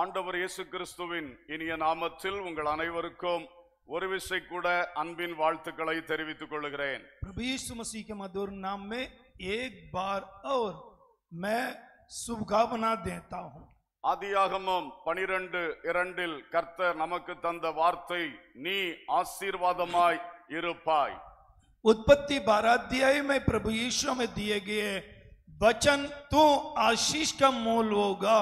ஆண்டவர் இயேசு கிறிஸ்துவின் இனிய நாமத்தில் உங்கள் அனைவருக்கும் ஒரு விசை கூட அன்பின் வாழ்த்துக்களை தெரிவித்துக் கொள்கிறேன். प्रभु यीशु मसीह के मधुर नाम में एक बार और मैं शुभकामना देता हूं. ஆதியாகமம் 12:2 இல் கர்த்தர் நமக்கு தந்த வார்த்தை நீ ஆசீர்வாதமாய் இருப்பாய். उत्पत्ति 12 अध्याय में प्रभु यीशु में दिए गए वचन तू आशीष का मूल होगा.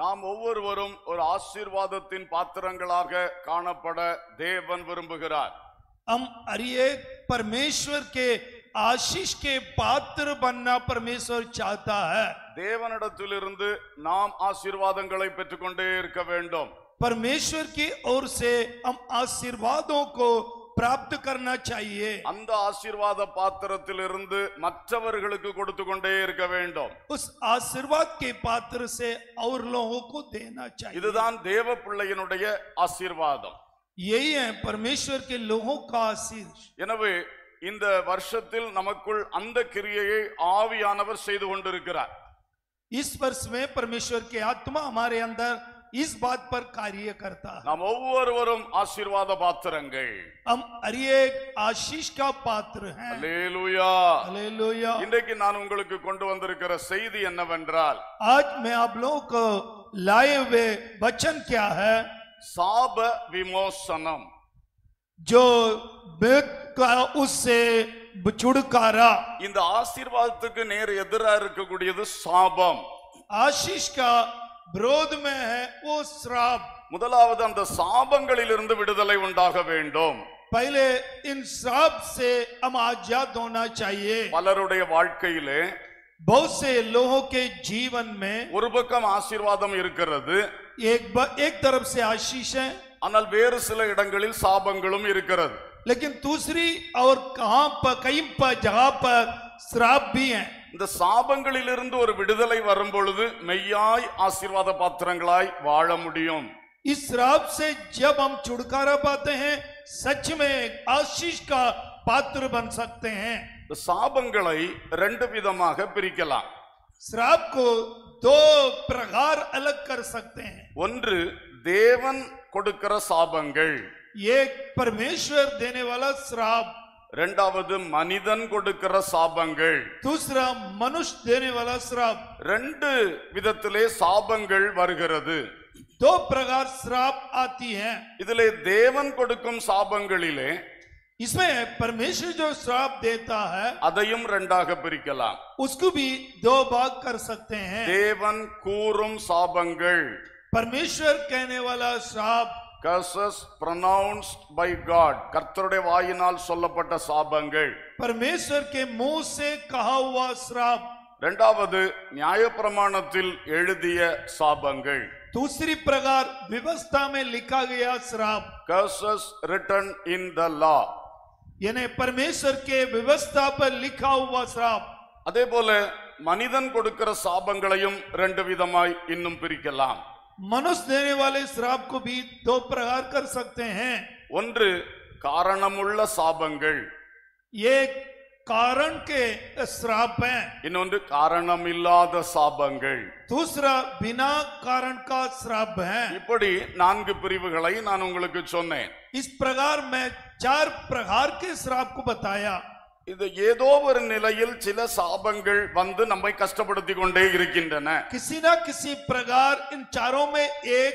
நாம் ஒவ்வொருவரும் ஒரு ஆசீர்வாதத்தின் பாத்திரங்களாக காணப்பட தேவன் விரும்புகிறார். हम हर एक परमेश्वर के आशीष के पात्र बनना परमेश्वर चाहता है. தேவனிடத்திலிருந்து நாம் ஆசீர்வாதங்களை பெற்றுக்கொண்டே இருக்க வேண்டும். परमेश्वर की ओर से हम आशीर्वादों को प्राप्त करना चाहिए. அந்த ஆசீர்வாத பாத்திரத்திலிருந்து மற்றவர்களுக்கு கொடுத்து கொண்டே இருக்க வேண்டும். उस आशीर्वाद के पात्र से और लोगों को देना चाहिए. இதுதான் தேவ பிள்ளையினுடைய ஆசீர்வாதம். यही है परमेश्वर के लोगों का आशीष. எனவே இந்த வருஷத்தில் நமக்குள் அந்த கிரியையை ஆவியானவர் செய்து கொண்டிருக்கிறார். इस वर्ष में परमेश्वर की आत्मा हमारे अंदर इस बात पर कार्य करता है. हम ஒவ்வொருவரும் ஆசீர்வாத பாத்திரங்கள். हम हर एक आशीष का पात्र हैं. Hallelujah hallelujah. இன்றைக்கு நான் உங்களுக்கு கொண்டு வந்திருக்கிற செய்தி என்னவென்றால் आज मैं आप लोगों को लाए हुए वचन क्या है? சாப விமோசனம். जो उससे छुटकारा. இந்த ஆசீர்வாதத்துக்கு நேர் எதிராக இருக்கக்கூடியது சாபம். आशीष का விரோத में है वो श्राप. முதலாவது அந்த சாபங்களிலிருந்து விடுதலை உண்டாக வேண்டும். पहले इन श्राप से हम आजाद होना चाहिए. பலருடைய வாழ்க்கையிலே बहुत से लोगों के जीवन में ஒரு பக்கம் ஆசீர்வாதம் இருக்கிறது. एक तरफ से आशीष है. ஆனால் வேறு சில இடங்களில் சாபங்களும் இருக்கிறது. लेकिन दूसरी और जगह पर श्राप भी है. இந்த சாபங்களிலிருந்து ஒரு விடுதலை வரும் பொழுது மெய்யாய் ஆசீர்வாத பாத்திரங்களாய் வாழ முடியும். इस श्राप से जब हम छुटकारा पाते हैं सच में आशीष का पात्र बन सकते हैं. சாபங்களை ரெண்டு விதமாக பிரிக்கலாம். श्राप को दो प्रकार अलग कर सकते हैं. ஒன்று தேவன் கொடுக்கிற சாபங்கள். एक परमेश्वर देने वाला श्राप. ரெண்டாவது மனிதன் கொடுக்கிற சாபங்கள். दूसरा मनुष्य देने वाला श्राप. ரெண்டு விதத்திலே சாபங்கள் வருகிறது. दो प्रकार श्राप आती है. இதிலே தேவன் கொடுக்கும் சாபங்களிலே इसमें परमेश्वर जो श्राप देता है அதையும் ரெண்டாக பிரிக்கலாம். उसको भी दो भाग कर सकते हैं. தேவன் கூறும் சாபங்கள். परमेश्वर कहने वाला श्राप. Curses pronounced by God. கர்த்தருடைய வாயினால் சொல்லப்பட்ட சாபங்கள். परमेश्वर के मुंह से कहा हुआ श्राप. இரண்டாவது நியாயப்பிரமாணத்தில் எழுதிய சாபங்கள். दूसरी प्रकार व्यवस्था में लिखा गया श्राप. Curses written in the law. यानी परमेश्वर के व्यवस्था पर लिखा हुआ श्राप. அதே போல மனிதன் கொடுக்கிற சாபங்களையும் ரெண்டு விதமாய் இன்னும் பிரிக்கலாம். मनुष्य देने वाले श्राप को भी दो प्रकार कर सकते हैं. ஒன்று காரணமுள்ள சாபங்கள். एक कारण के श्राप है. இன்னொன்று காரணம் இல்லாத சாபங்கள். दूसरा बिना कारण का श्राप है. இப்படி நான்கு பிரிவுகளை நான் உங்களுக்கு சொன்னேன். इस प्रकार मैं चार प्रकार के श्राप को बताया. இது ஏதோ ஒரு நிலையில் சில சாபங்கள் வந்து நம்மை கஷ்டப்படுத்தி கொண்டே இருக்கின்றன. किसीना किसी प्रकार इन चारों में एक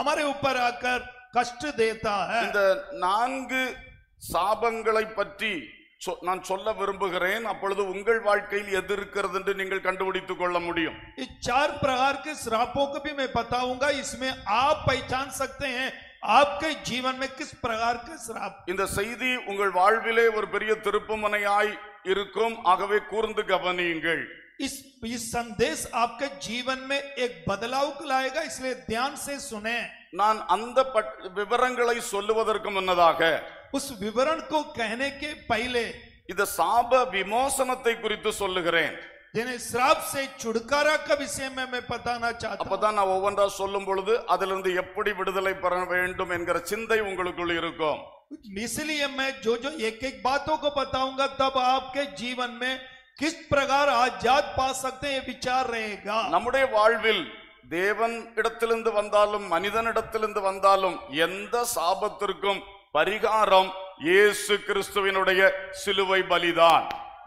हमारे ऊपर आकर कष्ट देता है. இந்த நான்கு சாபங்களை பற்றி நான் சொல்ல விரும்புகிறேன். அப்பொழுது உங்கள் வாழ்க்கையில் எது இருக்கிறது என்று நீங்கள் கண்டுபிடித்துக் கொள்ள முடியும். इस चार प्रकार के श्रापों को भी मैं बताऊंगा. इसमें आप पहचान सकते हैं आपके जीवन में किस प्रकार के श्राप. இந்த செய்தி உங்கள் வாழ்விலே ஒரு பெரிய திருப்புமனையாய் இருக்கும். ஆகவே கூர்ந்து கவனியுங்கள். इस संदेश आपके जीवन में एक बदलाव लाएगा. इसलिए ध्यान से सुने. நான் அந்த விவரங்களை சொல்லுவதற்கு முன்னதாக उस विवरण को कहने के पहले இந்த சாப விமோசனத்தை குறித்து சொல்லுகிறேன். जिन्हें श्राप से छुटकारा का विषय में मैं बताना चाहता हूं. நான் ஒவ்வொன்றா சொல்லும் பொழுது அதிலிருந்து எப்படி விடுதலை பெற வேண்டும் என்கிற சிந்தை உங்களுக்குள் இருக்கும். इसलिए मैं जो एक बातों को बताऊंगा तब आपके जीवन में किस प्रकार आजाद पा सकते हैं ये विचार रहेगा. நம்முடைய வாழ்வில் தேவன் இடத்திலிருந்து வந்தாலும் மனிதன் இடத்திலிருந்து வந்தாலும் எந்த சாபத்திற்கும் பரிகாரம் இயேசு கிறிஸ்துவினுடைய சிலுவை பலிதான்.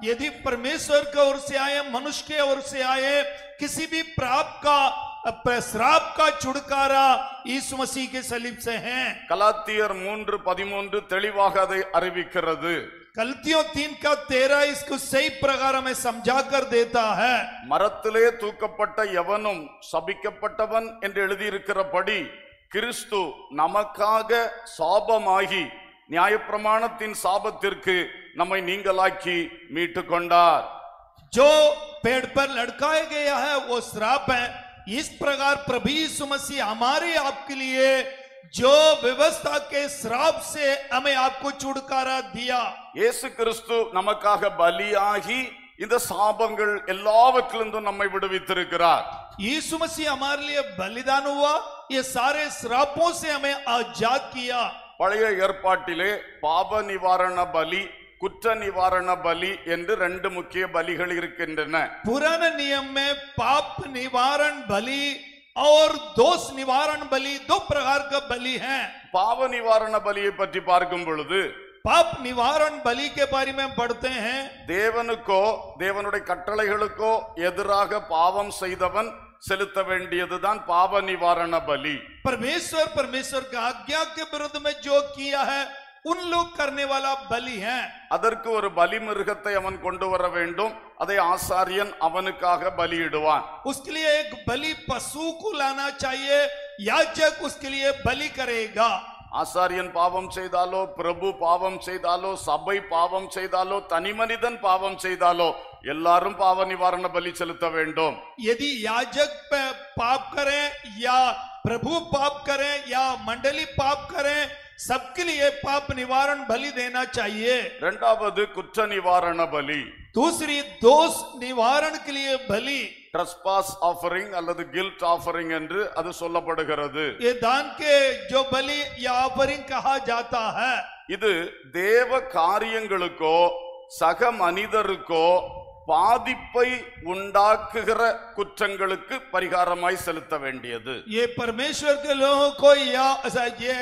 यदि परमेश्वर की ओर से आए, मनुष्य के ओर से आए, किसी भी पाप का श्राप का छुटकारा यीशु मसीह के सलीब से है. गलातियर 3:13 தெளிவாக அதை அறிவிக்கிறது. गलतियों 3:13 इसको सही प्रकार में समझा कर देता है. மரத்திலே தூக்கப்பட்ட எவனும் சபிக்கப்பட்டவன் என்று எழுதியிருக்கிறபடி கிறிஸ்து நமக்காக சாபமாகி न्यायप्रमाणத்தின் சாபத்திற்கு நம்மை நீங்களாக்கி மீட்டுக் கொண்டார். जो पेड़ पर लटकाया गया है वो श्राप है. इस प्रकार प्रभु यीशु मसीह हमारे आपके लिए जो व्यवस्था के श्राप से हमें आपको छुटकारा दिया. यीशु क्रिस्तु नमक्काग बलियागी इंद शापங்கள் எல்லாவற்றிலிருந்தும் நம்மை விடுவித்திருக்கிறார். यीशु मसीह हमारे लिए बलिदान हुआ, ये सारे श्रापों से हमें आजाद किया. பழைய ஏற்பாட்டிலே பாப நிவாரண பலி, குற்ற நிவாரண பலி என்று ரெண்டு முக்கிய பலிகள் இருக்கின்றன. புராண நியமே பாப் நிவாரண பலி और दोष निवारण बलि, दो प्रकार का बलि है. पाप निवारण बलिயை பற்றி பார்க்கும் பொழுது पाप निवारण बलि के बारे में पढ़ते हैं. தேவனுக்கோ தேவனுடைய கட்டளைகளுக்கோ எதிராக பாவம் செய்தவன் செலுத்த வேண்டியதுதான் பாவ நிவாரண பலி. परमेश्वर परमेश्वर की आज्ञा के विरुद्ध में जो किया है उन लोग करने वाला बलि है. அதற்கு ஒரு பலி மிருகத்தை அவன் கொண்டு வர வேண்டும். அதை ஆசாரியன் அவனுக்காக பலியிடுவான். उसके लिए एक बलि पशु को लाना चाहिए. याजक उसके लिए बलि करेगा. ஆசாரியன் பாவம் செய்தாலோ, பிரபு பாவம் செய்தாலோ, சபை பாவம் செய்தாலோ, தனி மனிதன் பாவம் செய்தாலோ எல்லாரும் பாவ நிவாரண பலி செலுத்த வேண்டும். यदि याजक पाप करे या प्रभु पाप करे या मंडली पाप करे सबके लिए पाप निवारण बलि देना चाहिए. இரண்டாவது குற்ற நிவாரண பலி. दूसरी दोष निवारण के लिए बलि. ट्रेस्पास ऑफरिंग அல்லது गिल्ट ऑफरिंग என்று அது சொல்லப்படுகிறது. ये दान के जो बलि या ऑफरिंग कहा जाता है. இது தேவ காரியங்களுக்கோ சக மனிதருக்கோ பாதிப்பை உண்டாக்குகிற குற்றங்களுக்கு பரிகாரமாய் செலுத்த வேண்டியது. ये परमेश्वर के लोगों को या ये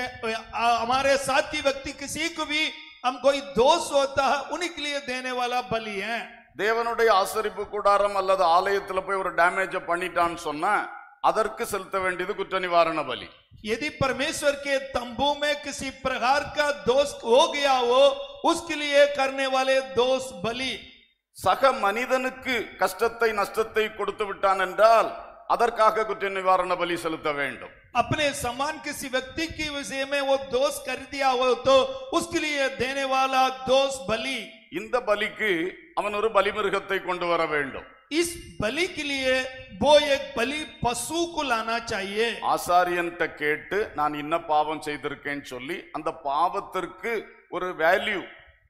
हमारे साथी व्यक्ति किसी को भी हम कोई दोष होता है उन्हीं के लिए देने वाला बलि है. தேவனுடைய ஆசரிப்பு கூடாரம் அல்லது ஆலயத்துல போய் ஒரு டேமேஜ் பண்ணிட்டான்னு சொன்னா அதற்கு செலுத்த வேண்டியது குற்ற நிவாரண பலி. यदि परमेश्वर के तंबू में किसी प्रकार का दोष हो गया हो उसके लिए करने वाले दोष बलि. சக மனிதனுக்கு கஷ்டத்தை நஷ்டத்தை கொடுத்து விட்டான் என்றால் அதற்காக குற்ற நிவாரண பலி செலுத்த வேண்டும். अपने समान किसी व्यक्ति के विषय में वो दोष कर दिया हो तो उसके लिए देने वाला दोष बलि. இந்த பலிக்கு அவன் ஒரு பலிமிருகத்தை கொண்டு வர வேண்டும். इस बलि के लिए वो एक बलि पशु को लाना चाहिए. ஆசாரியன் கிட்ட கேட்டு நான் இன்ன பாவம் செய்திருக்கேன்னு சொல்லி அந்த பாவத்திற்கு ஒரு வேல்யூ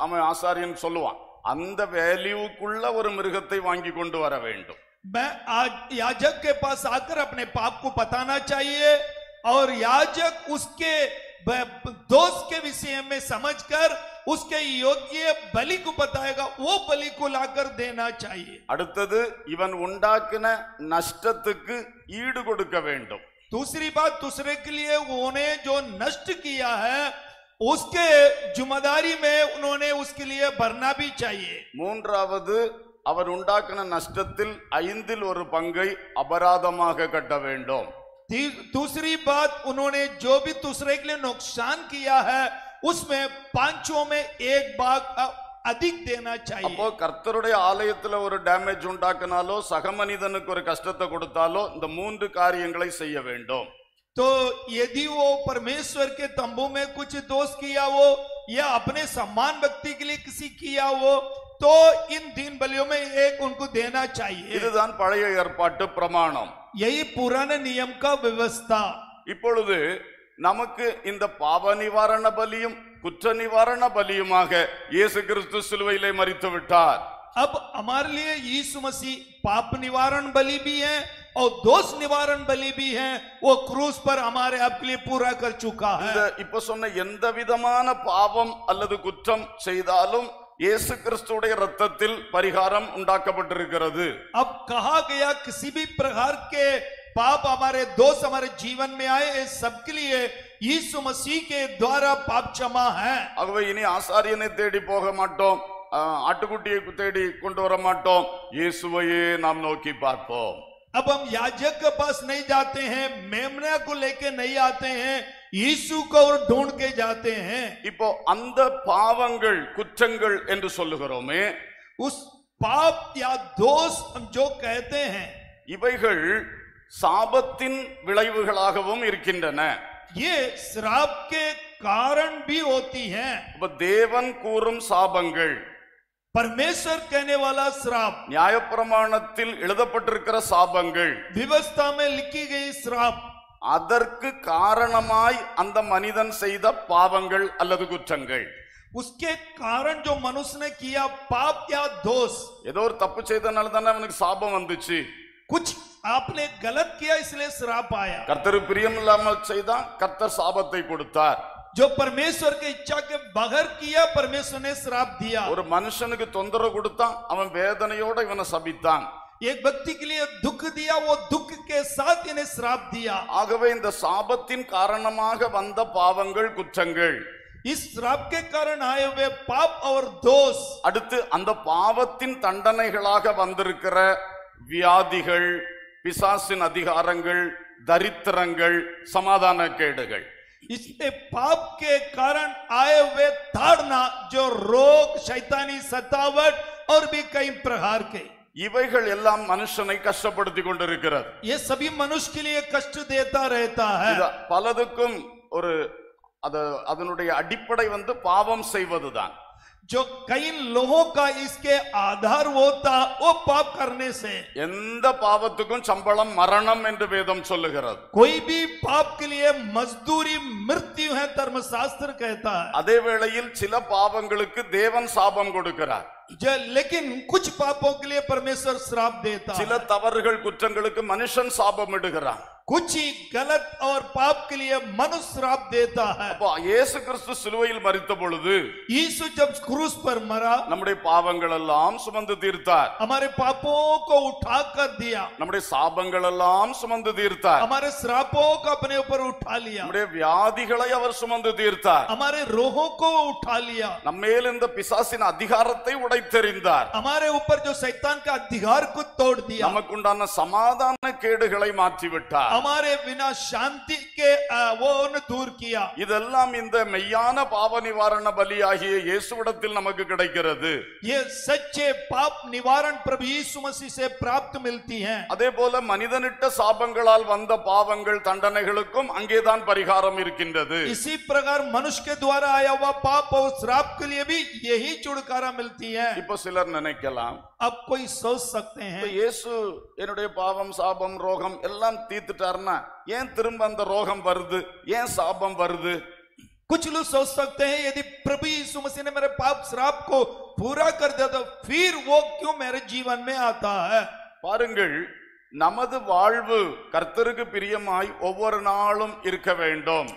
அவன் ஆசாரியன் சொல்லுவான். அந்த வேல்யூக்குள்ள ஒரு மிருகத்தை வாங்கி கொண்டு வர வேண்டும். याजक के पास आकर अपने पाप को बताना चाहिए और याजक उसके दोष के विषय में समझकर उसके योग्य बलि को बताएगा. वो बलि को लाकर देना चाहिए. அடுத்து இவன் உண்டாக்கின நஷ்டத்துக்கு ஈடு கொடுக்க வேண்டும். दूसरी बात दूसरे के लिए उन्होंने जो नष्ट किया है उसके जिम्मेदारी में उन्होंने उसके लिए भरना भी चाहिए. மூன்றாவது அவர் உண்டாக்கின நஷ்டத்தில் 1/5 அபராதமாக கட்ட வேண்டும். दूसरी बात उन्होंने जो भी दूसरे के लिए नुकसान किया है उसमें 1/5 अधिक देना चाहिए. அப்போ கர்த்தருடைய ஆலயத்துல ஒரு டேமேஜ் உண்டாக்கினாலோ சகமனிதனுக்கு ஒரு கஷ்டத்தை கொடுத்தாலோ இந்த மூன்று காரியங்களை செய்ய வேண்டும். तो यदि वो परमेश्वर के तंबू में कुछ दोष किया हो या अपने सम्मान व्यक्ति के लिए किसी किया हो तो इन तीन बलियों में एक उनको देना चाहिए. இதுதான் பழைய ஏற்பாட்டு பிரமாணம். यही पुराने नियम का व्यवस्था. இப்பொழுது நமக்கு இந்த பாவ நிவாரண பலியும் குற்ற நிவாரண பலியுமாக இயேசு கிறிஸ்து சிலுவையிலே மரித்து விட்டார். अब हमारे लिए यीशु मसीह पाप निवारण बलि भी है और दोष निवारण बलि भी है. वो क्रूस पर हमारे आपके लिए पूरा कर चुका है. இப்ப சொன்ன எந்த விதமான பாவம் அல்லது குற்றம் செய்தாலும் இயேசு கிறிஸ்துவுடைய இரத்தத்தில் பரிகாரம் உண்டாக்கப்பட்டிருக்கிறது. अब कहा गया किसी भी प्रकार के पाप हमारे दोष हमारे जीवन में आए ये सबके लिए यीशु मसीह के द्वारा पाप क्षमा है। आगवे इनी आसार्यने तेडी पोग माट्टोम आट्टुकुट्टिये तेडी कोंडु वर माट्टोम येसुवैये नाम नोक्की पार्प्पोम। अब हम याजक के पास नहीं जाते हैं, मेमना को लेके नहीं आते हैं, यीशु को और ढूंढ के जाते हैं। इप्पो अंद पावंगल कुट्टंगल एंदु सोल्लुगिरोमे उस पाप या दोष हम जो कहते हैं इवैगल சாபத்தின் விளைவுகளாகவும் இருக்கின்றன। ये श्राप के कारण भी होती है। अब देवन कूरुम சாபங்கள் परमेश्वर कहने वाला श्राप न्याय प्रमाणத்தில் எழுதப்பட்டிருக்கிற சாபங்கள் व्यवस्था में लिखी गई श्राप அதற்கு காரணமாய் அந்த மனிதன் செய்த பாவங்கள் அல்லது குற்றங்கள் उसके कारण जो मनुष्य ने किया पाप या दोष ஏதோ ஒரு தப்பு செய்தனால தான அவனுக்கு சாபம் வந்துச்சு। कुछ आपने गलत किया इसलिए श्राप आया। कर्तर प्रियम लामल चेदा कर्तर साबते कोडता जो परमेश्वर के इच्छा के बगैर किया परमेश्वर ने श्राप दिया। और मनुष्य को तोंदर कोडता अवन वेदनयोड इवन सबिता एक व्यक्ति के लिए दुख दिया वो दुख के साथ इन्हें श्राप दिया। ஆகவே இந்த சாபத்தின் காரணமாக வந்த பாவங்கள் குற்றங்கள் इस श्राप के कारण आए हुए पाप और दोष அடுத்து அந்த பாவத்தின் தண்டனைகளாக வந்திருக்கிற வியாதிகள் पिशाचिन अधिकारंगल दरिद्रंगल समाधान केडगल इसके पाप के कारण आए हुए धारणा जो रोग शैतानी सतावट और भी कई प्रकार के இவைகள் எல்லாம் மனுஷனை கஷ்டப்படுத்தி கொண்டிருக்கிறது। ये सभी मनुष्य के लिए कष्ट देता रहता है। பலதுக்கும் ஒரு அதனுடைய அடிப்படை வந்து பாவம் செய்வதுதான்। जो कई लोगों का इसके आधार होता वो पाप करने से पापत्तुक्कुम संबलम मरणम एंडु वेदम सोल्लुगिरदु। कोई भी पाप के लिए मजदूरी मृत्यु है धर्मशास्त्र कहता है। अदे वेळैयिल चिल पापंगळुक्कु देवन शापम कोडुक्किरार। लेकिन कुछ पापों के लिए परमेश्वर श्राप देता। चिल तवरुगळ कुट्रंगळुक्कु मनुष्यन शापम इडुगिरार। कुछ ही गलत और पाप के लिए मनुष्य श्राप देता है। यीशु क्रिस्तु सिलुवैयिल मरित्तपोळुदु यीशु जब क्रूस पर मरा நம்முடைய பாவங்கள் எல்லாம் சுமந்து தீர்த்தார்। हमारे पापों को उठा कर दिया। நம்முடைய சாபங்கள் எல்லாம் சுமந்து தீர்த்தார்। हमारे श्रापों को अपने ऊपर उठा लिया। நம்முடைய வியாதிகளை அவர் சுமந்து தீர்த்தார்। हमारे रोगों को उठा लिया। நம்மேல் இந்த பிசாசின் அதிகாரத்தை உடைத்தெறிந்தார்। हमारे ऊपर जो शैतान का अधिकार को तोड़ दिया। நமக்கு உண்டான சமாதான கேடுகளை மாற்றி விட்டார்। हमारे बिना शांति के वो उन्हें दूर किया। இதெல்லாம் இந்த மெய்யான பாவ நிவாரண பலியாகிய இயேசுவிடத்தில் நமக்கு கிடைக்கிறது। ये सच्चे पाप निवारण प्रभु यीशु मसीह से प्राप्त मिलती हैं। அதேபோல மனிதனிட்ட சாபங்களால் வந்த பாவங்கள் தண்டனைகளுக்கும் அங்கேதான் பரிகாரம் இருக்கின்றது। इसी प्रकार मनुष्य के द्वारा आया हुआ पाप और श्राप के लिए भी यही छुटकारा मिलती है। இப்போ சிலர் நினைக்கலாம் अब कोई सोच सकते हैं तो यीशु என்னுடைய பாவம் சாபம் ரோகம் எல்லாம் தீர்த்துட்டார்னா ஏன் திரும்ப அந்த ரோகம் வருது ஏன் சாபம் வருது। कुछ लोग सोच सकते हैं यदि प्रभु यीशु मसीह ने मेरे पाप श्राप को पूरा कर दिया तो फिर वो क्यों मेरे जीवन में आता है। பாருங்கள் நமது வாழ்வு கர்த்தருக்கு பிரியமாய் ஒவ்வொரு நாளும் இருக்க வேண்டும்।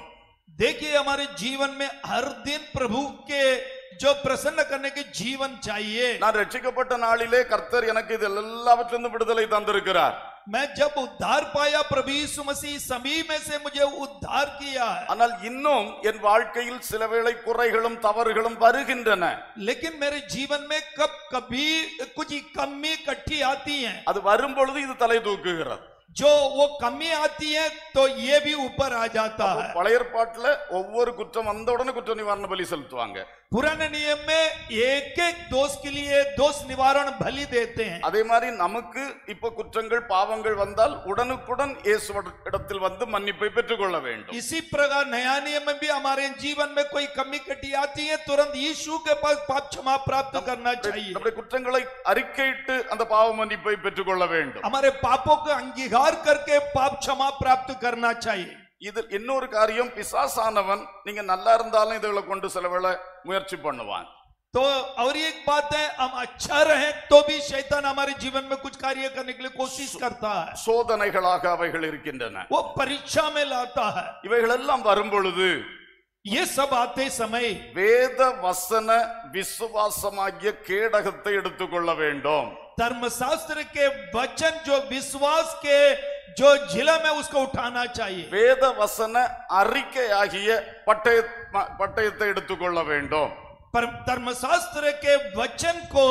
देखिए हमारे जीवन में हर दिन प्रभु के जो प्रसन्न करने के जीवन चाहिए। நான் ரட்சிக்கப்பட்ட நாளிலே கர்த்தர் எனக்கு இதெல்லாவற்றிலிருந்து விடுதலை தந்திருக்கிறார்। मैं जब उद्धार पाया प्रभु यीशु मसीह समी में से मुझे उद्धार किया। ஆனால் இன்னும் என் வாழ்க்கையில் சிலவேளை குறைகளும் தவறுகளும் வருகின்றன। लेकिन मेरे जीवन में कब कभी कुछ कमी इकट्ठी आती है। அது வரும் பொழுது இது தலை தூக்குகிறது। जो वो कमी आती है तो ये भी ऊपर आ जाता है। पழைய ஏற்பாட்டில் ஒவ்வொரு குற்றம் வந்த உடனே குற்ற நிவாரண பலி செலுத்துவாங்க। पुराने नियम में एक एक दोष के लिए दोष निवारण बलि देते हैं। அதே மாதிரி நமக்கு இப்ப குற்றங்கள் பாவங்கள் வந்தால் உடனுக்குடன் இயேசுவிடத்தில் வந்து மன்னிப்பை பெற்றுக்கொள்ள வேண்டும்। इसी प्रकार नया नियम में भी हमारे जीवन में कोई कमी कटी आती है तुरंत यीशु के पास पाप क्षमा प्राप्त करना चाहिए। நம்முடைய குற்றங்களை அறிக்கையிட்டு அந்த பாவ மன்னிப்பை பெற்றுக்கொள்ள வேண்டும்। हमारे पापों को अंगीकार करके पाप क्षमा प्राप्त करना चाहिए। இது இன்னொரு காரியம் பிசாசானவன் நீங்க நல்லா இருந்தாலும் இதளை கொண்டு செலவேளை முயற்சி பண்ணுவான்। तो और एक बात है हम अच्छा रहे तो भी शैतान हमारे जीवन में कुछ कार्य करने के लिए कोशिश करता है। சோதனைகளாக அவைகள் இருக்கின்றன। वो परीक्षा में लाता है। இவைகள் எல்லாம் வரும் பொழுது ये सब आते समय वेद वचन विश्वासமாகிய கேடகத்தை எடுத்துக்கொள்ள வேண்டும்। धर्मशास्त्र के वचन जो विश्वास के जो झिलम है उसको उठाना चाहिए। वेद वसन अरिक्कैयागिय पट्टयत्तै एडुत्तुकोल्ल वेंडुम। पर धर्मशास्त्र के वचन को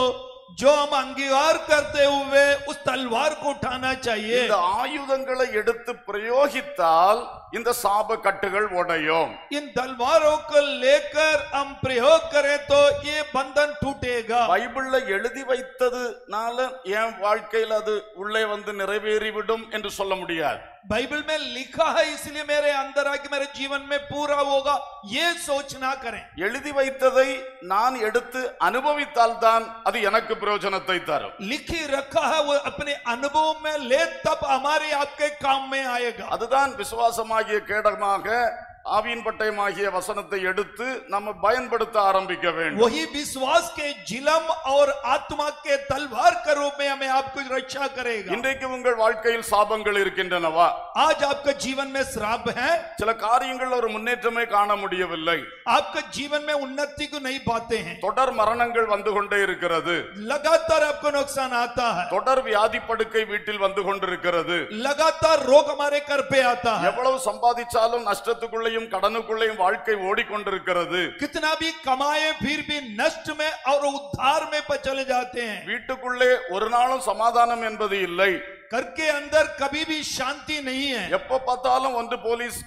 जो हम अंगीकार करते हुए उस तलवार को उठाना चाहिए। इन आयुधங்களை எடுத்து பிரயோகித்தால் இந்த சாப கட்டுகள் உடையும்। इन तलवारों को लेकर हम प्रयोग करें तो ये बंधन टूटेगा। बाइबल में எழுதி வைத்ததுனால என் வாழ்க்கையில அது உள்ளே வந்து நிறைவேறி விடும் என்று சொல்ல முடியாது। बाइबल में लिखा है इसलिए मेरे अंदर आके मेरे जीवन में पूरा होगा ये सोचना करें। எழுதி வைத்ததை நான் எடுத்து அனுபவித்தால் தான் அது எனக்கு பிரயோஜனத்தை தரும்। लिखी रखा है वो अपने अनुभव में ले तब हमारे आपके काम में आएगा। அதுதான் விசுவாசமாகிய கேடகமாக आविन पट्टयमागिय वसनत्तै एडुत्तु नाम பயன்படுத்த ஆரம்பிக்க வேண்டும்। वही विश्वास के जिलम और आत्मा के तलवार के रूप में हमें आपको रक्षा करेगा। இன்றைக்கு உங்கள் வாழ்க்கையில் சாபங்கள் இருக்கின்றனவா? आज आपके जीवन में श्राप है। சில காரியங்கள் ஒரு முன்னேற்றமே காண முடியவில்லை। आपके जीवन में उन्नति को नहीं पाते हैं। தொடர் மரணங்கள் வந்து கொண்டே இருக்கிறது। लगातार आपको नुकसान आता है। தொடர் வியாதி படுக்கை வீட்டில் வந்து கொண்டிருக்கிறது। लगातार रोग हमारे घर पे आता है। எவ்வளவு சம்பாதிச்சாலும் நஷ்டத்துக்குள்ள கடனுக்குள்ளேயும் வாழ்க்கை ஓடிக்கொண்டிருக்கிறது। कितना भी कमाए फिर भी नष्ट में और उद्धार में चले जाते हैं। வீட்டுக்குள்ளே ஒரு நாளும் சமாதானம் என்பது இல்லை। घर के अंदर कभी भी शांति नहीं है। எப்போ பார்த்தாலும் வந்து போலீஸ்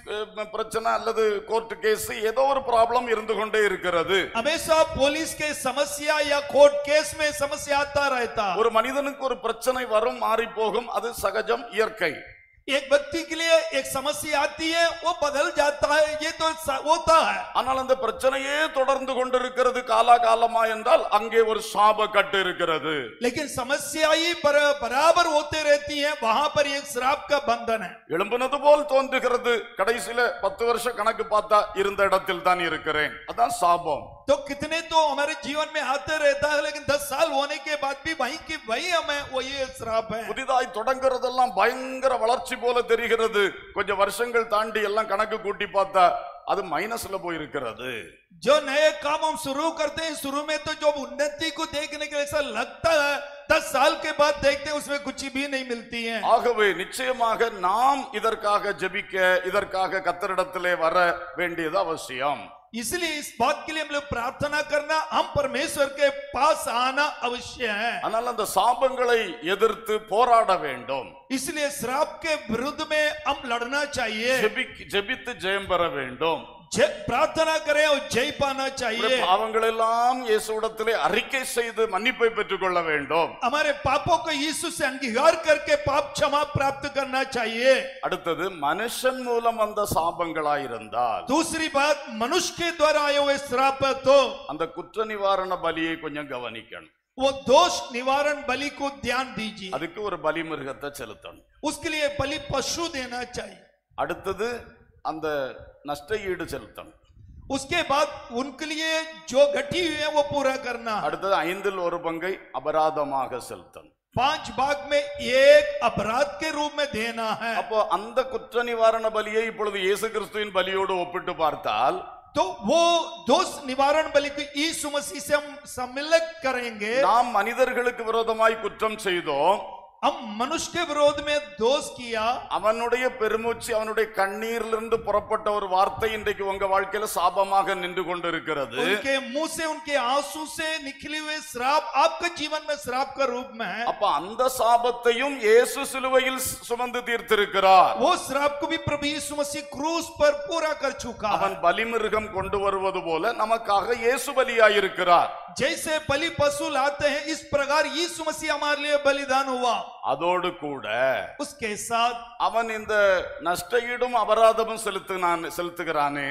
பிரச்சனை அல்லது கோர்ட் கேஸ் ஏதோ ஒரு प्रॉब्लम இருந்து கொண்டே இருக்கிறது। हमेशा पुलिस के समस्या या कोर्ट केस में समस्या आता रहता। ஒரு மனிதனுக்கு ஒரு பிரச்சனை வரும் மாறி போகும் அது சகஜம் இயற்கை। एक व्यक्ति के लिए एक समस्या आती है वो बदल जाता है ये तो होता है। ஆனால் அந்த பிரச்சனையே தொடர்ந்து கொண்டிருக்கிறது காலாகாலமா என்றால் அங்கே ஒரு சாப கட்டு இருக்கிறது। लेकिन समस्या ही बराबर होते रहती है वहां पर एक श्राप का बंधन है। எழும்புனது போல் தோன்றுகிறது கடைசில 10 வருஷ கணக்கு பார்த்தா இருந்த இடத்தில் தான் இருக்கிறேன் அதான் சாபம்। तो कितने तो हमारे जीवन में आते रहता है लेकिन 10 साल होने के बाद भी वही की वही हमें वो ये श्राप है। புதிதாய் தொடங்குறதெல்லாம் பயங்கர வளர்ச்சி போல தெரிகிறது கொஞ்சம் வருஷங்கள் தாண்டி எல்லாம் கணக்கு கூட்டி பார்த்தா அது மைனஸ்ல போய் இருக்குது। जो नए काम हम शुरू करते हैं शुरू में तो जो उन्नति को देखने के लिए ऐसा लगता है 10 साल के बाद देखते हैं उसमें कुछ भी नहीं मिलती है। ஆகவே நிச்சயமாக நாம் இதற்காக ஜெபிக்க இதற்காக கர்த்தரிடத்திலே வர வேண்டியது அவசியம்। इसलिए इस बात के लिए हम लोग प्रार्थना करना हम परमेश्वर के पास आना अवश्य है। ஆனால் அந்த சாபங்களை எதிர்த்து போராட வேண்டும்। इसलिए श्राप के विरुद्ध में हम लड़ना चाहिए। ஜெபித்து ஜெயம் பெற வேண்டும்। प्रार्थना करें और जय पाना चाहिए। பாவங்களெல்லாம் இயேசுவிடத்திலே அறிக்கை செய்து மன்னிப்பை பெற்றுக்கொள்ள வேண்டும்। हमारे पापों को यीशु से अंगीकार करके पाप क्षमा प्राप्त करना चाहिए। அடுத்து மனுஷன் மூலம் வந்த சாபங்களாய் இருந்தால் दूसरी बात मनुष्य के द्वारा आए हुए श्राप तो அந்த குற்ற நிவாரண பலியை கொஞ்சம் கவனிக்கணும்। वो दोष निवारण बलि को ध्यान दीजिए। அதுக்கு ஒரு பலி மிருகத்தை செலுத்தணும்। उसके लिए बलि पशु देना चाहिए। அடுத்து அந்த नष्टईड செலுத்தணும்। उसके बाद उनके लिए जो घटी हुई है वो पूरा करना। அடுத்து ஐந்தில் ஒரு பங்கை அபராதமாக செலுத்தணும்। 5 भाग में 1 अपराध के रूप में देना है। அப்போ அந்த குற்ற நிவாரண பலியை இப்பொழுது இயேசு கிறிஸ்துவின் பலியோடு ஒப்பிட்டு பார்த்தால் तो वो दोष निवारण बलि को यीशु मसीह से हम सम्मिलित करेंगे। நாம் மனிதர்களுக்கு விரோதமாய் குற்றம் செய்தோம்। हम मनुष्य के विरोध में दोष किया। அவனுடைய பெருமூச்சு அவனுடைய கண்ணீரிலிருந்து புறப்பட்ட ஒரு வார்த்தை இன்றைக்கு உங்க வாழ்க்கையில சாபமாக நின்று கொண்டிருக்கிறது। उनके मुंह से उनके आंसू से निकले हुए श्राप आपके जीवन में श्राप का रूप में है। அப்ப அந்த சாபத்தையும் இயேசு சிலுவையில் சுமந்து தீர்த்திருக்கிறார்। वो श्राप को भी प्रभु यीशु मसीह क्रूस पर पूरा कर चुका। அவன் பலிமிருகம் கொண்டு வருவது போல நமக்காக இயேசு பலியாய் இருக்கிறார்। जैसे बलि पशु लाते हैं इस प्रकार यीशु मसीह हमारे लिए बलिदान हुआ। அதோடு கூட उसके साथ அவன் இந்த நஷ்டஈடும் அபராதமும் செலுத்துகிறானே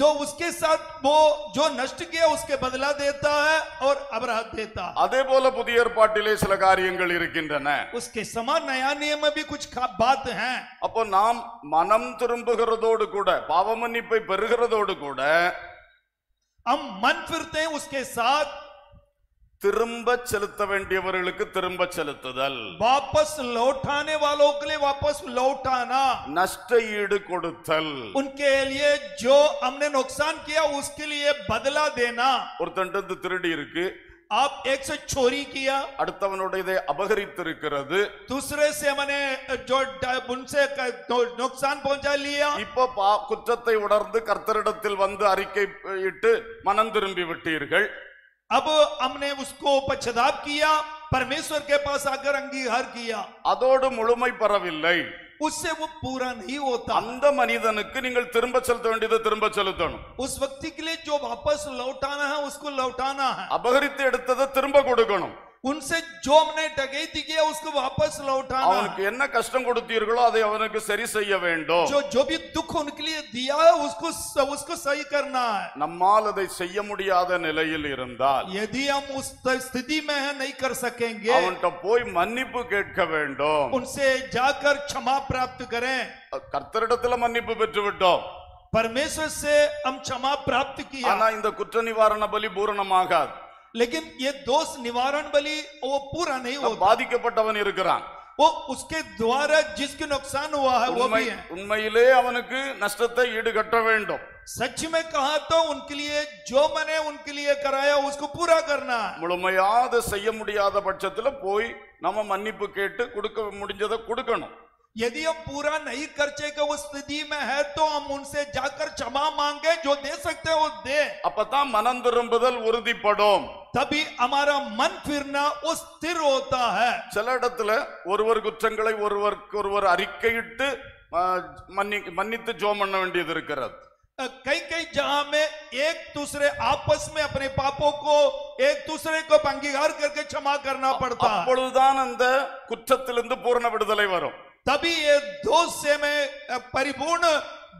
तो उसके साथ वो जो नष्ट किया उसके बदला देता है और अपराध देता है। அதே போல புதிய ஏற்பாட்டிலே சில காரியங்கள் இருக்கின்றன। उसके समान नया नियम में भी कुछ बात है। அப்போ நாம் மனம் திரும்புகிறதோடு கூட பாவமன்னிப்பை பெறுகிறதோடு கூட हम मन फिरते हैं उसके साथ திரும்ப செலுத்த வேண்டியவர்களுக்கு திரும்ப செலுத்துதல் वापस लौटाने वालों के लिए वापस लौटाना नष्ट ईड கொடுத்தல் उनके लिए जो हमने नुकसान किया उसके लिए बदला देना। ஒருத்தன்ட்ட திருடி இருக்கு आप एक से चोरी किया अपहरित्तिरुक्किरदु दूसरे से मैंने जो उनसे नुकसान पहुंचा लिया इप्पो कुट्रत्तै उणर्ந்து கர்த்தரிடத்தில் வந்து அறிக்கையிட்டு மனம் திரும்பி விட்டீர்கள் अब हमने उसको पश्चाताप किया परमेश्वर के पास आकर अंगीकार किया அதோடு முழுமை பெறவில்லை उससे वो पूरा नहीं होता अंध मनिधनुक्कु नींगल तिरुम्ब सेल्ल वेंडियदु तिरुम्ब सेलुत्तणुम उस व्यक्ति के लिए जो वापस लौटाना है उसको लौटाना है अपहरित्तु एडुत्तदु तिरुम्ब कोडुक्कणुम उनसे जो हमने डकैती किया उसको वापस लौटाना उनको என்ன கஷ்டம் கொடுத்தீர்களோ அதை அவனுக்கு சரி செய்ய வேண்டும் जो भी दुख उनके लिए दिया उसको सही करना है நம்மால் அதை செய்ய முடியாத நிலையில் இருந்தால் यदि हम उस स्थिति में नहीं कर सकेंगे அவன்கிட்ட போய் மன்னிப்பு கேட்க வேண்டும் उनसे जाकर क्षमा प्राप्त करें கர்த்தரிடத்தில் மன்னிப்பு பெற்று விட்டோம் परमेश्वर से हम क्षमा प्राप्त किया ஆனா இந்த குற்ற நிவாரண பலி பூரணமாகாது लेकिन ये दोष निवारण बलि वो पूरा नहीं होता बाधिக்கப்பட்டவன் இருக்கிறான் वो उसके द्वारा जिसके नुकसान हुआ है वो भी है உண்மையிலே அவனுக்கு நஷ்டத்தை ஈடுகட்ட வேண்டும் सच में कहा तो उनके लिए जो मैंने उनके लिए कराया उसको पूरा करना முழுமையாத செய்ய முடியாத பட்சத்துல போய் நம்ம மன்னிப்பு கேட்டு கொடுக்க முடிஞ்சதை கொடுக்கணும் यदि हम पूरा नहीं कर सके उस स्थिति में है तो हम उनसे जाकर क्षमा मांगे जो दे सकते हैं वो दे अपता मन तिरुंबुदल उरुदिपडुम तभी हमारा मन फिरना वो स्थिर होता है சில இடத்துல ஒருவர் குற்றங்களை ஒருவர் அறிக்கையிட்டு மன்னித்து ஜெபம் பண்ண வேண்டியது இருக்கிறது कई कई जहां में एक दूसरे आपस में अपने पापों को एक दूसरे को अंगीकार करके क्षमा करना पड़ता है அப்பொழுதுதான் அந்த குற்றத்திலிருந்து பூரண விடுதலை வரும் तभी ये दोष से में परिपूर्ण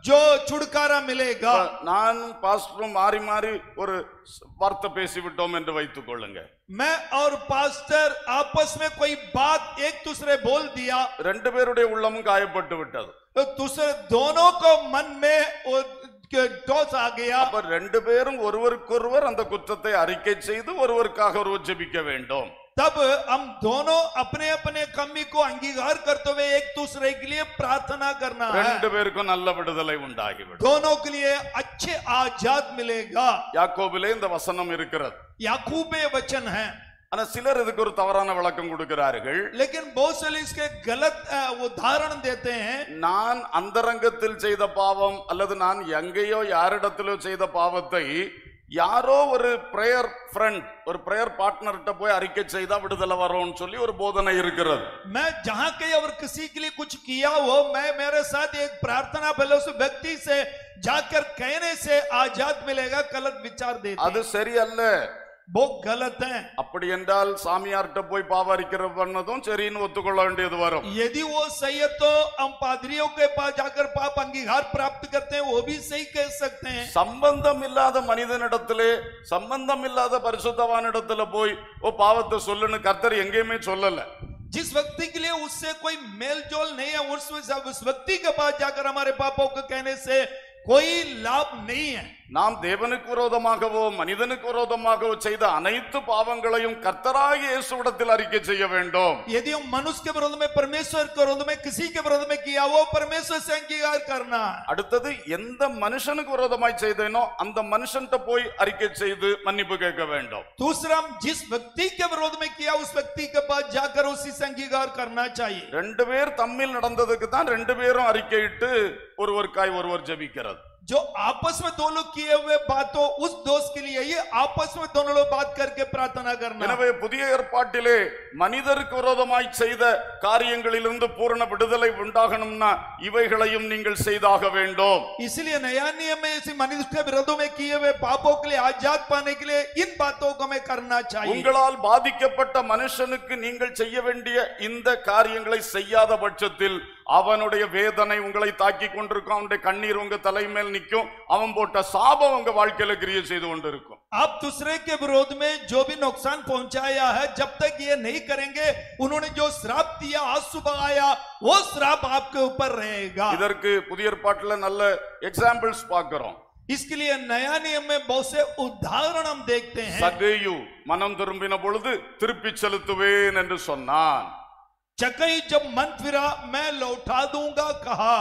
जो छुटकारा मिलेगा நான் பாஸ்டர் மாறி மாறி ஒரு வார்த்தை பேசி விட்டோம் என்று வைத்துக் கொள்ளுங்க मैं और पास्टर आपस में कोई बात एक दूसरे बोल दिया ரெண்டு பேருடைய உள்ளமும் காயப்பட்டு விட்டது दूसरे दोनों को मन में दोष आ गया அப்ப ரெண்டு பேரும் ஒருவருக்கொருவர் அந்த குற்றத்தை அறிக்கை செய்து ஒருவருக்காக ஒருவர் ஜெபிக்க வேண்டும் तब हम दोनों अपने अपने कमी को अंगीकार करते हुए एक दूसरे के लिए प्रार्थना करना है दोनों के लिए अच्छे आजाद मिलेगा யாக்கோபிலே இந்த வசனம் இருக்கிறது யாக்கூபே वचन है ஆனா சிலர் இதுக்கு ஒரு தவறான விளக்கம் கொடுக்கிறார்கள் लेकिन बहुत से लोग इसके गलत उदाहरण देते हैं நான் அந்தரங்கத்தில் செய்த பாவம் அல்லது நான் எங்கேயோ யாரிடத்திலோ செய்த பாவத்தை யாரோ ஒரு பிரேயர் ஃப்ரெண்ட் ஒரு பிரேயர் பார்ட்னர் கிட்ட போய் அறிக்கை செய்தா விடுதலை வரும்னு சொல்லி ஒரு போதனை இருக்குது मैं जहां कहीं और किसी के लिए कुछ किया हो मैं मेरे साथ एक प्रार्थना पहले उस व्यक्ति से जाकर कहने से आजाद मिलेगा गलत विचार देते हैं அது சரியல்ல वो गलत है அப்படி என்றால் சாமியார் கிட்ட போய் பாவ அறிக்கை பண்ணதும் சரின்னு ஒத்துக்கொள்ள வேண்டியது வரும் यदि वो सही है तो हम पादरियों के पास जाकर पाप अंगीकार प्राप्त करते हैं वो भी सही कह सकते हैं संबंधமில்லாத மனிதனிடத்திலே संबंधமில்லாத பரிசுத்தவானிடத்திலே போய் ஓ பாவத்தை சொல்லுன்னு கர்த்தர் எங்கேயுமே சொல்லல जिस व्यक्ति के लिए उससे कोई मेलजोल नहीं है उस व्यक्ति के पास जाकर हमारे पापों को कहने से कोई लाभ नहीं है நாம் தேவனுக்கு விரோதமாகவோ மனிதனுக்கு விரோதமாகவோ செய்த அனைத்து பாவங்களையும் கர்த்தராகிய இயேசுவிடத்தில் அறிக்கை செய்ய வேண்டும் यदि हम मनुष्य के विरोध में परमेश्वर के विरोध में किसी के विरोध में किया वो परमेश्वर से अंगीकार करना அடுத்து எந்த மனுஷனுக்கு விரோதமாய் செய்தேனோ அந்த மனுஷன்ட்ட போய் அறிக்கை செய்து மன்னிப்பு கேட்க வேண்டும் दूसरा हम जिस व्यक्ति के विरोध में किया उस व्यक्ति के पास जाकर उसी से अंगीकार करना चाहिए ரெண்டு பேர் தம்மில் நடந்ததுக்கு தான் ரெண்டு பேரும் அறிக்கையிட்டு ஒருவருக்காய் ஒருவர் ஜெபிக்கிறது जो आपस में दो लोग किए हुए बातों उस दोष के लिए ये आपस में दोनों लोग बात करके प्रार्थना करना எனவே புதிய ஏற்பாட்டிலே மனிதருக்கு விரோதமாய் செய்த காரியங்களிலிருந்து பூரண விடுதலை உண்டாகணும்னா இவைகளையும் நீங்கள் செய்தாக வேண்டும் इसलिए नया नियम में इसी मनुष्य के विरोधों में किए हुए पापों के लिए आजाद पाने के लिए इन बातों को हमें करना चाहिए உங்களால் பாதிக்கப்பட்ட மனுஷனுக்கு நீங்கள் செய்ய வேண்டிய இந்த காரியங்களை செய்யாத பட்சத்தில் அவனுடைய வேதனை உங்களை தாக்கிக் கொண்டிருக்கும் அவனுடைய கண்ணீர் உங்க தலைமேல் நிக்கும் அவன் போட்ட சாபம் உங்க வாழ்க்கையில கிரியை செய்து கொண்டிருக்கும் आप दूसरे के विरोध में जो भी नुकसान पहुंचाया है जब तक ये नहीं करेंगे उन्होंने जो श्राप दिया आंसू बहाया वो श्राप आपके ऊपर रहेगा இதற்கு புதிய ஏற்பாட்டில நல்ல எக்ஸாம்பிள்ஸ் பார்க்கிறோம் इसके लिए नया नियम में बहुत से उदाहरण हम देखते हैं சகேயு மனம் திரும்பின பொழுது திருப்பி செலுத்துவேன் என்று சொன்னான் चकई जब मन फिरा मैं लौटा दूंगा कहा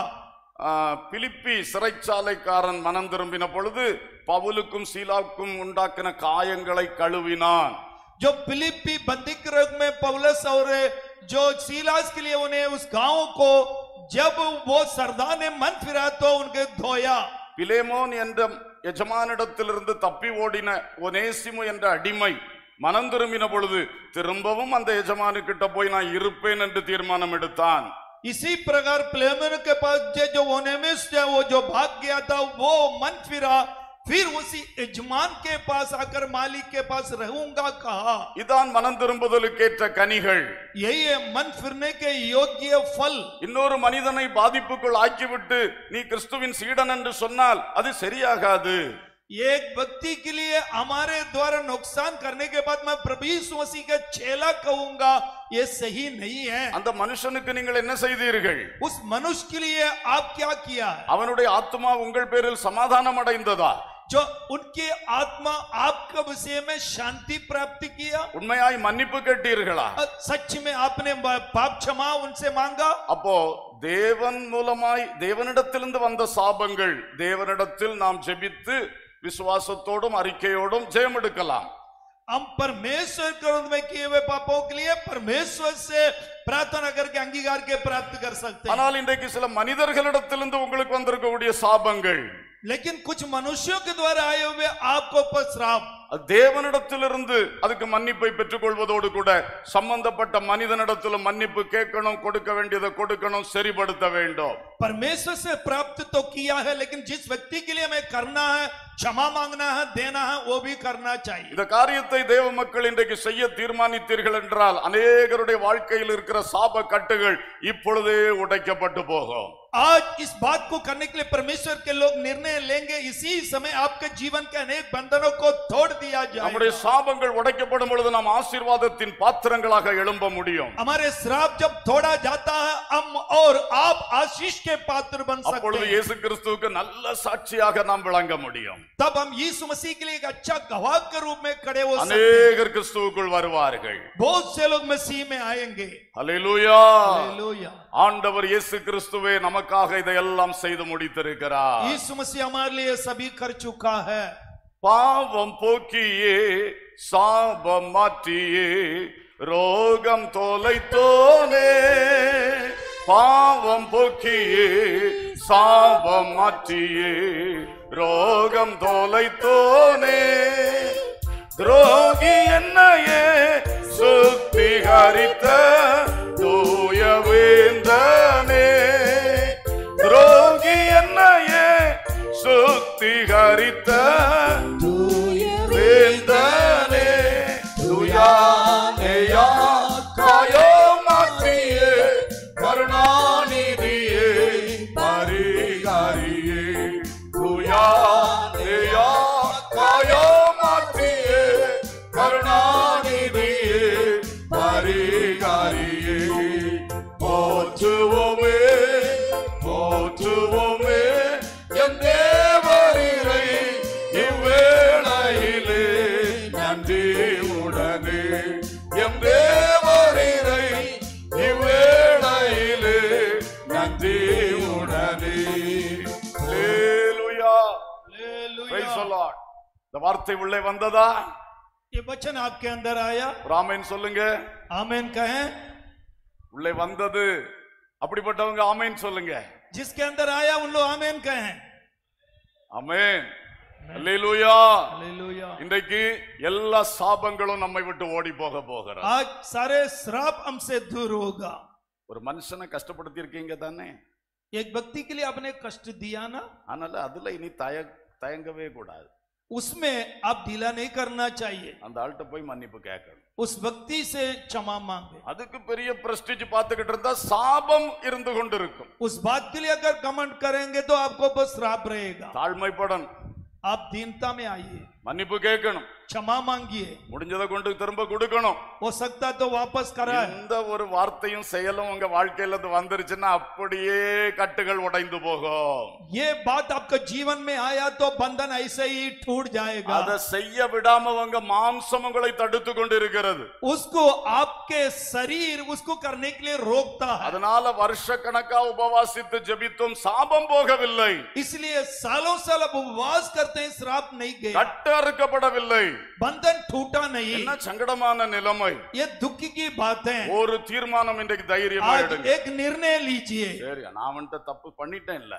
பிலிப்பி சிறைச்சாலைக்காரன் மனம் திரும்பின பொழுது பவுலுக்கும் சீலாவுக்கும் உண்டாக்கின காயங்களை கழுவினான் जो फिलिप्पी बंधक रोग में पौलुस और जो सीलास के लिए उन्हें उस गांव को जब वो सरदार ने मन फिरा तो उनके धोया। பிலேமோன் என்ற எஜமானிடத்திலிருந்து தப்பி ஓடின ஒனேசிமு என்ற அடிமை மனம் திரும்பின பொழுது திரும்பவும் அந்த எஜமானுக்கிட்ட போய் நான் இருப்பேன் என்று தீர்மானம் எடுத்தான்। इसी प्रकार फिलेमोन के पास जो ओनेसिमस था वो जो भाग गया था वो मन फिरा, फिर उसी यजमान के पास आकर मालिक के पास रहूंगा कहा। इदान मन तिरुंबुदलुक्केट्र कनिगळ यही है मन फिरने के योग्य फल। इन्नोरु मनिधनै बाधिप्पुक्कुल आक्कि विट्टु नी क्रिस्तुविन सीडन एंड्रु सोन्नाल अदु सरियागादु। एक व्यक्ति के लिए हमारे द्वारा नुकसान करने के बाद मैं प्रभु यीशु मसीह का चेला कहूंगा ये सही नहीं है। அந்த மனுஷனுக்கு நீங்கள் என்ன செய்தீர்கள்? उस मनुष्य के लिए आप क्या किया? அவனுடைய ஆத்மா உங்கள் பேரில் சமாதானம் அடைந்ததா? जो उनकी आत्मा आपका विषय में शांति प्राप्ति किया? उन्मयाई मन्निप्पु केट्टीर्गला? सच में आपने पाप क्षमा उनसे मांगा? अप्पो देवन मूलमाई देवनिडत्तिलिरुंदु वंद शापंगल देवनिडत्तिल नाम जेपित्तु विश्वासत्तोडुम अरिक्कैयोडुम जयम एडुक्कलाम। हम परमेश्वर करुण में किए हुए पापों के लिए परमेश्वर से प्रार्थना करके अंगीकार के प्राप्त कर सकते हैं। ஆனால் இன்றைக்கு சில மனிதர்களிடத்திலிருந்து உங்களுக்கு வந்திருக்கக்கூடிய சாபங்கள் लेकिन कुछ मनुष्यों के द्वारा आए हुए आपको श्राप தேவனிடத்திலிருந்து அதுக்கு மன்னிப்பை பெற்றுக்கொள்வதோடு கூட சம்பந்தப்பட்ட மனிதனிடத்திலும் மன்னிப்பு கேட்கணும், கொடுக்க வேண்டியதை கொடுக்கணும், சரிபடுத்த வேண்டும்। परमेश्वर से प्राप्त तो किया है लेकिन जिस व्यक्ति के लिए हमें करना है, क्षमा मांगना है, देना है, वो भी करना चाहिए। இந்த காரியத்தை தேவ மக்கள் இன்றைக்கு செய்ய தீர்மானித்தீர்கள் என்றால் अनेகருடைய வாழ்க்கையில் இருக்கிற சாப கட்டுகள் இப்பொழுதே உடைக்கப்பட்டு போகும்। आज इस बात को करने के लिए परमेश्वर के लोग निर्णय लेंगे, इसी समय आपके जीवन के अनेक बंधनों को तोड़ दिया जाएगा। हमारे शापங்கள் உடைக்கப்படும் பொழுது நாம் ஆசீர்வாதத்தின் பாத்திரங்களாக எழும்ப முடியும்। हमारे श्राप जब तोड़ा जाता है हम और आप आशीष के पात्र बन सकते हैं। அப்பொழுது இயேசு கிறிஸ்துவுக்கு நல்ல சாட்சியாக நாம் விளங்க முடியும்। तब हम यीशु मसीह के लिए एक अच्छा गवाह के रूप में खड़े हो सकते हैं। अनेक கிறிஸ்துவுக்குள் வருவார்கள், बहुत से लोग मसीह में आएंगे। Hallelujah hallelujah. ஆண்டவர் இயேசு கிறிஸ்துவே நம்ம यीशु मसीह हमारे लिए सभी कर चुका है। पावम पोकिये साब माटिये रोगम तोलैतोने पावम पोकिये साब माटिये रोगम तोलैतोने रोगी एन्नये सुत्तिहरित तूय वेंदने रोगी अन्नये सुत्तिहरित तूय वेंदने तुयानेया कायो मात्रिये करुणानिधिये परिहारिये तुयानेया कायो मात्रिये करुणानिधिये परिहारिये போற்றுவோமே என் தேவரீரை இவ்வேளையிலே நன்றியுடனே என் தேவரீரை இவ்வேளையிலே நன்றியுடனே। ஹalleluya praise the lord। இந்த வார்த்தை உள்ளே வந்ததா? ये वचन आपके अंदर आया? आमीन சொல்லுங்க। आमीन कहें। உள்ளே வந்தது அப்படிப்பட்டவங்க ஆமென் சொல்லுங்க। जिसके अंदर आया उन लोग आमेन कहें। Amen hallelujah hallelujah. இன்றைக்கு எல்லா சாபங்களும் நம்மை விட்டு ஓடி போக போகிறது। आज सारे श्राप हमसे दूर होगा। ஒரு மனுஷனை கஷ்டப்படுத்திருக்கீங்க தானே? एक व्यक्ति के लिए आपने कष्ट दिया ना? அதனால அதுல இனி தயங்கவே கூடாது। उसमें आप ढीला नहीं करना चाहिए। அந்த ஆள்கிட்ட போய் மன்னிப்பு கேட்கணும், उस व्यक्ति से क्षमा मांगे। அதுக்கு பெரிய பிரஸ்டீஜ் பாத்துக்கிட்டு இருந்தா சாபம் இருந்து கொண்டிருக்கும்। उस बात के लिए अगर कमेंट करेंगे तो आपको बस श्राप रहेगा। தாழ்மைப்படன், आप दीनता में आइए, மன்னிப்பு கேட்கணும், क्षमा मांगिए, முடிஞ்சத கொண்டு திரும்ப கொடுக்கணும், हो सकता तो वापस करा। இந்த ஒரு வார்த்தையும் செயலும் உங்க வாழ்க்கையில இருந்து வந்திருச்சுன்னா அப்படியே கட்டுகள் உடைந்து போகும்। ये बात आपके जीवन में आया तो बंधन ऐसे ही टूट जाएगा। அத செய்ய விடாம உங்க மாம்சம் உங்களை தடுத்து கொண்டிருக்கிறது। उसको आपके शरीर उसको करने के लिए रोकता है। அதனால வருஷக்கணக்கா உபவாசித்து ஜெபித்தும் சாபம் போகவில்லை। इसलिए सालों साल उपवास करते हैं श्राप नहीं गया। தயாரிக்கப்படவில்லை. बंधन टूटा नहीं। इतना संकटமான निलमय। ये दुख की बात है। और तीर्मानम इनके धैर्य में आज एक निर्णय लीजिए। சரியா நான் வந்து தப்பு பண்ணிட்டேன் இல்ல.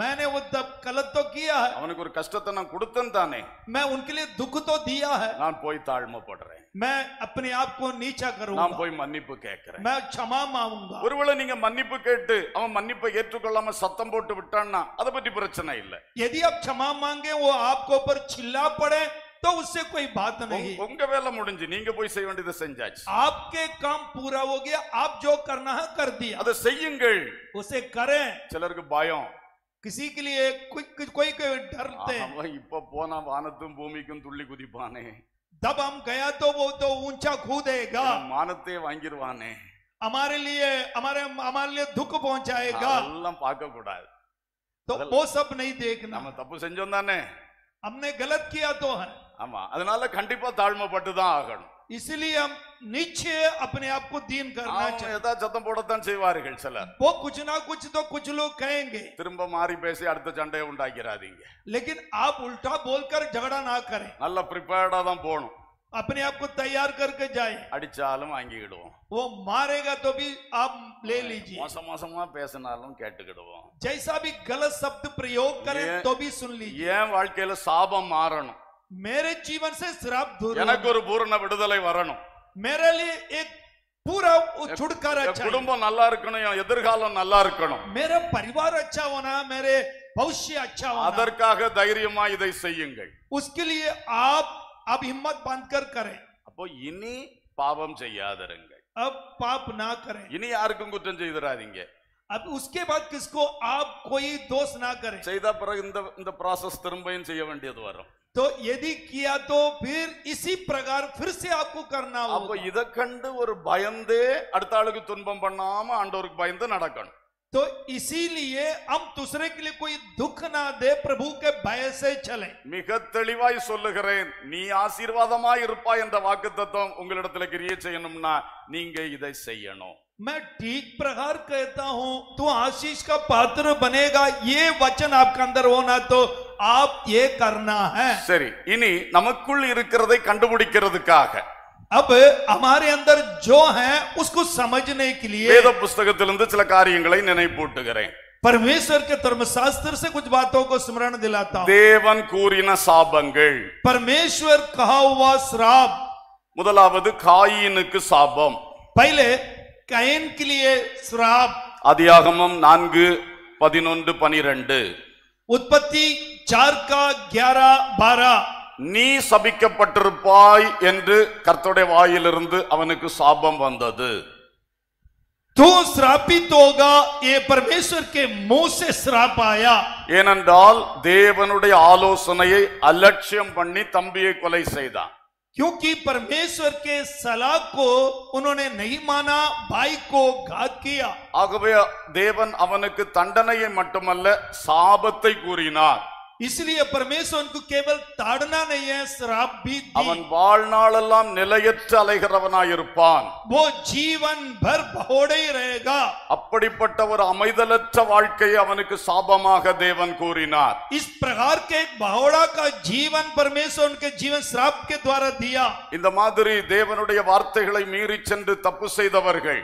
मैंने वो गलत तो किया है। उनको कष्ट तो ना कुड़ता नहीं। मैं उनके लिए दुख तो दिया है। ना कोई ताड़म पड़ रहे हैं। मैं अपने आप को नीचा करूंगा। ना कोई मन्निप केक्करें। मैं क्षमा मांगूंगा। ஒரு வேளை நீங்க மன்னிப்பு கேட்டு அவன் மன்னிப்பை ஏற்றுக்கொள்ளாம சத்தம் போட்டு விட்டான்னா அது பத்தி பிரச்சனை இல்ல. यदि आप क्षमा मांगे वो आपको ऊपर चिल्ला पड़े तो उससे कोई बात नहीं। उनका वेला मुड़ंजी, नींगे कोई सेवन डिस संजाज। आपके काम पूरा हो गया, आप जो करना है कर दिया। अदर सेयंगे। उसे करें। चलर के बायों। किसी के लिए कोई डरते हैं। जब हम गया तो वो तो ऊंचा कूदेगा, मानते वांगिरवाने हमारे लिए दुख पहुंचाएगा। तो वो सब नहीं देखना। तपु संजोंदाने हमने गलत किया तो है। ஆமா அதனால கண்டிப்பா தாழ்மைப்பட்டுதான் ஆகணும். इसलिए हम नीचे अपने आप को दीन करना चाहिए। यदा जतम போடத்தான் செய்வார்கள் சிலர். वो कुछ ना कुछ तो कुछ लोग कहेंगे। திரும்ப மாறி பேசி அடுத்த சண்டையை உண்டாக்கிராதீங்க. लेकिन आप उल्टा बोलकर झगड़ा ना करें। நல்லா प्रिपेयर्डா தான் போணும். अपने आप को तैयार करके जाए। அடிச்சாலும் வாங்கிடுவோம். वो मारेगा तो भी आप ले लीजिए. மோசமா பேசினாலும் கேட்டுக்கிடுவோம். जैसा भी गलत शब्द प्रयोग करें तो भी सुन लीजिए. ஏன் வாழ்க்கையில சாபம் மாறணும். मेरे जीवन से श्राप दूर होना पूर्ण विडुदलै वरणुम. मेरे लिए एक पूरा छुटकारा चाहिए. कुटुंबम நல்லா இருக்கணும், எதிர்காலம் நல்லா இருக்கணும். मेरा परिवार अच्छा होना, मेरे भविष्य अच्छा होना. அதற்காக தைரியமா இதை செய்யுங்கள். उसके लिए आप हिम्मत बांधकर करें. அப்போ இனி பாவம் செய்யாதருங்கள். अब पाप ना करें. இனி யாருக்கும் குற்றம் செய்திராதீங்க. अब उसके बाद किसको आप कोई दोष ना करें. செய்த பிறகு இந்த process திரும்பவும் செய்ய வேண்டியது வரும். तो यदि किया तो फिर इसी प्रकार फिर से आपको करना होगा. आपको इधर कंड और भयंदे अड़ताल के तुनबम बनाम आंडोर के भयंदे नाटकन. तो इसीलिए हम दूसरे के लिए कोई दुख ना दे, प्रभु के भय से चले. मिखत तलिवाई सोल्ल करें नी आशीर्वादमाई रुपायं दवाकतत्तम उंगले डटले करिए चयनुमना नींगे इधर सैयनो. मैं ठीक प्रकार कहता हूँ तो आशीष का पात्र बनेगा. ये वचन आपके अंदर होना तो आप ये करना है. सरी इनी नमक्कुल इरुक्किरदै कंडुपिडिक्किरदुक्काग. अब हमारे अंदर जो है उसको समझने के लिए वेद पुस्तकत्तिलिरुंदु सिल कार्यंगळै निनैपूट्टुगिरेन. परमेश्वर के धर्मशास्त्र से कुछ बातों को स्मरण दिलाता हूं. देवन कूरिन शापंगळ. परमेश्वर कहा हुआ श्राप. मुदलावदु कायिनुक्कु शापम. पहले कैन के लिए श्राप. आदियागमम 4:11-12 उत्पत्ति 4:11-12 நீ சபிக்கப்பட்டிருப்பாய் என்று கர்த்தருடைய வாயிலிருந்து அவனுக்கு சாபம் வந்தது. तू श्रापित होगा, ये परमेश्वर के मुंह से श्राप आया. ஏனென்றால் தேவனுடைய ஆலோசனையை அலட்சியம் பண்ணி தம்பியை கொலை செய்தான். क्योंकि परमेश्वर के सलाह को उन्होंने नहीं माना, भाई को घात किया. ஆகவே தேவன் அவனுக்கு தண்டனையை மட்டுமல்ல சாபத்தை கூறினார். इसलिए परमेश्वर उनको केवल ताड़ना नहीं है, श्राप भी दी. அவன் வாழ்நாளெல்லாம் நிலையற்ற அலைகிறவனாய் இருப்பான். वो जीवन भर बहोड़े रहेगा. அப்படிப்பட்ட ஒரு அமைதலற்ற வாழ்க்கையை அவனுக்கு சாபமாக தேவன் கூறினார். इस प्रकार के एक बहोड़ा का जीवन परमेश्वर उनके जीवन श्राप के द्वारा दिया. இந்த மாதிரி தேவனுடைய வார்த்தைகளை மீறி சென்று தப்பு செய்தவர்கள்.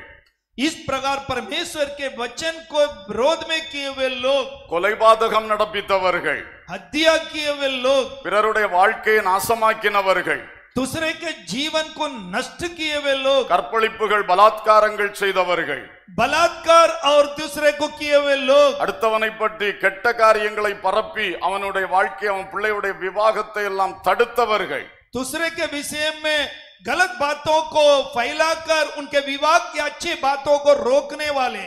इस प्रकार परमेश्वर के वचन को विरोध में किए हुए लोग. கொலைபாதகம் நடப்பித்தவர்கள். हत्या किए हुए लोग. பிறருடைய வாழ்க்கையை நாசமாக்கினவர்கள். दूसरे के जीवन को नष्ट किए हुए लोग. கற்பழிப்புகள் பலாத்காரங்கள் செய்தவர்கள். बलात्कार और दूसरे को किए हुए लोग. அடுத்தவனை பற்றி கெட்ட காரியங்களை பரப்பி அவனுடைய வாழ்க்கையை அவன் பிள்ளையுடைய விவாகத்தை எல்லாம் தடுத்தவர்கள். दूसरे के विषय में गलत बातों को फैलाकर उनके विवाह की अच्छी बातों को रोकने वाले.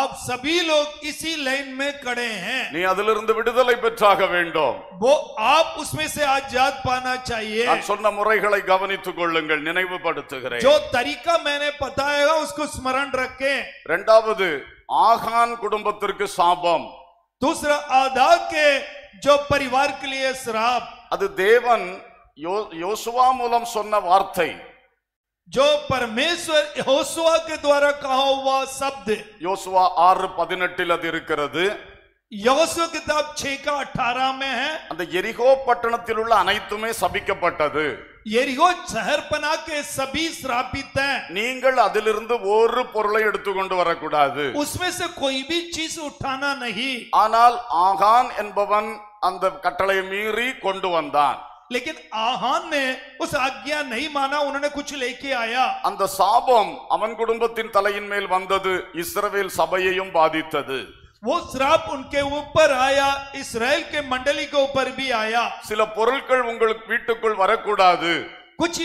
आप सभी लोग इसी लाइन में खड़े हैं. नहीं அதிலிருந்து விடுதலை பெற்றாக வேண்டும். वो आप उसमें से आजाद पाना चाहिए. நான் சொன்ன முறைகளை கவனித்துக் கொள்ளுங்கள், நினைவுபடுத்துகிறேன். जो तरीका मैंने बताया उसको स्मरण रखें. இரண்டாவது ஆகான் குடும்பத்திற்கு சாபம். दूसरा आधार के जो परिवार के लिए श्राप. அது தேவன் யோசுவா மூலம் சொன்ன வார்த்தை. जो परमेश्वर योशुआ के द्वारा कहा हुआ शब्द. யோசுவா 6:18 அது இருக்கிறது. யோசுவா கிதாப் 6:18 में है அந்த எரிகோ பட்டணத்தில் உள்ள அனைத்துமே சபிக்கப்பட்டது எரிகோ சஹர்பனாக்கே सभी श्रापित हैं நீங்கள் அதிலிருந்து ஒரு பொருளை எடுத்து கொண்டு வர கூடாது उसमें से कोई भी चीज उठाना नहीं ஆனால் ஆகான் என்பவன் அந்த கட்டளையை மீறி கொண்டு வந்தான் लेकिन आहान ने उस आज्ञा नहीं माना उन्होंने कुछ लेके आया அந்த சாபம் அவன் குடும்பத்தின் தலையின் மேல் வந்தது இஸ்ரவேல் சபையையும் பாதித்தது वो श्राप उनके ऊपर आया इसराइल के मंडली के ऊपर भी आया சில பொருட்கள் உங்கள் வீட்டுக்குள் வரக்கூடாது कुछ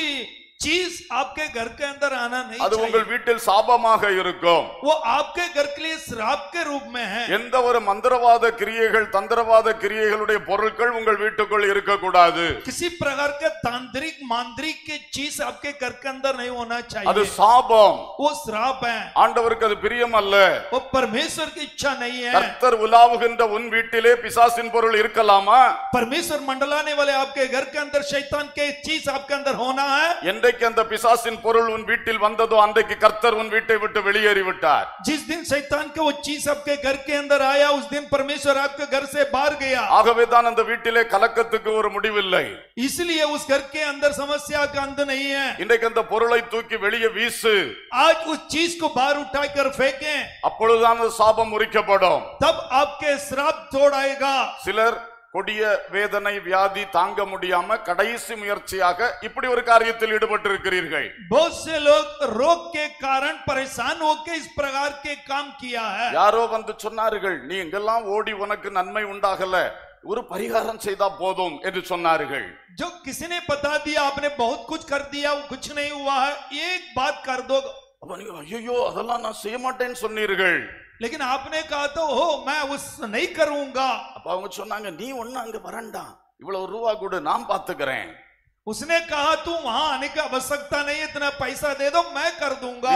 चीज आपके घर के अंदर आना नहीं அது உங்கள் வீட்டில் சாபமாக இருக்கும் वो आपके घर के लिए श्राप के रूप में है எந்த ஒரு மந்திரவாத கிரியைகள் தந்திரவாத கிரியைகளுடைய பொருட்கள் உங்கள் வீட்டுக்குள் இருக்க கூடாது किसी प्रकार के तांत्रिक मांत्रिक की चीज आपके घर के अंदर नहीं होना चाहिए அது சாபம் वो श्राप है ஆண்டவருக்கு அது பிரியம் அல்ல वो परमेश्वर की इच्छा नहीं है கர்த்தர் உலாவுகின்ற உன் வீட்டிலே பிசாசின் பொருள் இருக்கலாமா परमेश्वर मंडलाने वाले आपके घर के अंदर शैतान के चीज आपके अंदर होना है के अंदर पिशाचिन पोरुल उन बीटल बंदा तो आंधे की कर्तर उन बीटे बीटे बिलियरी बीटा जिस दिन शैतान के वो चीज आपके घर के अंदर आया उस दिन परमेश्वर आपके घर से बाहर गया आगवेदान अंदर बीटले कलकत्ते को और मुड़ी बिल्लाई इसलिए उस घर के अंदर समस्या का अंत नहीं है इन्हें के अंदर पोरुलाई तू की बिलिये बीस आज उस चीज को बाहर उठाकर फेंके अपलोदान साब मुरिक्या पड़ो तब आपके श्राप छोड़ाएगा सिलर கொடிய வேதனை வியாதி தாங்க முடியாம கடைசி முயற்சியாக இப்படி ஒரு காரியத்தில் ஈடுபட்டிருக்கிறீர்கள் बहुत से लोग रोग के कारण परेशान होके इस प्रकार के काम किया है யாரோ வந்து சொன்னார்கள் நீ எங்கெல்லாம் ஓடி உனக்கு நன்மை உண்டாகல ஒரு பரிகாரம் செய்தா போதும் என்று சொன்னார்கள் जो किसी ने बता दिया आपने बहुत कुछ कर दिया वो कुछ नहीं हुआ है एक बात कर दो ஐயோ அதெல்லாம் நான் செய்ய மாட்டேன்னு சொன்னீர்கள் लेकिन आपने कहा तो हो मैं उस नहीं करूंगा नहीं वरंडा इवलो नाम बात करें उसने कहा तू वहां आने की आवश्यकता नहीं इतना पैसा दे दो मैं कर दूंगा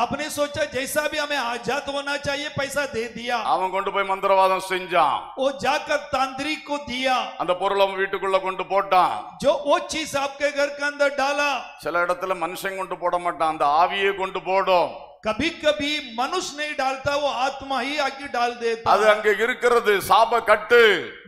आपने सोचा जैसा भी हमें आजाद होना चाहिए पैसा दे दिया அவன் கொண்டு போய் மந்திரவாதம் செஞ்சான் वो जाकर तांत्रिक को दिया அந்த பொருளை வீட்டுக்குள்ள கொண்டு போட்டான் जो वो चीज आपके घर के अंदर डाला சில இடத்துல மனுஷன் கொண்டு போட மாட்டான் அந்த ஆவியே கொண்டு போடும் कभी-कभी मनुष्य नहीं डालता वो आत्मा ही आके डाल देता அது அங்க இருக்குது சாப கட்டு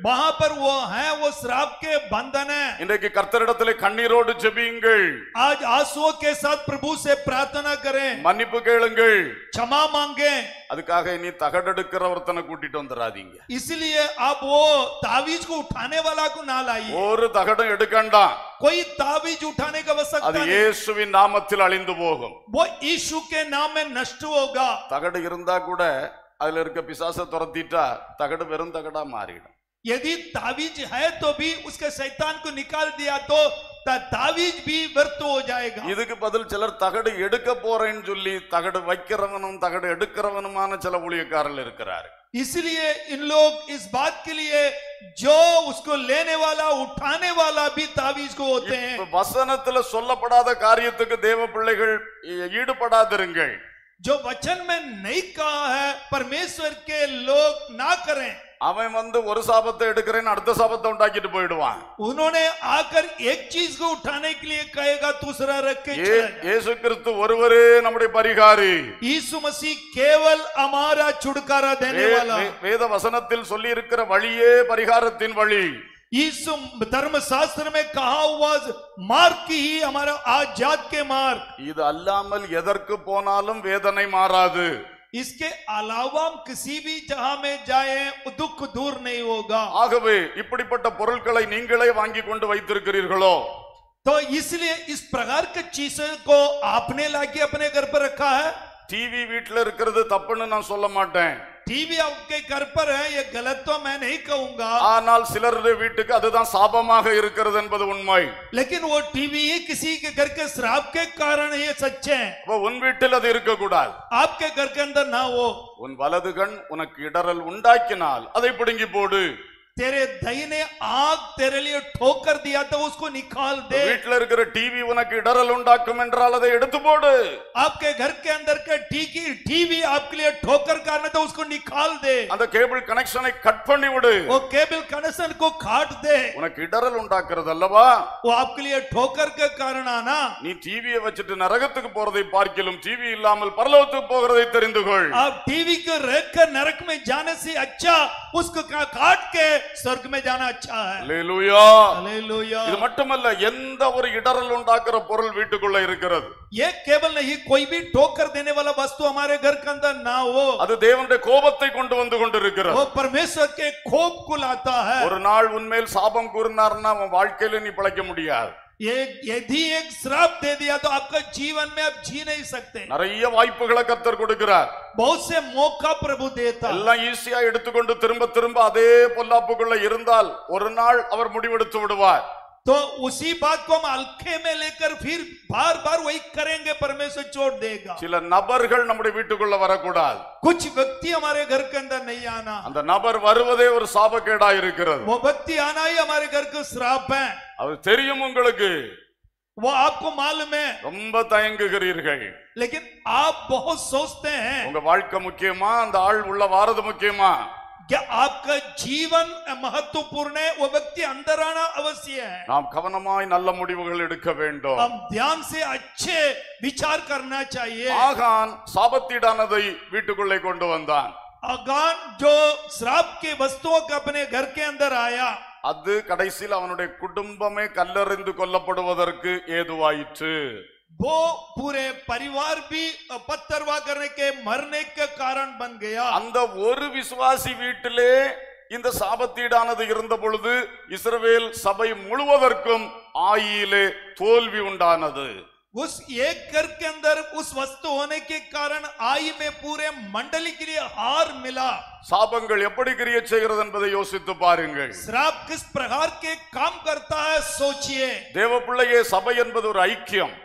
वहां पर वो है वो श्राप के बंधन है इनके कर्तरिडतले कन्नीरोड जबींगल आज आंसुओं के साथ प्रभु से प्रार्थना करें मन्निप्पु केलुंगल क्षमा मांगे அதுக்காக இனி தகடெடுக்கிறவர்தனை கூட்டிட்டு வந்தராதீங்க इसलिए आप वो तावीज को उठाने वाला को ना लाइए और தகட எடுக்கண்டா कोई तावीज उठाने का वसकता नहीं அது இயேசுவின் நாமத்தில் அழிந்து போகும் वो यीशु के नाम में नष्ट होगा தகட இருந்தா கூட அதுல இருக்க பிசாசை துரத்திட்டா தகட வெறும் தகடா மாறிடும் यदि तावीज है तो भी उसके शैतान को निकाल दिया तो तावीज भी व्यर्थ हो जाएगा இதுக்கு பதில் சிலர் தகடு எடுக்க போறேன்னு சொல்லி தகடு வைக்கிறவனும் தகடு எடுக்கிறவனுமான சில ஊழியக்காரர்கள் இருக்கிறார் इसलिए इन लोग इस बात के लिए जो उसको लेने वाला उठाने वाला भी तावीज को होते हैं வசனத்துல சொல்லப்படாத காரியத்துக்கு தேவ பிள்ளைகள் ஈடுபடாதிருங்கள் जो वचन में नहीं कहा है परमेश्वर के लोग ना करें அவன் வந்து ஒரு சாபத்தை எடுக்கறேன்னு அடுத்த சாபத்தை உண்டாக்கிட்டு போய்டுவான் उन्होंने आकर एक चीज को उठाने के लिए कहेगा दूसरा रखे यीशु क्रिस्तु ஒருவரே நம்முடைய பரிகாரி यीशु मसीह केवल हमारा छुटकारा देने वाला வேத வசனத்தில் சொல்லி இருக்கிற வழியே பரிகாரத்தின் வழி यीशु धर्म शास्त्र में कहा हुआ मार्ग ही हमारा आजाद के मार्ग இது அல்லாமல் எதற்கு போனாலும் வேதனை மாறாது इसके अलावा हम किसी भी जहां में जाएं दुख दूर नहीं होगा ஆகவே இப்படிப்பட்ட பொருட்களை நீங்களே வாங்கி கொண்டு வைத்திருக்கிறீர்களோ तो इसलिए इस प्रकार की चीजों को आपने लाके अपने घर पर रखा है टीवी வீட்ல இருக்குது தப்புன்னு நான் சொல்ல மாட்டேன் टीवी आपके घर पर है ये गलत तो मैं नहीं कहूंगा ஆனால் சிலருடைய வீட்டுக்கு அதுதான் சாபமாக இருக்குது என்பது உண்மை लेकिन वो टीवी ही किसी के घर के श्राप के कारण ये सच्चे हैं वो उन வீட்டில் அது இருக்க கூடாது आपके घर के अंदर ना हो उन வலது கண் உனக்கு இடறல் உண்டாக்கினால் அதை பிடுங்கி போடு तेरे दही ने आग तेरे लिए ठोक कर दिया तो उसको निकाल दे வீட்ல இருக்கிற टीवी உனக்கு இடறல் உண்டாக்கும் என்றால் அதை எடுத்து போடு आपके घर के अंदर के टीवी आपके लिए ठोकर कारण तो उसको निकाल दे அந்த கேபிள் கனெக்ஷனை கட் பண்ணி விடு वो केबल कनेक्शन को काट दे உனக்கு இடறல் உண்டாக்குறதல்லவா वो आपके लिए ठोकर के कारण ஆனா நீ டிவியை வச்சிட்டு நரகத்துக்கு போறதை பார்க்கிலும் டிவி இல்லாமல் பரலோகத்துக்கு போகிறதை தெரிந்து கொள் आप टीवी को रखकर नरक में जाने से अच्छा उसको काट के स्वर्ग में जाना अच्छा है हालेलुया हालेलुया இது மட்டுமல்ல எந்த ஒரு இடறல் உண்டாக்குற பொருள் வீட்டுக்குள்ள இருக்கிறது ये केवल नहीं कोई भी ठोकर देने वाला वस्तु हमारे घर के अंदर ना हो அது தேவனுடைய கோபத்தை கொண்டு வந்து கொண்டிருக்கிறது वो परमेश्वर के कोप को लाता है ஒரு நாள் உன்மேல் சாபம் கூர்னார்னா உன் வாழ்க்கையில நீ பிழைக்க முடியாது यदि एक श्राप दे दिया तो आपका जीवन में आप जी नहीं सकते நிறைய வாய்ப்புகளை கர்த்தர் கொடுக்கிறார் बहुत से मौका प्रभु देता எல்லாம் ஈஸியா எடுத்துக்கொண்டு திரும்ப திரும்ப அதே பொல்லாப்புக்குள்ள இருந்தால் ஒரு நாள் அவர் முடிவெடுத்து விடுவார் तो उसी बात को हम हल्के में लेकर फिर बार बार वही करेंगे परमेश्वर छोड़ देगा சில நபர்கள் நம்முடைய வீட்டுக்குள்ள வரக்கூடாது कुछ व्यक्ति हमारे घर के अंदर नहीं आना அந்த நபர் வருவதே ஒரு சாபக்கேடா இருக்கிறது वो व्यक्ति आना ही हमारे घर को श्राप है அது தெரியும் உங்களுக்கு वो आपको मालूम है ரொம்ப தயங்குகிறீர்கள் लेकिन आप बहुत सोचते हैं உங்க வாழ்க்கை முக்கியமா அந்த ஆள் உள்ள வாரது முக்கியமா क्या आपका जीवन महत्वपूर्ण है वो व्यक्ति अंदर आना अवश्य है நாம் கவனமாய் நல்ல முடிவுகள் எடுக்க வேண்டும் हम ध्यान से अच्छे विचार करना चाहिए ஆகான் சாபத்தீடானதை வீட்டுக்குள்ளே கொண்டு வந்தான் ஆகான் जो श्राप के वस्तुओं का अपने घर के अंदर आया அது கடைசியில் அவனுடைய குடும்பமே கல்லெறிந்து கொல்லப்படுவதற்கு ஏதுவாயிற்று वो पूरे परिवार भी पत्थरवा करने के मरने के कारण बन गया அந்த ஒரு விசுவாசி வீட்டிலே இந்த சாபத்தீடானது இருந்தபொழுது இஸ்ரவேல் சபை முழுவதற்கும் ஆயிலே தோல்வி உண்டானது उस एक घर के अंदर उस वस्तु होने के कारण आई में पूरे मंडली के लिए हार मिला சாபங்கள் எப்படி கிரியை செய்கிறது என்பதை யோசித்து பாருங்கள் श्राप किस प्रकार के काम करता है सोचिए தேவ பிள்ளையே சபை என்பது ஒரு ஐக்கியம்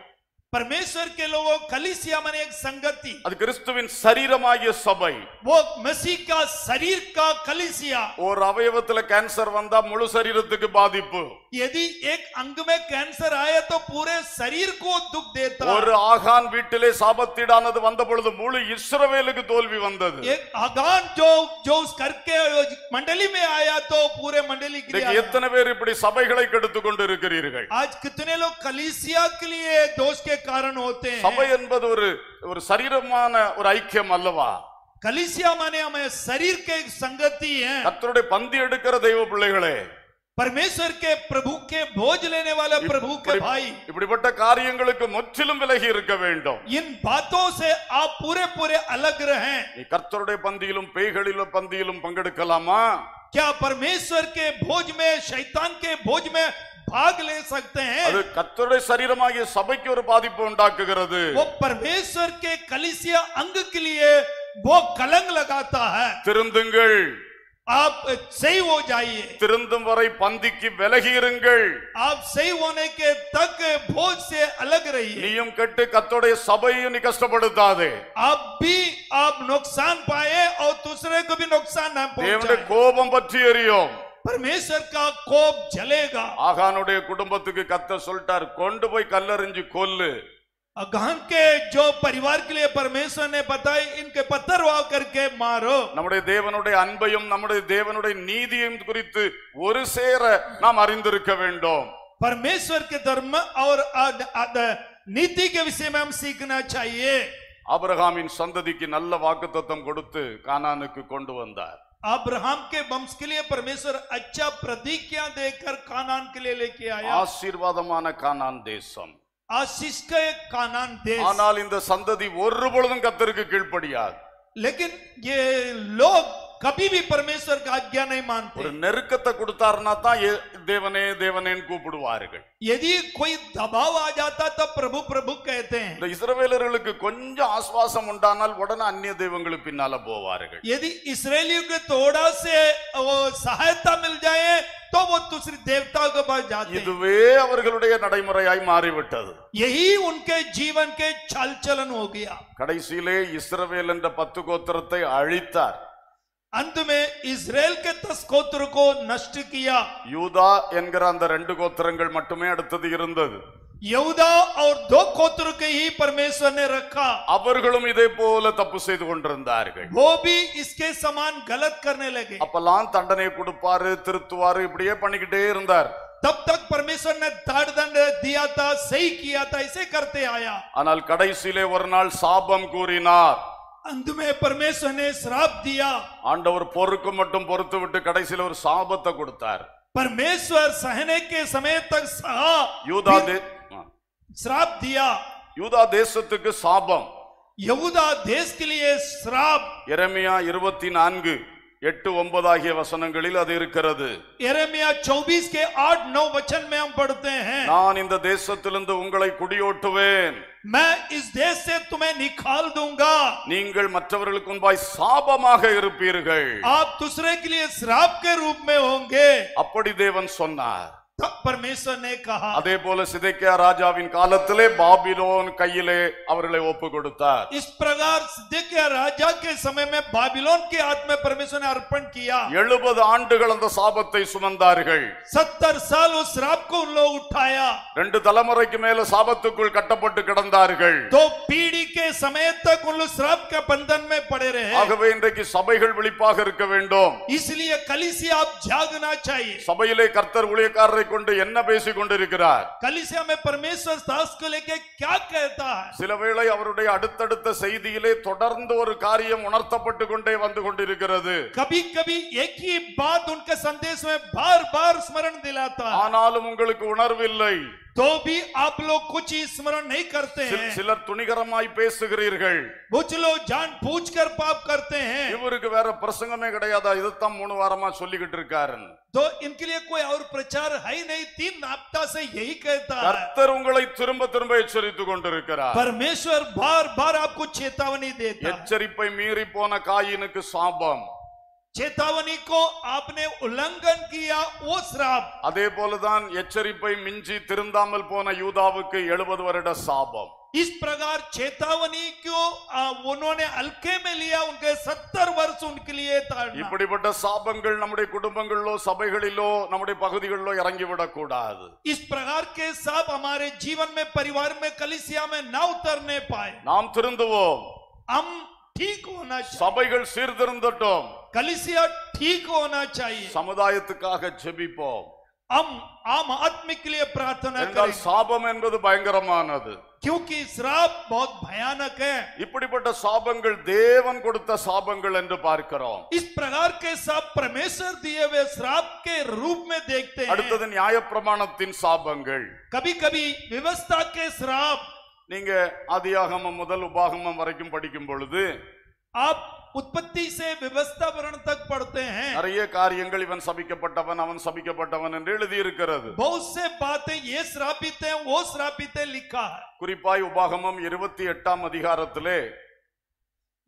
परमेश्वर के लोगों कलीसिया माने एक संगति அது கிறிஸ்துவின் சரீரமாகிய சபை वो मसीह का शरीर का कलीसिया और अवयवத்துல कैंसर வந்தா முழு शरीरத்துக்கு பாதிப்பு यदि एक अंग में कैंसर आया तो पूरे शरीर को दुख देता और ஆகான் வீட்டிலே சாபத்தீடானது வந்தபொழுது முழு இஸ்ரவேலுக்கு தோல்வி வந்தது एक ஆகான் जो उस करके मंडली में आया तो पूरे मंडली के लिए कितने பேர் இப்படி சபைகளை கெடுத்துக் கொண்டிருக்கிறீர்கள் आज कितने लोग कलीसिया के लिए दोष के कारण होते हैं சபை என்பது ஒரு சரீரமான ஒரு ஐக்கியம் அல்லவா கலீசியா माने हमें शरीर के संगति है கர்த்தருடைய பந்தி எடுக்கிற தெய்வ பிள்ளைகளே परमेश्वर के प्रभु के भोज लेने वाला प्रभु के भाई இப்படிப்பட்ட காரியங்களுக்கு முற்றிலும் விலகி இருக்க வேண்டும் इन बातों से आप पूरे पूरे अलग रहें நீ கர்த்தருடைய பந்தியிலும் பேய்களிலும் பந்தியிலும் பங்கெடுக்கலாமா क्या परमेश्वर के भोज में शैतान के भोज में भाग ले सकते हैं அது கர்த்தருடைய சரீரமாகிய சபைக்கு ஒரு பாதிப்பு உண்டாக்குகிறது वो परमेश्वर के कलीसिया अंग के लिए वो कलंक लगाता है திருந்துங்கள் आप सही हो जाइए திருந்தும் வரை பந்திக்கு விலகி இருங்கள் आप सही होने के तक भोज से अलग रहिए நீயும் கெட்டு கர்த்தருடைய சபையை நீ கஷ்டப்படுத்தாதே आप नुकसान पाए और दूसरे को भी नुकसान ना पहुंचाए தேவனுடைய கோபம் பற்றி எரியும் परमेश्वर का कोप जलेगा ஆகானுடைய குடும்பத்துக்கு கர்த்தர் சொல்றார் கொண்டு போய் கல்லெறிஞ்சு கொல்லு ஆகான் के जो परिवार के लिए परमेश्वर ने बताई इनके पत्थरवाव करके मारो நம்முடைய தேவனுடைய அன்பையும் நம்முடைய தேவனுடைய நீதியையும் குறித்து ஒரு சேர நாம் அறிந்திருக்க வேண்டும் परमेश्वर के धर्म और नीति के विषय में हम सीखना चाहिए ஆபிரகாமின் சந்ததிக்கு நல்ல வாக்குத்தத்தம் கொடுத்து கானானுக்கு கொண்டு வந்தார் अब्राहम के वंश के लिए परमेश्वर अच्छा प्रतिज्ञा देकर कानान के लिए लेके आया आशीर्वादமான கானான் தேசம் ஆசிஸ்கே கானான் தேசம் ஆனால் இந்த சந்ததி ஒருபொழுதும் கர்த்தருக்கு கீழ்ப்படியாது लेकिन ये लोग कभी भी परमेश्वर की आज्ञा नहीं मानते और नरकத்தை கொடுத்தார்னா தான் தேவனே தேவனேன்னு கூப்பிடுவார்கள் यदि कोई दबाव आ जाता तब प्रभु प्रभु कहते हैं இந்த இஸ்ரவேலர்களுக்கு கொஞ்சம் ஆஸ்வாசம் உண்டானால் உடனே அன்னிய தெய்வங்களுக்கு பின்னால போவார்கள் यदि इस्राएलियों को थोड़ा से वो सहायता मिल जाए तो वो दूसरी देवताओं के पास जाते हैं இதுவே அவர்களுடைய நடைமுறையாய் மாறிவிட்டது यही उनके जीवन के चालचलन हो गया கடைசிலே இஸ்ரவேல் என்ற 10 கோத்திரத்தை அழித்தார் अंत में इस्राएल के 10 गोत्र को नष्ट किया यूदा एनகிற அந்த 2 கோத்திரங்கள் மட்டுமே அடுத்து இருந்தது यहूदा और दो गोत्र के ही परमेश्वर ने रखा। அவர்களும் இதே போல தப்பு செய்து கொண்டிருந்தார்கள்। वो भी इसके समान गलत करने लगे। அப்பலாம் தண்டனை கொடுப்பாரு திருத்துவாரு இப்படியே பண்ணிக்கிட்டே இருந்தார்। तब तक परमेश्वर ने दंड दिया था, सही किया था, इसे करते आया। ஆனால் கடைசிலே ஒரு நாள் சாபம் கூறினார்। अंत में परमेश्वर ने श्राप दिया। ஆண்டவர் பொறுக்கு மட்டும் பொறுத்து விட்டு கடைசில ஒரு சாபத்தை கொடுத்தார்। परमेश्वर सहने के समय तक सहा, யூதா श्राप दिया। யூதா தேசத்துக்கு சாபம், யூதா தேश के लिए श्राप। எரேமியா 24:8-9 ஆகிய வசனங்களில் அது இருக்கிறது। எரேமியா 24:8-9 வசனம் में हम पढ़ते हैं, நான் இந்த தேசத்திலிருந்து உங்களை குடியோட்டுவேன்। मैं इस देश से तुम्हें निकाल दूंगा। நீங்கள் மற்றவர்களுக்கு முன்பாய் சாபமாக இருப்பீர்கள்। आप दूसरे के लिए श्राप के रूप में होंगे। அப்படி தேவன் சொன்னார்। तब परमेश्वर ने कहा। அதே போல சிதேக்கியா ராஜாவின் காலத்திலே பாபிலோன் கையிலே அவர்களை ஒப்பு கொடுத்தார்। इस प्रकार सिदकिया राजा के समय में बाबिलोन के हाथ में परमेश्वर ने अर्पण किया। 70 ஆண்டுகள் அந்த சாபத்தை சுமந்தார்கள்। 70 साल उस श्राप को उन लोग उठाया। 2 தலைமுறைக்கு மேல சாபத்துக்குள் கட்டப்பட்டு கிடந்தார்கள்। तो पीढ़ी के समय तक उन लोग श्राप के बंधन में पड़े रहे। ஆகவே இன்றைக்கு சபைகள் விழிப்பாக இருக்க வேண்டும்। इसलिए कलीसिया आप जागना चाहिए। சபையிலே கர்த்தர் ஊழியக்காரரை कलीसिया में परमेश्वर दास को लेके क्या कहता है? சில வேளை அவருடைய அடுத்தடுத்த செய்தியிலே தொடர்ந்து ஒரு காரியம் உணர்த்தப்பட்டு கொண்டே வந்து கொண்டிருக்கிறது। कभी-कभी एक ही बात उनके संदेश में बार-बार स्मरण दिलाता है। ஆனாலும் உங்களுக்கு உணர்வில்லை। तो भी आप लोग कुछ ही स्मरण नहीं करते हैं। சிலர் துணிகரமாய் பேசுகிறீர்கள்। कुछ लोग जानबूझकर पाप करते हैं। இவருக்கு வேற பிரசங்கமே கிடையாது, இதுதான் 3 வாரமா சொல்லிக்கிட்டு இருக்காரு। तो इनके लिए कोई और प्रचार है नहीं, 3 हफ्ता से यही कहता है। கர்த்தர் உங்களை திரும்ப எச்சரித்துக் கொண்டிருக்கிறார்। परमेश्वर बार-बार आपको चेतावनी देता है। எச்சரிப்பை மீறி போன காயினுக்கு சாபம்। चेतावनी को आपने उल्लंघन किया वो श्राप। அதே போலதான் எச்சரிப்பை மிஞ்சி திருந்தாமல் போன யூதாவுக்கு 70 வருட சாபம்। इस प्रकार चेतावनी को उन्होंने हल्के में लिया, उनके 70 वर्ष उनके लिए ताड़ना। இப்படிப்பட்ட சாபங்கள் நம்முடைய குடும்பங்களோ சபைகளிலோ நம்முடைய பகுதிகளிலோ இறங்கி விட கூடாது। इस प्रकार के साप हमारे जीवन में, परिवार में, कलीसिया में ना उतरने पाए। நாம் திருந்துவோம், हम ठीक होना चाहिए। சபைகள் சீர்திருந்தட்டும், कलीसिया ठीक होना चाहिए। समुदायத்துக்காக ஜெபிப்போம், हम आत्मिक के लिए प्रार्थना करें। சாபம் என்பது பயங்கரமானது, क्योंकि श्राप बहुत भयानक है। இப்படிப்பட்ட சாபங்கள் தேவன் கொடுத்த சாபங்கள் என்று பார்க்கிறோம்। इस प्रकार के साप परमेश्वर दिए हुए श्राप के रूप में देखते हैं। அடுத்து நியாயப்பிரமாணத்தின் சாபங்கள், कभी-कभी व्यवस्था के श्राप। நீங்க ஆதியாகமம் முதல் உபாகமம் வரைக்கும் படிக்கும் பொழுது आप उत्पत्ति से व्यवस्था वर्ण तक पढ़ते हैं। நிறைய காரியங்கள் இவன் சபிக்கப்பட்டவன் அவன் சபிக்கப்பட்டவன் என்று எழுதி இருக்கிறது। बहुत से बातें ये श्रापित हैं वो श्रापित है लिखा है। குறிப்பாய் உபாகமம் 28 அதிகாரத்திலே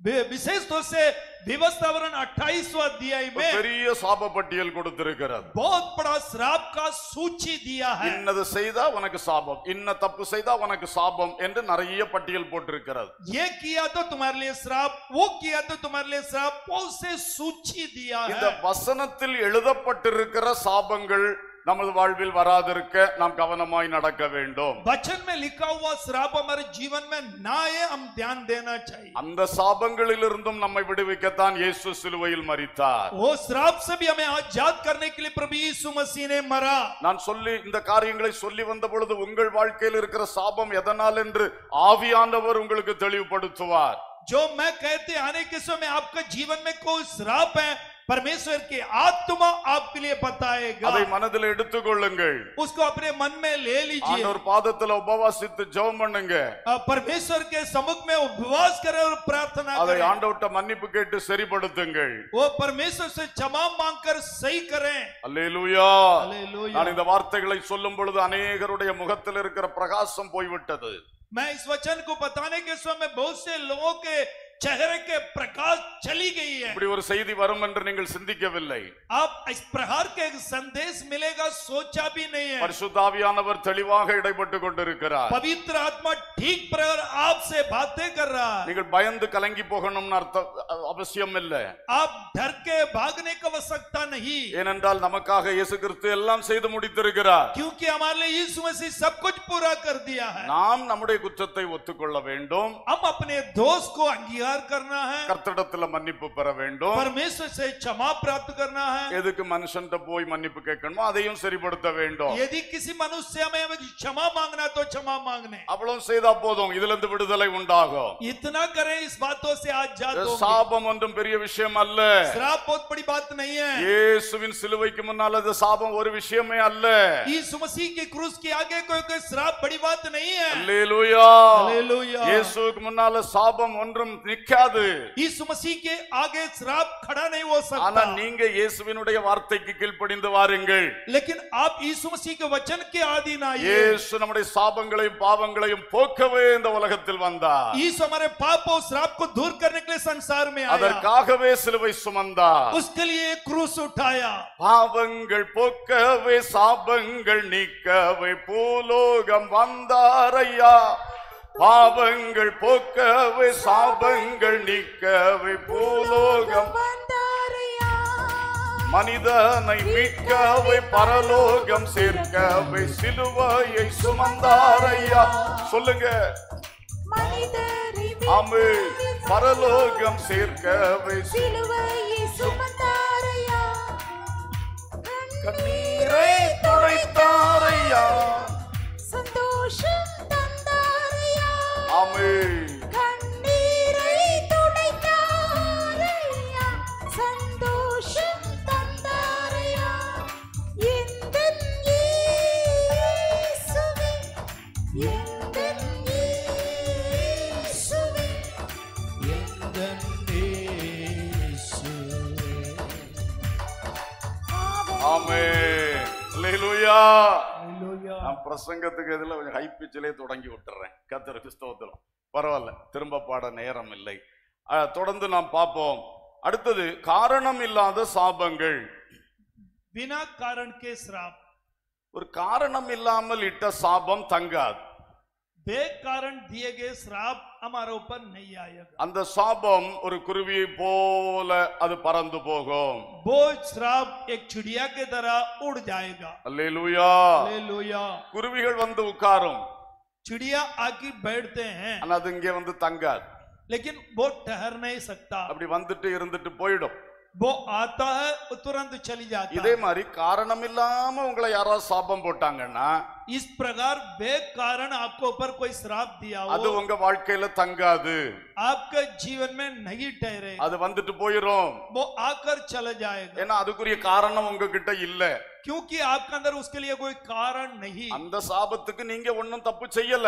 विशेष तौर से व्यवस्था वर्ण 28 अध्याय में பெரிய சாப பட்டியல் கொடுத்திருக்கிறது। बहुत बड़ा श्राप का सूची दिया है। இன்னது செய்தா உனக்கு சாபம், இன்ன தப்பு செய்தா உனக்கு சாபம் என்று நிறைய பட்டியல் போட்டிருக்கிறது। ये किया तो तुम्हारे लिए श्राप, वो किया तो तुम्हारे लिए श्राप, बहुत से सूची दिया है। இந்த வசனத்தில் எழுதப்பட்டிருக்கிற சாபங்கள் நமது வாழ்வில் வராதிருக்க நாம் கவனமாய் நடக்க வேண்டும்। वचन में लिखा हुआ श्राप हमारे जीवन में ना आए, हम ध्यान देना चाहिए। அந்த சாபங்களிலிருந்தும் நம்மை விடுவிக்கத்தான் இயேசு சிலுவையில் மரித்தார்। वो श्राप से भी हमें आजाद करने के लिए प्रभु यीशु मसीह ने मरा। நான் சொல்லி இந்த காரியங்களை சொல்லி வந்த பொழுது உங்கள் வாழ்க்கையில் இருக்கிற சாபம் எதனால் என்று ஆவியானவர் உங்களுக்கு தெளிவுபடுத்துவார்। जो मैं कहते आने के समय आपका जीवन में कोई श्राप है, परमेश्वर की आत्मा आपके लिए बताएगा। அதை மனதில் எடுத்துக்கொள்ளுங்கள், उसको अपने मन में ले लीजिए। ஆண்டவர் பாதத்தில் உபவாசித்து ஜெபம் பண்ணுங்க, परमेश्वर के सम्मुख में उपवास करें और प्रार्थना करें। அதை ஆண்டவர்ட்ட மன்னிப்பு கேட்டு சரிபடுத்துங்கள், वो परमेश्वर से क्षमा मांगकर सही करें। ஹalleluya ஹalleluya। நான் இந்த வார்த்தைகளை சொல்லும் பொழுது अनेகருடைய முகத்தில் இருக்கிற பிரகாசம் போய்விட்டது। मैं इस वचन को बताने के समय बहुत से लोगों के चेहरे के प्रकाश चली गई है। இப்படி ஒரு செய்தி வரும் என்று நீங்கள் சிந்திக்கவில்லை। आप इस प्रकार के संदेश मिलेगा सोचा भी नहीं है। परिशुद्ध आत्मावर தெளிவாக இடைப்பட்டு கொண்டிருக்கிறார்। पवित्र आत्मा ठीक प्रकार आपसे बातें कर रहा है। நீங்கள் பயந்து கலங்கி போகணும்னு அர்த்தம் அவசியம் இல்லை। आप डर के भागने की आवश्यकता नहीं। ஏனென்றால் நமக்காக இயேசு கிறிஸ்து எல்லாம் செய்து முடித்திருக்கிறார்। क्योंकि हमारे लिए यीशु मसीह सब कुछ पूरा कर दिया है। நாம் நம்முடைய குற்றத்தை ஒத்துக்கொள்ள வேண்டும்। हम अपने दोष को अंगीकार करना है। கர்த்தரிடத்தில் மன்னிப்பு பெற வேண்டும்। परमेश्वर से क्षमा प्राप्त करना है। எதுக்கு மனுஷன்ட போய் மன்னிப்பு கேட்கணும் அதையும் சரிபடுத்த வேண்டும்। यदि किसी मनुष्य में क्षमा मांगना तो क्षमा मांगने। அவளோம் செய்தா போதும் இதில இருந்து விடுதலை உண்டாகும்। इतना करें इस बातों से आज जात होंगे। சாபம் ஒன்றும் பெரிய விஷயம் அல்ல। श्राप बहुत बड़ी बात नहीं है। இயேசுவின் சிலுவைக்கு முன்னால அந்த சாபம் ஒரு விஷயமே அல்ல। यीशु मसीह की क्रूस के आगे कोई श्राप बड़ी बात नहीं है। Hallelujah hallelujah. இயேசுவுக்கு முன்னால சாபம் ஒன்றும் நிக்காது। यीशु मसीह के आगे श्राप खड़ा नहीं हो सकता। ஆனா நீங்க இயேசுவினுடைய வார்த்தைக்கு கீழ்ப்படிந்து வாருங்கள்। लेकिन आप यीशु मसीह के वचन के अधीन आइए। இயேசு நம்முடைய சாபங்களையும் பாவங்களையும் போக்கவே இந்த உலகத்தில் வந்தார்। यीशु हमारे पाप और श्राप को दूर करने के लिए संसार में आया। அதற்காகவே சிலுவை சுமந்தார்। उसके लिए क्रूस उठाया। பாவங்கள் போக்கவே சாபங்கள் நீக்கவே பூலோகம் வந்தார் ஐயா। பாவங்கள் போக்கவே சாபங்கள் நீக்கவே பூலோகம் வந்தார் ஐயா। மனிதனை மீட்கவே பரலோகம் சேர்க்கவே சிலுவையை சுமந்தார் ஐயா। சொல்லுங்க மனிதரை மீட்கவே பரலோகம் சேர்க்கவே சிலுவையை சுமந்தார் ஐயா। கண்ணீரை துடைத்தார் ஐயா। சந்தோஷம் தந்தார் ஐயா। ஆமென்। கண்ணீரை துடைத்தார் ஐயா। சந்தோஷம் தந்தார் ஐயா। எந்தன் இயேசுவே எந்தன் இயேசுவே எந்தன் இயேசுவே ஆமென் ஹல்லேலூயா। பிரசங்கத்துக்கு எதில கொஞ்சம் ஹை பிச்சிலே தொடங்கி விட்டுறேன்। கர்த்தர் கிறிஸ்தவத்திலும் பரவாயில்ல। திரும்ப பாட நேரம் இல்லை। தொடர்ந்து நாம் பார்ப்போம்। அடுத்தது காரணம் இல்லாத சாபங்கள்। வினா காரண கே ஸ்ராப்। ஒரு காரணம் இல்லாமல் இட்ட சாபம் தங்காது। பே காரண दिए गए श्राप हमारे ऊपर नहीं आएगा। அந்த சாபம் ஒரு குருவி போல அது பறந்து போகும்। वो श्राप एक चिड़िया की तरह उड़ जाएगा। Hallelujah hallelujah. குருவிகள் வந்து உட்காரும்। चिड़िया आके बैठते हैं। ஆனா அது இங்கே வந்து தங்காது। लेकिन वो ठहर नहीं सकता। அப்படி வந்துட்டு இருந்துட்டு போய்டும்। वो आता है तुरंत चली जाता है। இதே மாதிரி காரணம் இல்லாம உங்களை யாரா சாபம் போட்டாங்கன்னா इस प्रकार बेकारण आपको ऊपर कोई श्राप दिया हो அது உங்க வாழ்க்கையில தங்காது। आपके जीवन में नहीं ठहरेगा। அது வந்துட்டு போயிரும்। वो आकर चला जाएगा। ஏன்னா அதுக்குரிய காரணம் உங்ககிட்ட இல்ல। क्योंकि आपके अंदर उसके लिए कोई कारण नहीं। அந்த சாபத்துக்கு நீங்க ஒண்ணும் தப்பு செய்யல।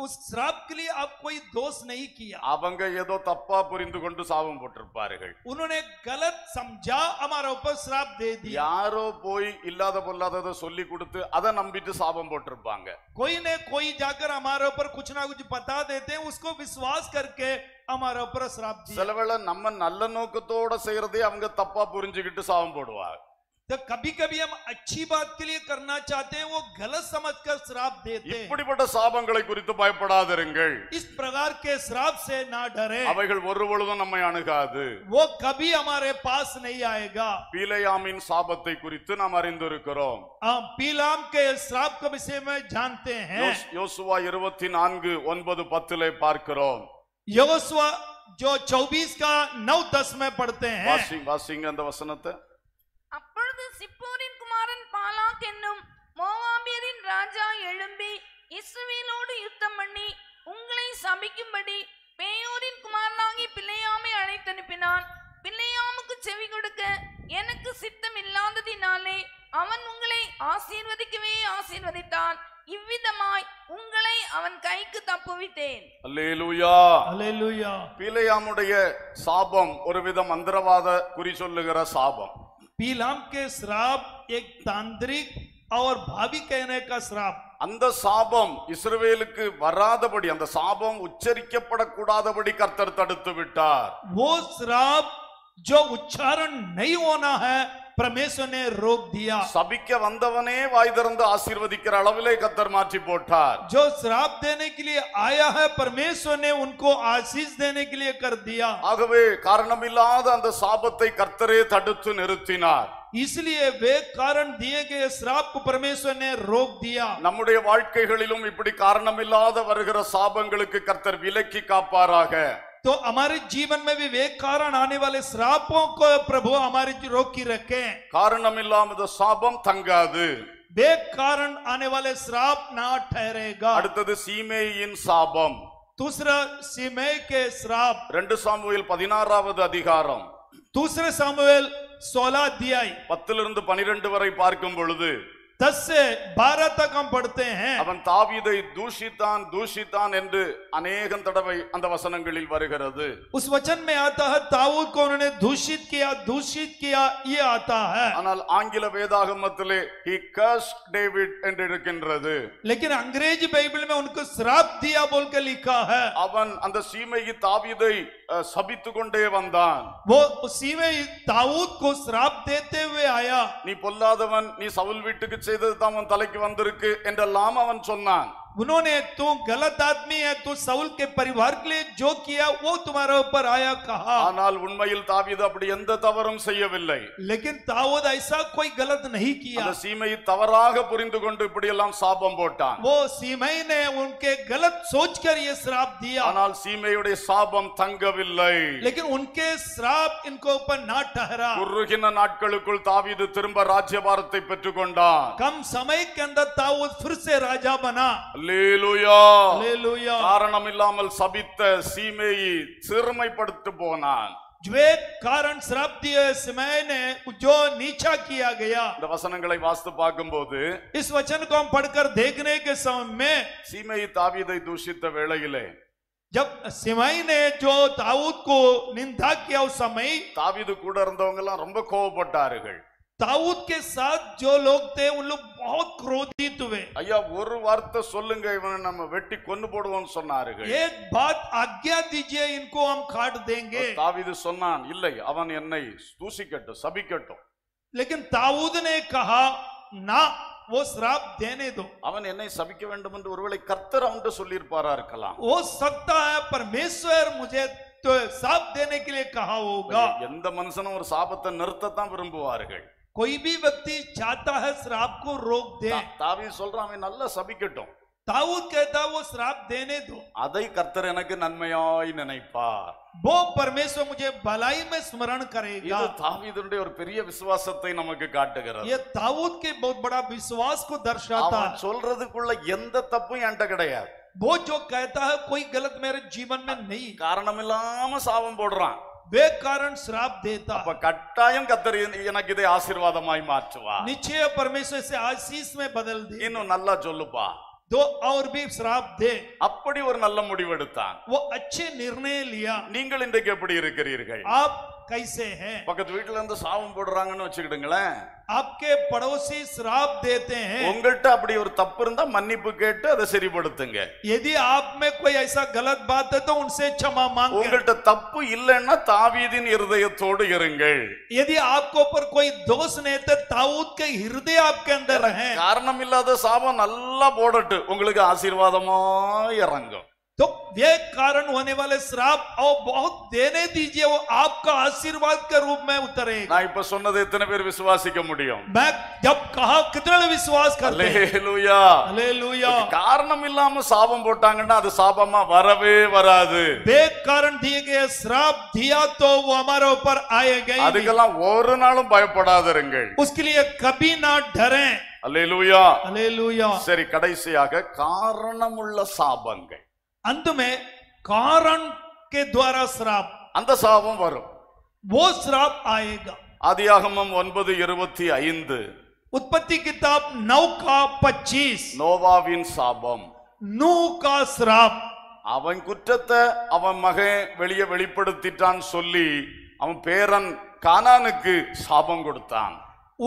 उस श्राप के लिए आप कोई दोष नहीं किया। அவங்க ஏதோ தப்பா புரிந்து கொண்டு சாபம் போட்டிருப்பார்கள்। उन्होंने गलत समझा हमारे ऊपर श्राप दे दिया। யாரோ போய் இல்லாத பொல்லாதத சொல்லி கொடுத்து அத நம்பிட்டு சாபம் போட்டிருப்பாங்க। कोई ने कोई जाकर हमारे ऊपर कुछ ना कुछ बता देते हैं। उसको विश्वास करके हमारे ऊपर श्राप दिया। சிலவேளை நம்ம நல்ல நோக்கத்தோட செய்யறதே அவங்க தப்பா புரிஞ்சிக்கிட்டு சாபம் போடுவாங்க। तो कभी कभी हम अच्छी बात के लिए करना चाहते हैं वो गलत समझ कर श्राप देते हैं। இப்படிப்பட்ட சாபங்களை குறித்து பயப்படாதீர்கள்। इस प्रकार के श्राप से ना डरें। அவைகள் ஒருபொழுதும் நம்மை அணுகாது। वो कभी हमारे पास नहीं आएगा। பீலாமின் சாபத்தை குறித்து நாம் அறிந்திருக்கிறோம்। हम பீலாம் के श्राप के विषय में जानते हैं। யோசுவா 24:9-10 லே பார்க்கிறோம்। யோசுவா जो 24:9-10 में पढ़ते हैं। வாசிங்க அந்த வசனத்தை। அப்பொழுது சிப்போரின் குமாரன் பாலாக் என்னும் மோவாபியரின் ராஜா எழும்பி இஸ்ரவேலோடு யுத்தம் பண்ணி உங்களை சபிக்கும்படி பேயோரின் குமாரனாகி பிலேயாமை அழைத்தனுப்பினான்। பிலேயாமுக்கு செவி கொடுக்க எனக்கு சித்தம் இல்லாததினாலே அவன் உங்களை ஆசீர்வதிக்கவே ஆசீர்வதித்தான்। இவ்விதமாய் உங்களை அவன் கைக்கு தப்புவித்தேன்। அல்லேலூயா அல்லேலூயா। பிலேயாமுடைய சாபம் ஒருவித மந்திரவாத குறி சொல்லுகிற சாபம்। பீலாம் के श्राप एक तांत्रिक और भावी कहने का श्राप। அந்த சாபம் இஸ்ரவேலுக்கு வராதபடி அந்த சாபம் உச்சரிக்கப்படக்கூடாதபடி கர்த்தர் தடுத்து விட்டார். वो श्राप जो उच्चारण नहीं होना है परमेश्वर ने रोक दिया. सबिके वंदवने वायदरंद आशीर्वदिकर अलविले कत्तर माची पोठा. जो श्राप देने के लिए आया है परमेश्वर ने उनको आशीष देने के लिए कर दिया. आगवे कारणमिलाद अंद साबत्ते कर्तरे थडुत्तु निरुत्तिनार. इसलिए वे कारण दिए गए श्राप को परमेश्वर ने रोक दिया. नम्मुடைய வாழ்க்கைகளிலும் இப்படி காரணமில்லாத வருகிற சாபங்களுக்கு கர்த்தர் விலக்கி காப்பாராக. तो हमारे जीवन में भी वे कारण आने वाले श्रापों को प्रभु हमारी रोकी रखे. कारणमिल्लामद शापम तंगादु. बे कारण आने वाले श्राप ना ठहरेगा. अर्थात सीमेयिन शापम. दूसरा सीमेय के श्राप. 2 सामुएल 16வது அதிகாரம். दूसरे सामुएल 16 अध्याय 10 से 12 வரை பார்க்கும் பொழுது 10 से 12 तक हम पढ़ते हैं. அவன் தாவீதை दूषितान दूषितान என்று अनेक தடவை அந்த வசனங்களில் வருகிறது. उस वचन में आता है दाऊद को उन्होंने दूषित किया ये आता है. ஆனால் ஆங்கில வேதாகமத்திலே he cursed David என்று இருக்கின்றது. लेकिन अंग्रेजी बाइबल में उनको श्राप दिया बोल के लिखा है. அவன் அந்த சீமையை தாவீதை சபித்து கொண்டே வந்தான். वो சீமை दाऊद को श्राप देते हुए आया. நீ பொல்லாதவன் நீ சவுல் வீட்டுக்கு உன் தலைக்கு வந்திருக்கு என்றெல்லாம் அவன் சொன்னான். उन्होंने तू गलत आदमी है तू सऊल के परिवार के लिए जो किया वो तुम्हारे ऊपर आया कहा. ஆனால் உண்மையில் தாவீது அப்படி எந்த தவறும் செய்யவில்லை. लेकिन दाऊद ऐसा कोई गलत नहीं किया. அந்த சீமையை தவறாக புரிந்துகொண்டு இப்படி எல்லாம் சாபம் போட்டான். वो சீமை ने उनके गलत सोचकर ये श्राप दिया. ஆனால் சீமையுடைய சாபம் தங்கவில்லை. लेकिन उनके श्राप इनके ऊपर ना ठहरा. குறுகின நாட்களுக்குள் தாவீது திரும்ப ராஜ்யபாரத்தை பெற்றுக்கொண்டான். कम समय के अंदर दाऊद फिर से राजा बना. அல்லேலூயா அல்லேலூயா. காரணமில்லாமல் சபித்த சீமேயி சிறுமைப்படுத்து போனான். वे कारण श्राप दिए समय ने जो नीचा किया गया. वचनங்களை வாஸ்து பாக்கும்போது इस वचन को हम पढ़कर देखने के समय में சீமேயி தாவீதை दूषित வேளையிலே जब சிமேயி ने जो दाऊद को निंदा किया उस समय தாவீது கூட இருந்தவங்க எல்லாம் ரொம்ப கோபப்பட்டார்கள். दाऊद के साथ जो लोग थे उन लोग बहुत क्रोधित हुए. ஐயா ஒரு வார்த்தை சொல்லுங்க இவனை நம்ம வெட்டி கொன்னு போடுவோம்னு சொன்னார்கள். एक बात आज्ञा दीजिए इनको हम काट देंगे. தாவீது சொன்னான் இல்லை அவன் என்னை தூசிக்கட்டும் சபிக்கட்டும். लेकिन दाऊद ने कहा ना वो श्राप देने दो. அவன் என்னை சபிக்க வேண்டும் என்று ஒருவேளை கர்த்தர் அவன்கிட்ட சொல்லியிருப்பாரா இருக்கலாம். वो सकता है परमेश्वर मुझे तो श्राप देने के लिए कहा होगा. எந்த மனுஷனும் ஒரு சாபத்தை நிறுத்த தான் விரும்புவார்கள். कोई भी व्यक्ति चाहता है श्राप को रोक दे. தாவீது சொல்றான் அவன் நல்லா சபிக்கட்டும். दाऊद कहता वो श्राप देने दो. அதை கர்த்தர் எனக்கு நன்மையாய் நினைப்பார். वो परमेश्वर मुझे भलाई में स्मरण करेगा. ये தாவீதுடைய ஒரு பெரிய விசுவாசத்தை நமக்கு காட்டுகிறது. ये दाऊद के बहुत बड़ा विश्वास को दर्शाता है. அவன் சொல்றதுக்குள்ள எந்த தப்பும் என்கிட்ட கிடையாது. वो जो कहता है कोई गलत मेरे जीवन में नहीं. காரணமில்லாம சாபம் போடுறான். बेकारण श्राप देता. अब कट्टायम कत्तर इनकिदे आशीर्वादमाई मार्चवा. निश्चय परमेश्वर से आशीष में बदल दे. इनो नल्ला जोल्लुपा. दो और भी श्राप दे. अपड़ी और नल्ला मुड़िवड़ता. वो अच्छे निर्णय लिया. नींगल इंदे के अपड़ी रिकरी रिकरी. आप कैसे हैं? பக்கத்து வீட்ல இருந்து சாபம் போடுறாங்கன்னு வெச்சுக்கிடுங்களே. आपके पड़ोसी श्राप देते हैं. உங்கள்ட்ட அப்படி ஒரு தப்பு இருந்தா மன்னிப்பு கேட்டு அதை சரிபடுத்துங்க. यदि आप में कोई ऐसा गलत बात है तो उनसे क्षमा मांगो. உங்கள்ட்ட தப்பு இல்லன்னா தாவீதின் இதயத்தோடு இருங்கள். यदि आपको ऊपर कोई दोष नहीं है तो दाऊद के हृदय आपके अंदर है. காரணமில்லாத சாபம் நல்லா போடட்டு உங்களுக்கு ஆசீர்வாதமா இறங்கும். तो ये कारण होने वाले श्राप और बहुत देने दीजिए वो आपका आशीर्वाद के रूप में उतरेगा. நான் இப்ப சொன்னது எத்தனை பேர் விசுவாசிக்க முடியும்? मैं जब कहा कितने विश्वास करते हैं? Hallelujah hallelujah. காரணம் இல்லாம சாபம் போட்டாங்கன்னா அது சாபமா வரவே வராது. बेकारण दिए गए श्राप दिया तो वो हमारे ऊपर आएगा. அதுக்கெல்லாம் ஒரு நாளும் பயப்படாதீர்கள். उसके लिए कभी ना डरें. Hallelujah hallelujah. சரி கடைசியாக காரணமுள்ள சாபங்கள். अंत में कारण के द्वारा श्राप अंत शापम वरुम. वो श्राप आएगा. आदियागमम 9:25 उत्पत्ति किताब 9:25 नोवाவின் சாபம். நோவா का श्राप. அவன் குற்றத்தை அவன் மகன் வெளியே வெளிப்படுத்திட்டான் சொல்லி அவன் பேரன் கானானுக்கு சாபம் கொடுத்தான்.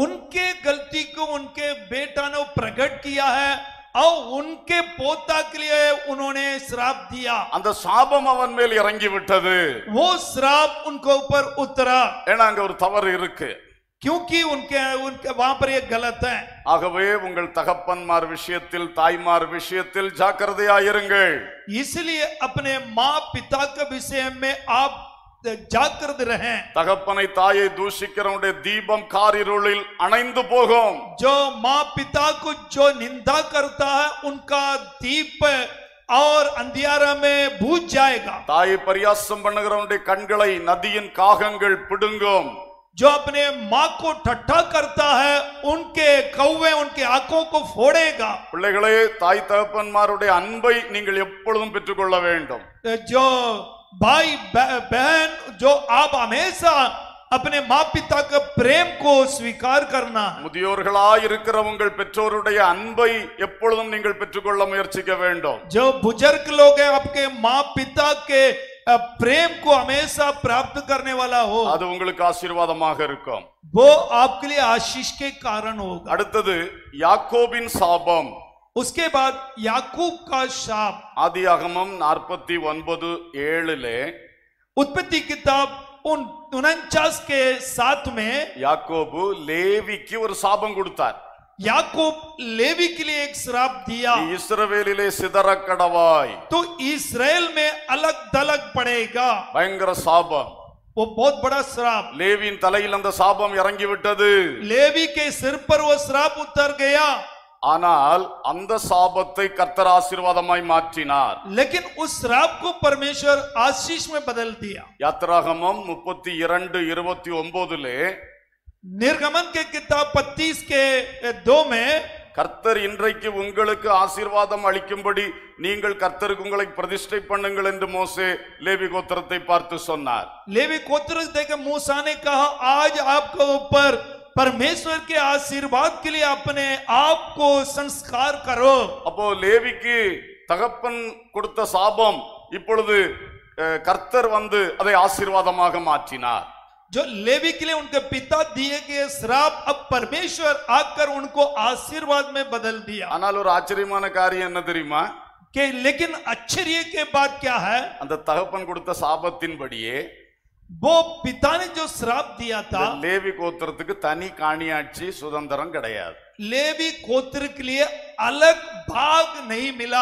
उनके गलती को उनके बेटा ने प्रकट किया है और उनके पोता के लिए उन्होंने श्राप दिया। அந்த சாபம் அவன் மேல் இறங்கி விட்டது। वो श्राप उनके ऊपर उतरा। ஏனா அங்க ஒரு தவறு இருக்கு। क्योंकि उनके उनके वहां पर ये गलत है। ஆகவே உங்கள் தகப்பன்மார் விஷயத்தில் தாய்மார் விஷயத்தில் ஜாக்கிரதையாக இருங்கள்। इसलिए अपने मां पिता के विषय में आप जागृत रहें। தகப்பனை தாயை தூஷிக்கிறவனுடைய தீபம் காரிருளில் அணைந்து போகும்। जो मां पिता को जो निंदा करता है उनका दीप और अंधियारा में बुझ जाएगा। தாயை பரியாசம் பண்ணுகிறவனுடைய கண்களை நதியின் காகங்கள் பிடுங்கும்। जो अपने मां को ठट्ठा करता है उनके कौवे उनके आंखों को फोड़ेगा। பிள்ளைகளே தாய் தகப்பன்மாருடைய அன்பை நீங்கள் எப்பொழுதும் பெற்றுக்கொள்ள வேண்டும்। जो भाई बहन जो आप हमेशा अपने माँ पिता के प्रेम को स्वीकार करना। मुदियोர்களாயிருக்கிறவங்கள் பெற்றோருடைய அன்பை எப்பொழுதும் நீங்கள் பெற்றுக்கொள்ள முயற்சிக்க வேண்டும்। जो बुजुर्ग लोग हैं आपके माँ पिता के प्रेम को हमेशा प्राप्त करने वाला हो। அது உங்களுக்கு ஆசீர்வாதமாக இருக்கும்। वो आपके लिए आशीष के कारण होगा। அடுத்து யாக்கோபின் சாபம்। उसके बाद याकूब का शाप। आदियागमम 49:7 में उत्पत्ति किताब 49 के 7 में याकूब लेवी की और शापम கொடுத்தார்। याकूब लेवी के लिए एक श्राप दिया। इस्राएल सिदरकडवाई तो इस्राएल में अलग थलग पड़ेगा। भयंकर शापम। वो बहुत बड़ा श्राप। लेवी इन தலையில் அந்த சாபம் இறங்கி விட்டது। लेवी के सिर पर वो श्राप उतर गया। ஆனால் அந்த சாபத்தை கர்த்தர் ஆசீர்வாதமாய் மாற்றினார்। लेकिन उस श्राप को परमेश्वर आशीष में बदल दिया। யாத்ராகமம் 32:29 में निर्गमन के किताब 35 के 2 में கர்த்தர் இன்றைக்கு உங்களுக்கு ஆசீர்வாதம் அளிக்கும்படி நீங்கள் கர்த்தருக்கு உங்களை பிரதிஷ்டை பண்ணுங்கள் என்று மோசே லேவி கோத்திரத்தை பார்த்து சொன்னார்। லேவி கோத்திரத்தை के मूसा ने कहा आज आपके ऊपर परमेश्वर के आशीर्वाद के लिए अपने आप को संस्कार करो। அப்போ லேவிக்கு தகப்பன் கொடுத்த சாபம் இப்பொழுது கர்த்தர் வந்து அதை ஆசீர்வாதமாக மாற்றினார்। जो लेवी के लिए उनके पिता दिए गए श्राप अब परमेश्वर आकर उनको आशीर्वाद में बदल दिया। ஆனால் ஒரு ஆச்சரியமான காரியம் என்ன தெரியுமா? कि लेकिन आश्चर्य के बात क्या है? அந்த தகப்பன் கொடுத்த சாபத்தின்படியே वो पिता ने जो श्राप दिया था लेवी गोत्र तनि काणियाची सुदंदरम கிடையாது। लेवी गोत्र के लिए अलग भाग नहीं मिला।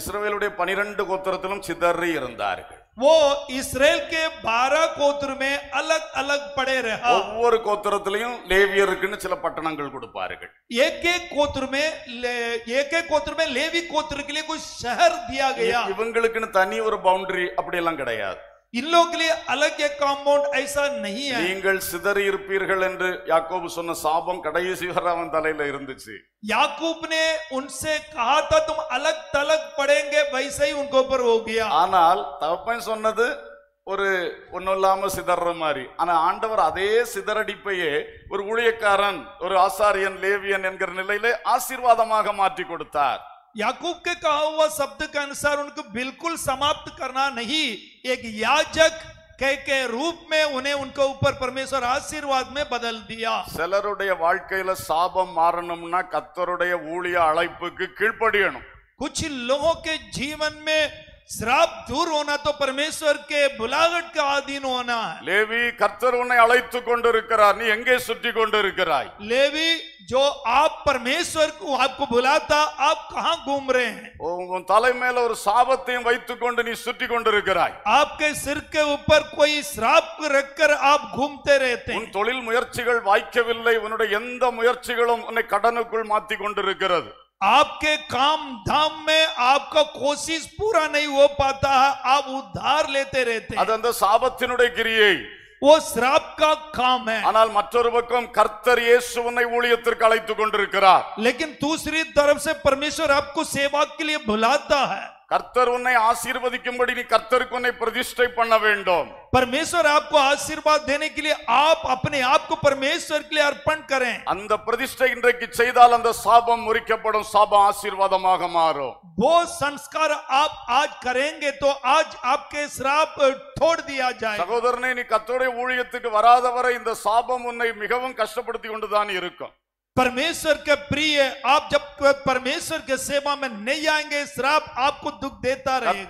इस्राएल 12 गोत्रத்திலும் சிதறி இருந்தார்கள்। वो इस्राएल के 12 गोत्र में अलग अलग पड़े रहा। ஒவ்வொரு கோத்திரத்திலும் லேவியருக்கு சில பட்டணங்கள் கொடுப்பார்கள்। एक एक गोत्र में लेवी गोत्र के लिए कोई शहर दिया गया। இவங்களுக்கு தனி ஒரு பவுண்டரி அப்படி எல்லாம் கிடையாது। इन लोगों के लिए अलग एक कंपाउंड ऐसा नहीं है। நீங்கள் சிதறி இருப்பீர்கள் என்று யாக்கோபு சொன்ன சாபம் கடைசி வரை அவன் தலையில இருந்துச்சு। याकूब ने उनसे कहा था तुम अलग थलग पड़ेंगे, वैसे ही उनके ऊपर हो गया। ஆனால் தகப்பன் சொன்னது ஒரு ஒன்னொல்லாம சிதறற மாதிரி। ஆனா ஆண்டவர் அதே சிதறடிப்பையே ஒரு ஊழியக்காரன் ஒரு ஆசாரியன் லேவியன் என்கிற நிலையிலே ஆசீர்வாதமாக மாற்றி கொடுத்தார்। याकूब के कहा हुआ शब्द के अनुसार उनको बिल्कुल समाप्त करना नहीं, एक याजक के रूप में उन्हें उनके ऊपर परमेश्वर आशीर्वाद में बदल दिया। சிலருடைய வாழ்க்கையில சாபம் மாறணும்னா கர்த்தருடைய ஊழிய அழைப்புக்கு கீழ்ப்படியணும்। कुछ लोगों के जीवन में श्राप दूर होना तो परमेश्वर के बुलाहट का अधीन होना है। लेवी கர்த்தர் உன்னை அழைத்து கொண்டிருக்கிறார், நீ எங்கே சுற்றி கொண்டிருக்கிறாய்? लेवी जो आप परमेश्वर को आपको बुलाता आप कहां घूम रहे हैं? உன் தலை மேல ஒரு சாபத்தையும் வைத்துக்கொண்டு நீ சுற்றி கொண்டிருக்கிறாய்। आपके सिर के ऊपर कोई श्राप रखकर आप घूमते रहते हैं। உன் தொழில் முயற்சிகள் வாய்க்கவில்லை, உன்னுடைய எந்த முயற்சிகளும் உன்னை கடனுக்குள் மாத்தி கொண்டிருக்கிறது। आपके काम धाम में आपका कोशिश पूरा नहीं हो पाता है, आप उधार लेते रहते हैं। अदंद साबत्तिनुडे क्रिये वो श्राप का काम है। ஆனால் மற்றொரு பக்கம் கர்த்தர் இயேசுவை ஊழியத்திற்கு அழைத்து கொண்டிருக்கிறார்। लेकिन दूसरी तरफ से परमेश्वर आपको सेवा के लिए बुलाता है। கர்த்தர் உன்னை ஆசீர்வதிக்கும்படி நீ கர்த்தருக்கு உன்னை பிரதிஷ்டை பண்ண வேண்டும்। परमेश्वर आपको आशीर्वाद देने के लिए आप अपने आप को परमेश्वर के लिए अर्पण करें। அந்த பிரதிஷ்டை இன்றைக்கு செய்தால் அந்த சாபம் முறிக்கப்படும், சாபம் ஆசீர்வாதமாக மாறும்। वो संस्कार आप आज करेंगे तो आज आपके श्राप छोड़ दिया जाए। சகோதரனே நீ கர்த்தருடைய ஊழியத்துக்கு வராதவரை இந்த சாபம் உன்னை மிகவும் கஷ்டப்படுத்தி கொண்டுதான் இருக்கும்। परमेश्वर के प्रिय, आप जब परमेश्वर के सेवा में नहीं आएंगे श्राप आपको दुख देता रहेगा।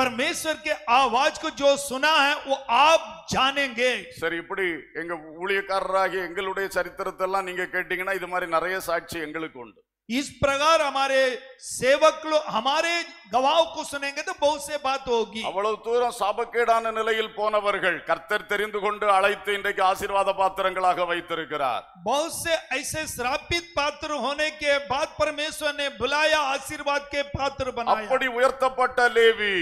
परमेश्वर के आवाज को जो सुना है वो आप जानेंगे। சரி இப்படி எங்க ஊழியக்காரராகி எங்களுடைய சரித்திரத்தை எல்லாம் நீங்க கேட்டிங்கனா இது மாதிரி நிறைய சாட்சி எங்களுக்கு உண்டு। इस प्रकार हमारे सेवक लोग हमारे गवाह को सुनेंगे तो बहुत से बात होगी। अवलो दूर சாபக்கேடான நிலையில் போனவர்கள் கர்த்தர் தெரிந்து கொண்டு அழைத்து இன்றைக்கு ஆசீர்வாத பாத்திரங்களாக வைத்திருக்கிறார்। बहुत से ऐसे श्रापित पात्र होने के बाद परमेश्वर ने बुलाया आशीर्वाद के पात्र बनाया। அப்படி உயர்த்தப்பட்ட லேவி,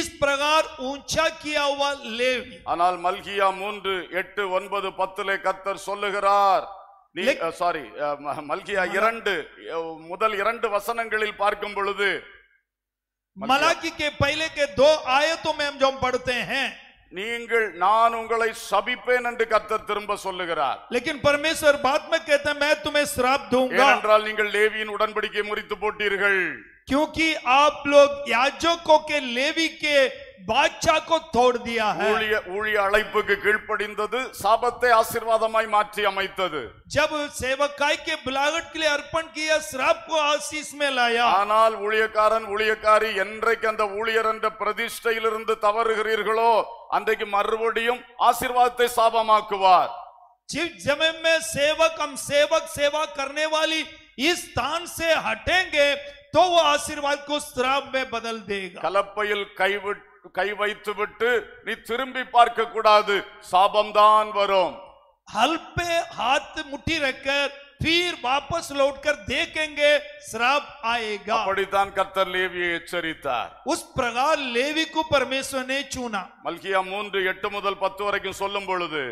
इस प्रकार ऊंचा किया हुआ लेवी। ஆனால் மல்கியா 3:8, 9, 10 கர்த்தர் சொல்லுகிறார் சாரி மல்கியா 2 முதல் 2 வசனங்களில் பார்க்கும் பொழுது மலாக்கி के पहले के 2 आयतों में हम जो पढ़ते हैं நீங்கள் நான் உங்களை சபிப்பேன் என்று கர்த்தர் திரும்ப சொல்லுகிறார்। लेकिन परमेश्वर बाद में कहता है मैं तुम्हें श्राप दूंगा। ஏனென்றால் நீங்கள் லேவியின் உடன்படிக்கையை முறித்து போட்டீர்கள்। क्योंकि आप लोग याजकों के लेवी के बादशाह को तोड़ दिया है। जब सेवकाई के बुलावट के लिए अर्पण किया श्राप को आशीष में लाया। ஆனால் ஊழியக்காரன் ஊழியக்காரி என்றைக்கு அந்த ஊழியர் என்ற பிரதிஷ்டையிலிருந்து தவறுகிறீர்களோ அன்றைக்கு மறுபடியும் ஆசீர்வாதத்தை சாபமாக்குவார்। जिस समय में सेवक हम सेवक सेवा करने वाली इस स्थान से हटेंगे तो वो आशीर्वाद को श्राप में बदल देगा। கலப்பையில் கை வைத்து விட்டு நீ திரும்பி பார்க்க கூடாது, சாபம் தான் வரும்। हल पे हाथ मुट्ठी रखकर फिर वापस लौटकर देखेंगे श्राप आएगा। அப்படிதான் கர்த்தர் லேவியை எச்சரித்தார்। उस प्रकार लेवी को परमेश्वर ने चुना। மல்கியா 3:8 முதல் 10 வரைக்கும் சொல்லும் பொழுது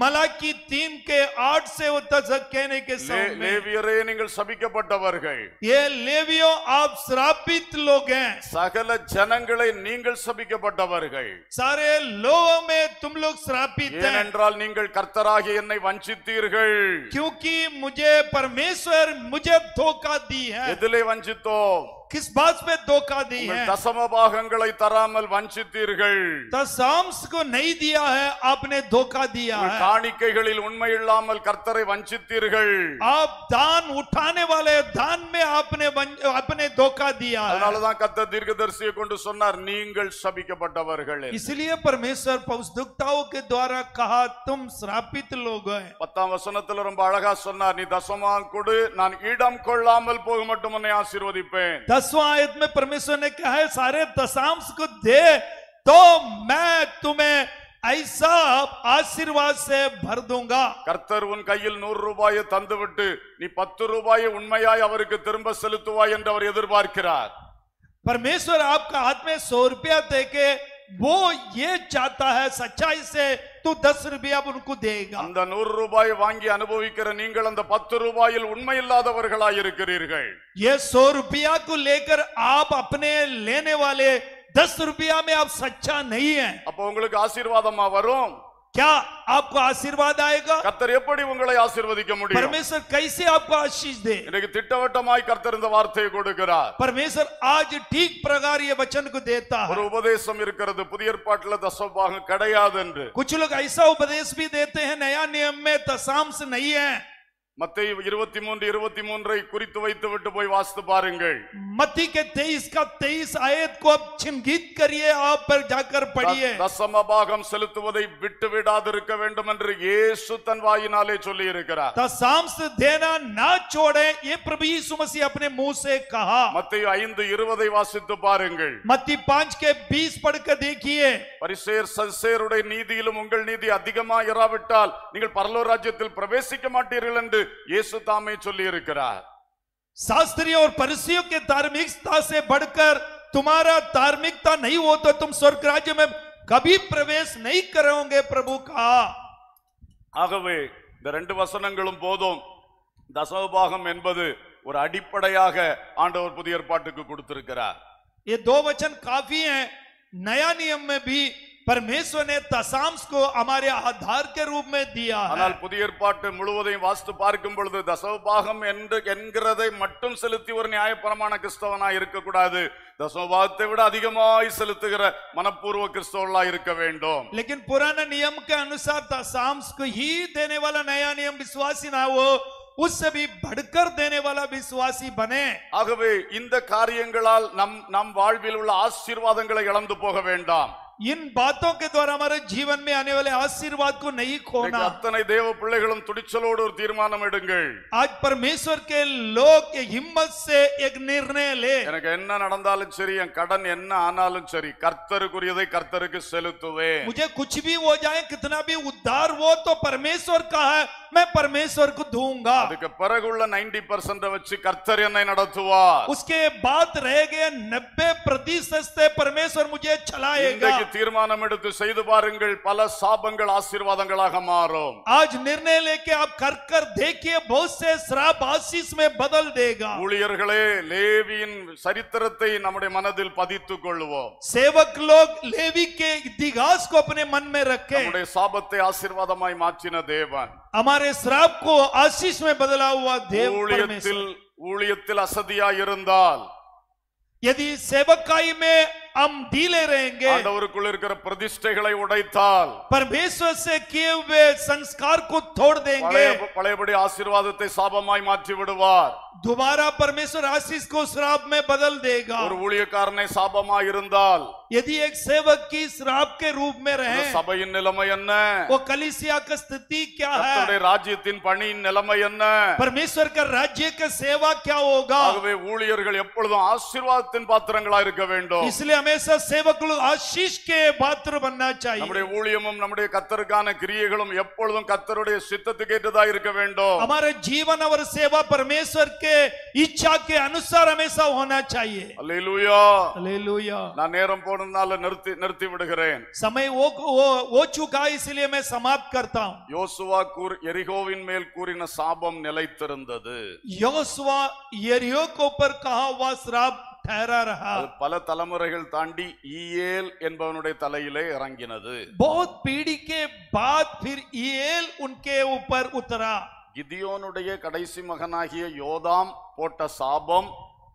மலாக்கி 3 के 8 से वो तक कहने के समय लेवियरे நீங்கள் சபிக்கப்பட்டவர்கள்। ये लेवियो आप श्रापित लोग हैं। சகல ஜனங்களை நீங்கள் சபிக்கப்பட்டவர்கள்। सारे लोगों में तुम लोग श्रापित हैं। ஏனென்றால் நீங்கள் கர்த்தராகிய என்னை வஞ்சித்தீர்கள்। क्योंकि मुझे परमेश्वर मुझे धोखा दी है। எதிலே வஞ்சித்தோம்? किस बात पे धोखा दी है? दशम भागங்களை தராமல் வஞ்சித்தீர்கள்। दशांश को नहीं दिया है आपने, धोखा दिया है। காணிக்கைகளில் உண்மை இல்லாமல் கர்த்தரை வஞ்சித்தீர்கள்। आप दान उठाने वाले दान में आपने धोखा दिया है। அதனால தான் கர்த்தர் தீர்க்கதரிசியை கொண்டு சொன்னார் நீங்கள் சபிக்கப்பட்டவர்கள்। इसलिए परमेश्वर पौष दुखताओं के द्वारा कहा तुम श्रापित लोग हैं। 10ஆம் வசனத்துல ரொம்ப அழகா சொன்னார் நீ தசமாம் கொடு நான் ஈடம் கொள்ளாமல் போக மட்டும் உன்னை ஆசீர்வதிப்பேன்। 10वां आयत में परमेश्वर ने कहा है सारे दशांश को दे तो मैं तुम्हें ऐसा आशीर्वाद से भर दूंगा। कर्तर उन கையில் 100 ரூபாயை தந்துவிட்டு நீ 10 ரூபாயை உண்மையாய் அவருக்கு திரும்ப செலுத்துவாய் என்று அவர் எதிர்பார்க்கிறார்। परमेश्वर आपका हाथ में 100 रुपया देके वो ये चाहता है सच्चाई से तू 10 रुपया उनको देगा। அந்த 100 ரூபாயை வாங்கி அனுபவிக்கிற நீங்கள் அந்த 10 ரூபாயில் உண்மை இல்லாதவர்களாய் இருக்கிறீர்கள்। ये 100 रुपया को लेकर आप अपने लेने वाले 10 रुपया में आप सच्चा नहीं है। அப்ப உங்களுக்கு ஆசீர்வாதமா வரும்? क्या आपको आशीर्वाद आएगा? கர்த்தர் எப்படி உங்களை ஆசீர்வதிக்க முடியும்? परमेश्वर कैसे आपको आशीष दे? எனக்கு திட்டவட்டமாய் கர்த்தர் இந்த வார்த்தையை கொடுக்கிறார்। परमेश्वर आज ठीक प्रकार ये वचन को देता है। ஒரு உபதேசம் இருக்குது புதிய ஏற்பாட்டில் தசபாகம் கிடையாது என்று। कुछ लोग ऐसा उपदेश भी देते हैं नया नियम में दशांश नहीं है। மத்தேயு 23:23 குறித்து வைத்து விட்டு போய் வாசித்து பாருங்கள்। मत्ती के 23 का 23 आयत को आप चिन्हित करिए, आप पर जाकर पढ़िए। தசமபாகம் செலுத்துவதை விட்டு விடாதிருக்க வேண்டும் என்று இயேசு தன் வாயினாலே சொல்லி இருக்கிறார்। दशांश देना ना छोड़े ये प्रभु यीशु मसीह अपने मुंह से कहा। மத்தேயு 5:20 வாசித்து பாருங்கள்। मत्ती 5 के 20 पढ़कर देखिए। பரிசேயர் சதுசேயருடைய நீதியிலும் உங்கள் நீதி அதிகமாக இராவிட்டால் நீங்கள் பரலோக ராஜ்யத்தில் பிரவேசிக்க மாட்டீர்கள் என்று यीशु तामे चली இருக்கிறார்। शास्त्रियों और फरीसियों के धार्मिकता से बढ़कर तुम्हारा धार्मिकता नहीं हो तो तुम स्वर्ग राज्य में कभी प्रवेश नहीं करोगे प्रभु का। ஆகவே இந்த 2 வசனங்களும் போதும் தசமபாகம் என்பது ஒரு அடிப்படையாக ஆண்டவர் புதிய ஏற்பாட்டுக்கு கொடுத்திருக்கிறார்। ये 2 वचन काफी हैं नया नियम में भी परमेश्वर ने दशांश को हमारे आधार के रूप में दिया है। ஆனால் புதிய ஏற்பாட்டு முழுவதையும் வாஸ்து பார்க்கும் பொழுது தசமபாகம் என்கிறதை மட்டும் செலுத்தி ஒரு நியாயப்பிரமாண கிறிஸ்தவனாய் இருக்க கூடாது, தசமபாகத்தை விட அதிகமாய் செலுத்துகிற மனப்பூர்வ கிறிஸ்தவனாய் இருக்க வேண்டும்। लेकिन पुराना नियम के अनुसार दशांश को ही देने वाला नया नियम विश्वासी ना हो, उससे भी बढ़कर देने वाला विश्वासी बने। ஆகவே இந்த காரியங்களால் நம் வாழ்வில் உள்ள ஆசீர்வாதங்களை இழந்து போக வேண்டாம்। इन बातों के द्वारा हमारे जीवन में आने वाले आशीर्वाद को नहीं खोना। अतने देव पिள்ளைகளும் துடிச்சலோடு ஒரு தீர்மானம் எடுங்கள்। आज परमेश्वर के लोग ये हिम्मत से एक निर्णय ले। எனக்கு என்ன நடந்தாலும் சரி, என் கடன் என்ன ஆனாலும் சரி, கர்த்தருக்குரியதை கர்த்தருக்கு செலுத்துவேன்। मुझे कुछ भी हो जाए, कितना भी उद्धार हो तो परमेश्वर का है, मैं परमेश्वर को दूंगा। அதுக்கு பிறகுள்ள 90% வச்சு கர்த்தர் என்னை நடத்துவார்। उसके बाद रह गए 90% से परमेश्वर मुझे चलाएगा। தீர்மானம் எடுத்து செய்து பாருங்கள், பல சாபங்கள் ஆசீர்வாதங்களாக மாறும்। आज निर्णय लेके आप कर देखिए, बहुत से श्राप आशीष में बदल देगा। ஊழியர்களே லேவியின் சரித்திரத்தை நம்முடைய மனதில் பதித்துக் கொள்வோம்। सेवक लोग लेवी के इतिहास को अपने मन में रखें। நம்முடைய சாபத்தை ஆசீர்வாதமாய் மாற்றின தேவன், हमारे श्राप को आशीष में बदला हुआ देव परमेश्वर। ஊழியத்தில் அசதியாய் இருந்தால், यदि सेवकाई में हम ढीले रहेंगे, ஆண்டவருக்குள் இருக்கிற பிரதிஷ்டைகளை உடைத்தால், परमेश्वर से किए हुए संस्कार को तोड़ देंगे, பழையபடி ஆசீர்வாதத்தை சாபமாய் மாற்றி விடுவார்। दोबारा परमेश्वर आशीष को श्राप में बदल देगा। और ஊழியக்காரனே சாபமாய் இருந்தால், यदि एक सेवक की श्राप के रूप में रहे, சபையின் நிலைமை என்ன, वो कलीसिया का स्थिति क्या है, கர்த்தருடைய ராஜ்யத்தின் பணியின் நிலைமை என்ன, परमेश्वर का राज्य का सेवा क्या होगा। ஆகவே ஊழியர்கள் எப்பொழுதும் ஆசீர்வாதத்தின் பாத்திரங்களாய் இருக்க வேண்டும்। इसलिए हमेशा सेवक लोग आशीष के पात्र बनना चाहिए। நம்முடைய ஊழியமும் நம்முடைய கர்த்தருக்கான கிரியைகளும் எப்பொழுதும் கர்த்தருடைய சித்தத்துக்கேற்றதாய் இருக்க வேண்டும்। हमारे जीवन और सेवा परमेश्वर के इच्छा के अनुसार हमेशा होना चाहिए। Hallelujah hallelujah. நான் நேரம் போனதால நிறுத்தி விடுகிறேன்। समय वो चुका, इसलिए मैं समाप्त करता हूं। யோசுவா எரிகோவின் மேல் கூறின சாபம் நிலைத்திருந்தது। யோசுவா எரிகோ पर कहा हुआ श्राप ठहरा रहा। பல தலைமுறைகள் தாண்டி ஈயேல் என்பவனுடைய தலையிலே இறங்கினது। बहुत पीढ़ी के बाद फिर ईएल उनके ऊपर उतरा। கிதியோனுடைய கடைசி மகனாகிய யோதாம் போட்ட சாபம்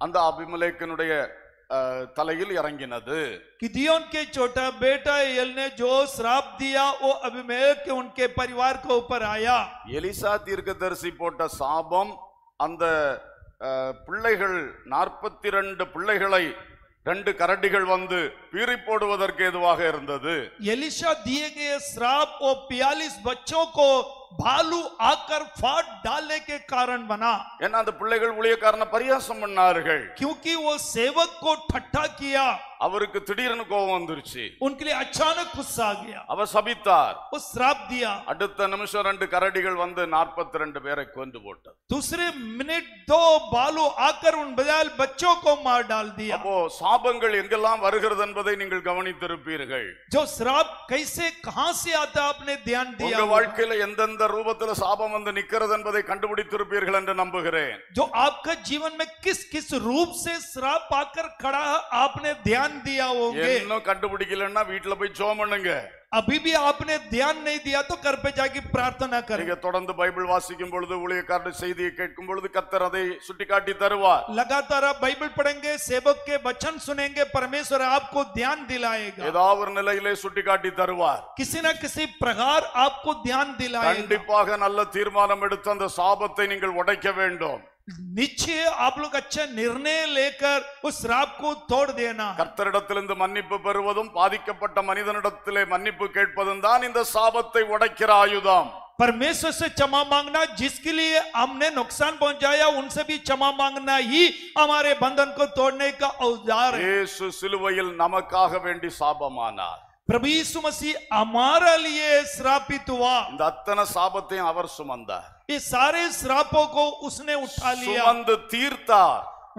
அந்த அபிமலேக்கனுடைய தலையில் இறங்கினது। கிதியோன் के छोटा बेटा एल ने जो श्राप दिया वो अबिमेलेक के उनके परिवार के ऊपर आया। எலிசா தீர்க்கதரிசி போட்ட சாபம் அந்த பிள்ளைகள் 42 பிள்ளைகளை ரெண்டு கரடிகள் வந்து பீறி போடுவதற்கு எதுவாக இருந்தது। எலிசா दिए गए श्राप वो 42 बच्चों को பாலு ஆக்கர் फाड़ डालने के कारण बना। ஏன்னா அந்த பிள்ளைகள் ஊழியக்காரனை பரியாசம் பண்ணார்கள்। क्योंकि वो सेवक को ठट्ठा किया। அவருக்கு திடீர்னு கோபம் வந்துருச்சு। उनके लिए अचानक गुस्सा आ गया। அவர் சபித்தார், वो श्राप दिया। அடுத்த நிமிஷம் ரெண்டு கரடிகள் வந்து 42 பேரை கொன்று போட்டது। दूसरे मिनट दो बालू आकर उन बजाल बच्चों को मार डाल दिया। அப்போ சாபங்கள் எங்கெல்லாம் வருகிறது என்பதை நீங்கள் கவனித்திருப்பீர்கள்। जो श्राप कैसे कहां से आता आपने ध्यान दिया। உங்க வாழ்க்கையில எந்தெந்த ரூபத்தில் சாபம் வந்து நிக்கிறது என்பதை கண்டுபிடித்திருப்பீர்கள் என்று நம்புகிறேன்। जो आपका जीवन में किस किस रूप से श्राप आकर खड़ा आपने ध्यान दिया होंगे। இன்னும் கண்டுபிடிக்கலன்னா வீட்ல போய் ஜெபம் பண்ணுங்க। अभी भी आपने ध्यान नहीं दिया तो घर पे जाके प्रार्थना करेंगे। தொடர்ந்து பைபிள் வாசிக்கும் பொழுது ஊழியக்காரர் செய்தியை கேட்கும் பொழுது கர்த்தர் அதை சுட்டிக்காட்டி தருவார்। लगातार பைபிள் पढ़ेंगे, सेवक के वचन सुनेंगे, परमेश्वर आपको ध्यान दिलाएगा। ஏதாவது ஒரு நிலையிலே சுட்டிக்காட்டி தருவார்। किसी ना किसी प्रकार आपको ध्यान दिलाएगा। கண்டிப்பாக நல்ல தீர்மானம் எடுத்து அந்த சாபத்தை நீங்கள் உடைக்க வேண்டும்। निश्चय आप लोग अच्छा निर्णय लेकर उस श्राप को तोड़ देना। கர்த்தரிடத்திலிருந்து மன்னிப்பு பெறுவதும் பாதிக்கப்பட்ட மனிதனிடத்திலே மன்னிப்பு கேட்பதும் தான் இந்த சாபத்தை உடைக்கிற ஆயுதம்। परमेश्वर से क्षमा मांगना, जिसके लिए हमने नुकसान पहुंचाया उनसे भी क्षमा मांगना ही हमारे बंधन को तोड़ने का औजार है। இயேசு சிலுவையில் நமக்காக வேண்டி சாபமானார்। प्रभु यीशु मसीह हमारे लिए श्रापित हुआ। இந்த அத்தனை சாபத்தையும் அவர் சுமந்தார்। ये सारे श्रापों को उसने उठा लिया। सुमंद तीर्था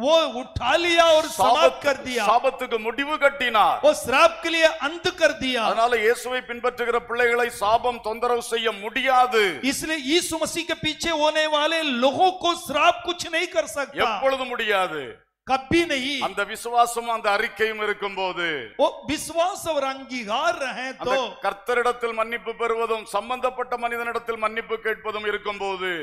वो उठा लिया और समाप्त कर दिया। साबत को मुड़ीव कटीना वो श्राप के लिए अंत कर दिया। அதனால இயேசுவை பின்பற்றுகிற பிள்ளைகளை சாபம் தொந்தரவு செய்ய முடியாது। इसलिए यीशु मसीह के पीछे होने वाले लोगों को श्राप कुछ नहीं कर सकता। எப்பொழுதும் முடியாது। कभी नहीं अंदर विश्वासम अंदर अरिक्के में रखूं बोधे वो विश्वास और अंगीकार रहे तो अंदर कर्तर डटल मन्निप पर्वतम संबंध पट्टा मनीधन डटल मन्निप केट पदम रखूं बोधे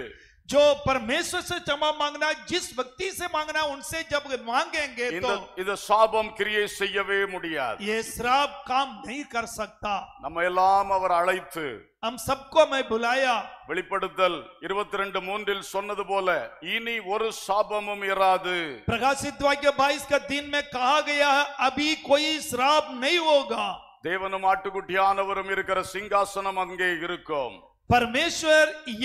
जो परमेश्वर से क्षमा मांगना जिस व्यक्ति से मांगना उनसे जब मांगेंगे तो इधर साबम क्रिये से ये मुड़िया ये श्राप काम नहीं कर सकता नम एलाम अवर आड़ित हम सबको मैं बुलाया வெளிப்படுத்தல் 22:3 இல் சொன்னது போல இனி ஒரு சாபமும் இராது பிரகாசித் வாக்கிய 22 का दिन में कहा गया अभी कोई श्राप नहीं होगा தேவனும் ஆட்டுக்குட்டியானவரும் இருக்கிற சிங்காசனம் அங்கே இருக்கும் परमेश्वर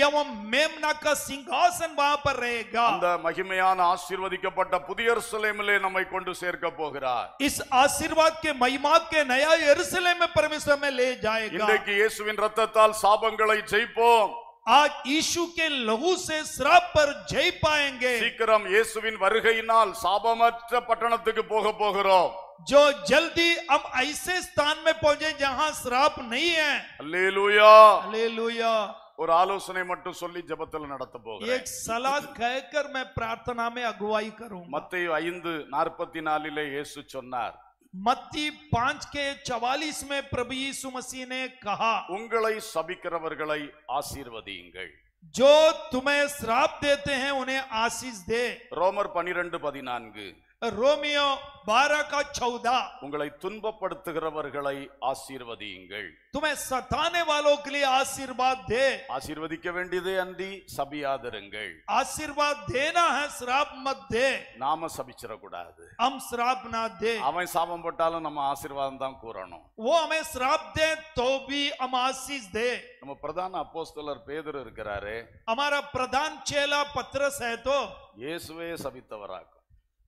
एवं मेमना का सिंहासन वहां पर रहेगा அந்த மகிமையான ஆசீர்வதிக்கப்பட்ட புதிய எருசலேமிலே நம்மை கொண்டு சேர்க்க போகிறார் इस आशीर्वाद के महिमा के नया यरूशलेम में परमेश्वर में ले जाएगा இன்றைக்கு இயேசுவின் இரத்தத்தால் சாபங்களை ஜெயிப்போம் आज यीशु के लहू से श्राप पर जय पाएंगे சீக்கிரம் இயேசுவின் வருகையினால் சாபமற்ற பட்டணத்துக்கு போகப் போகிறோம் जो जल्दी हम ऐसे स्थान में पहुंचे जहां श्राप नहीं है हालेलुया हालेलुया और आलोचने मट्टू सोल्ली जबतल नडत्त पोगरें एक सलाह कहकर मैं प्रार्थना में अगुवाई करूंगा मत्ती 5:44 ले येसु சொன்னார் मत्ती 5:44 में प्रभु यीशु मसीह ने कहा उंगलाई सबिकरवर्गलाई आशीर्वदींगल जो तुम्हें श्राप देते हैं उन्हें आशीष दे रोमर 12:14 रोमियो 12:14 उंगलाई तुनबपड़त्तुगिरवर्गलाई आशीर्वदींगल तुम्हें सताने वालों के लिए आशीर्वाद दे आशीर्वदिक्क वेंडियदु अंडी सबियादिरुंगल आशीर्वाद देना है श्राप मत दे नाम सबिच्चिरकूडादु हम श्राप ना दे अवन शापम पट्टालुम नम आशीर्वादम तान कूरणुम वो हमें श्राप दे तो भी हम आशीष दे नम प्रधान अपोस्तलर पेदुरु इरुक्किरारे हमारा प्रधान चेला पत्रस है तो येसुवे सबित्तवराक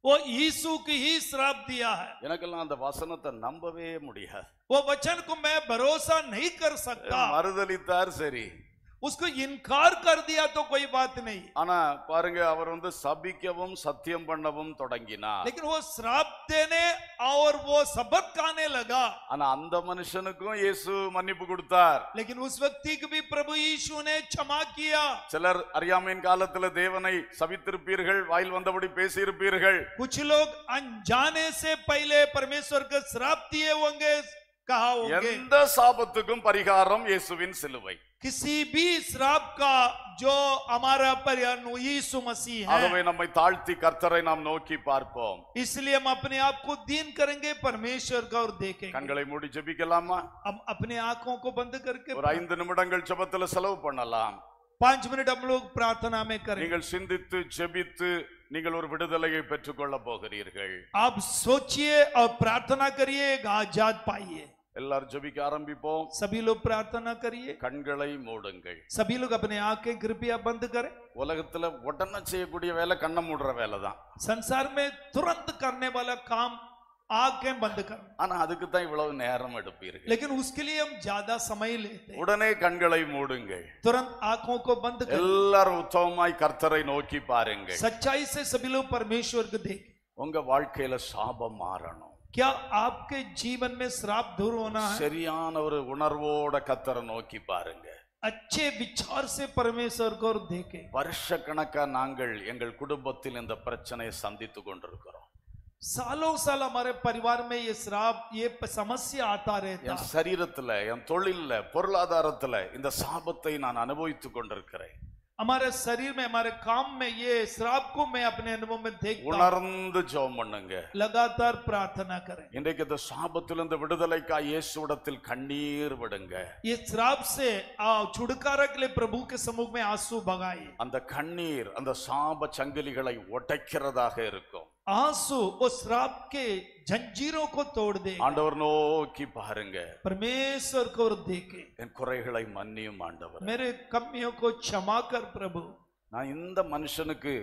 वो यीशु की ही श्राप दिया है वचनते नंबवे मुड़िया वो वचन को मैं भरोसा नहीं कर सकता मरुदलितार सरी उसको इनकार कर दिया तो कोई बात नहीं आना पारेंगे अवर उनके सबिक्कवुम सत्यम पन्नवुम तोडंगिनार लेकिन वो श्राप देने और वो शपथ खाने लगा आना अंध मनुष्यनुक्कु येसु मन्निप्पु कोडुत्तार लेकिन उस व्यक्ति को भी प्रभु यीशु ने क्षमा किया सिलर अरियामेन कालत्तिल देवनै सबित्तिरुप्पीர்கள் वाइल वंदबड़ी पेसिरुप्पीர்கள் कुछ लोग अनजाने से पहले परमेश्वर के श्राप दिए होंगे कहा होंगे एंद शापत्तुक्कुम परिहारम येसुविन सिलुवै किसी भी श्राप का जो हमारा पर यीशु मसीह है नाम नोकी पार्पोम इसलिए हम अपने आप को दीन करेंगे परमेश्वर का और देखेंगे कंगले मूडी जपिकलामा हम अपने आंखों को बंद करके और 5 நிமிடங்கள் ஜெபத்துல செலவு பண்ணலாம் 5 मिनट हम लोग प्रार्थना में करें நீங்கள் சிந்தித்து ஜெபித்து நீங்கள் ஒரு விடுதலையை பெற்றுக்கொள்ள போகிறீர்கள் आप सोचिए और प्रार्थना करिए आजाद पाइए எல்லார் ஜெபிக்க ஆரம்பிப்போம் सभी लोग प्रार्थना करिए கண்களை மூடுங்கள் सभी लोग अपने आंखें कृपया बंद करें உலகத்துல உடனே செய்யக்கூடிய வேலை கண்ணை மூடுற வேலை தான் संसार में तुरंत करने वाला काम आंखें बंद कर ஆனா அதுக்கு தான் இவ்வளவு நேரம் எடுப்பீர்கள் लेकिन उसके लिए हम ज्यादा समय लेते हैं உடனே கண்களை மூடுங்கள் तुरंत आंखों को बंद कर எல்லார் உத்தமமாய் கர்த்தரை நோக்கி பாருங்கள் सच्चाई से सभी लोग परमेश्वर को देखें உங்க வாழ்க்கையில சாபம் மாறணும் क्या आपके जीवन में श्राप दूर होना है சரியான ஒரு உணர்வோட கத்தரை நோக்கி பாருங்க अच्छे विचार से परमेश्वर को देखें வருஷக்கணக்கா நாங்கள் எங்கள் குடும்பத்தில் இந்த பிரச்சனையை சந்தித்து கொண்டிருக்கிறோம் सालों साल हमारे परिवार में ये श्राप ये समस्या आता रहता है शरीरத்துல என் தொழில்ல பொருளாதாரத்துல இந்த சாபத்தை நான் அனுபவித்து கொண்டிருக்கிறேன் हमारे शरीर में हमारे काम में ये श्राप को मैं अपने अनुभव में देखता उणर्ந்து ஜெபம் பண்ணுங்க लगातार प्रार्थना करें இன்றைக்கு இந்த சாபத்திலிருந்து விடுதலைக்காய் இயேசுவிடத்தில் கண்ணீர் விடுங்க ये श्राप से छुटकारा के लिए प्रभु के सम्मुख में आंसू बगाएं அந்த கண்ணீர் அந்த சாப சங்கிலிகளை உடைக்கிறதாக இருக்கும் आंसू उस श्राप के जंजीरों को तोड़ दे आंडवर नोकी पारेंगे परमेश्वर को देखे इन குறைகளை மன்னியும் ஆண்டவர் मेरे கம்மியோ को क्षमा कर प्रभु நான் இந்த மனுஷனுக்கு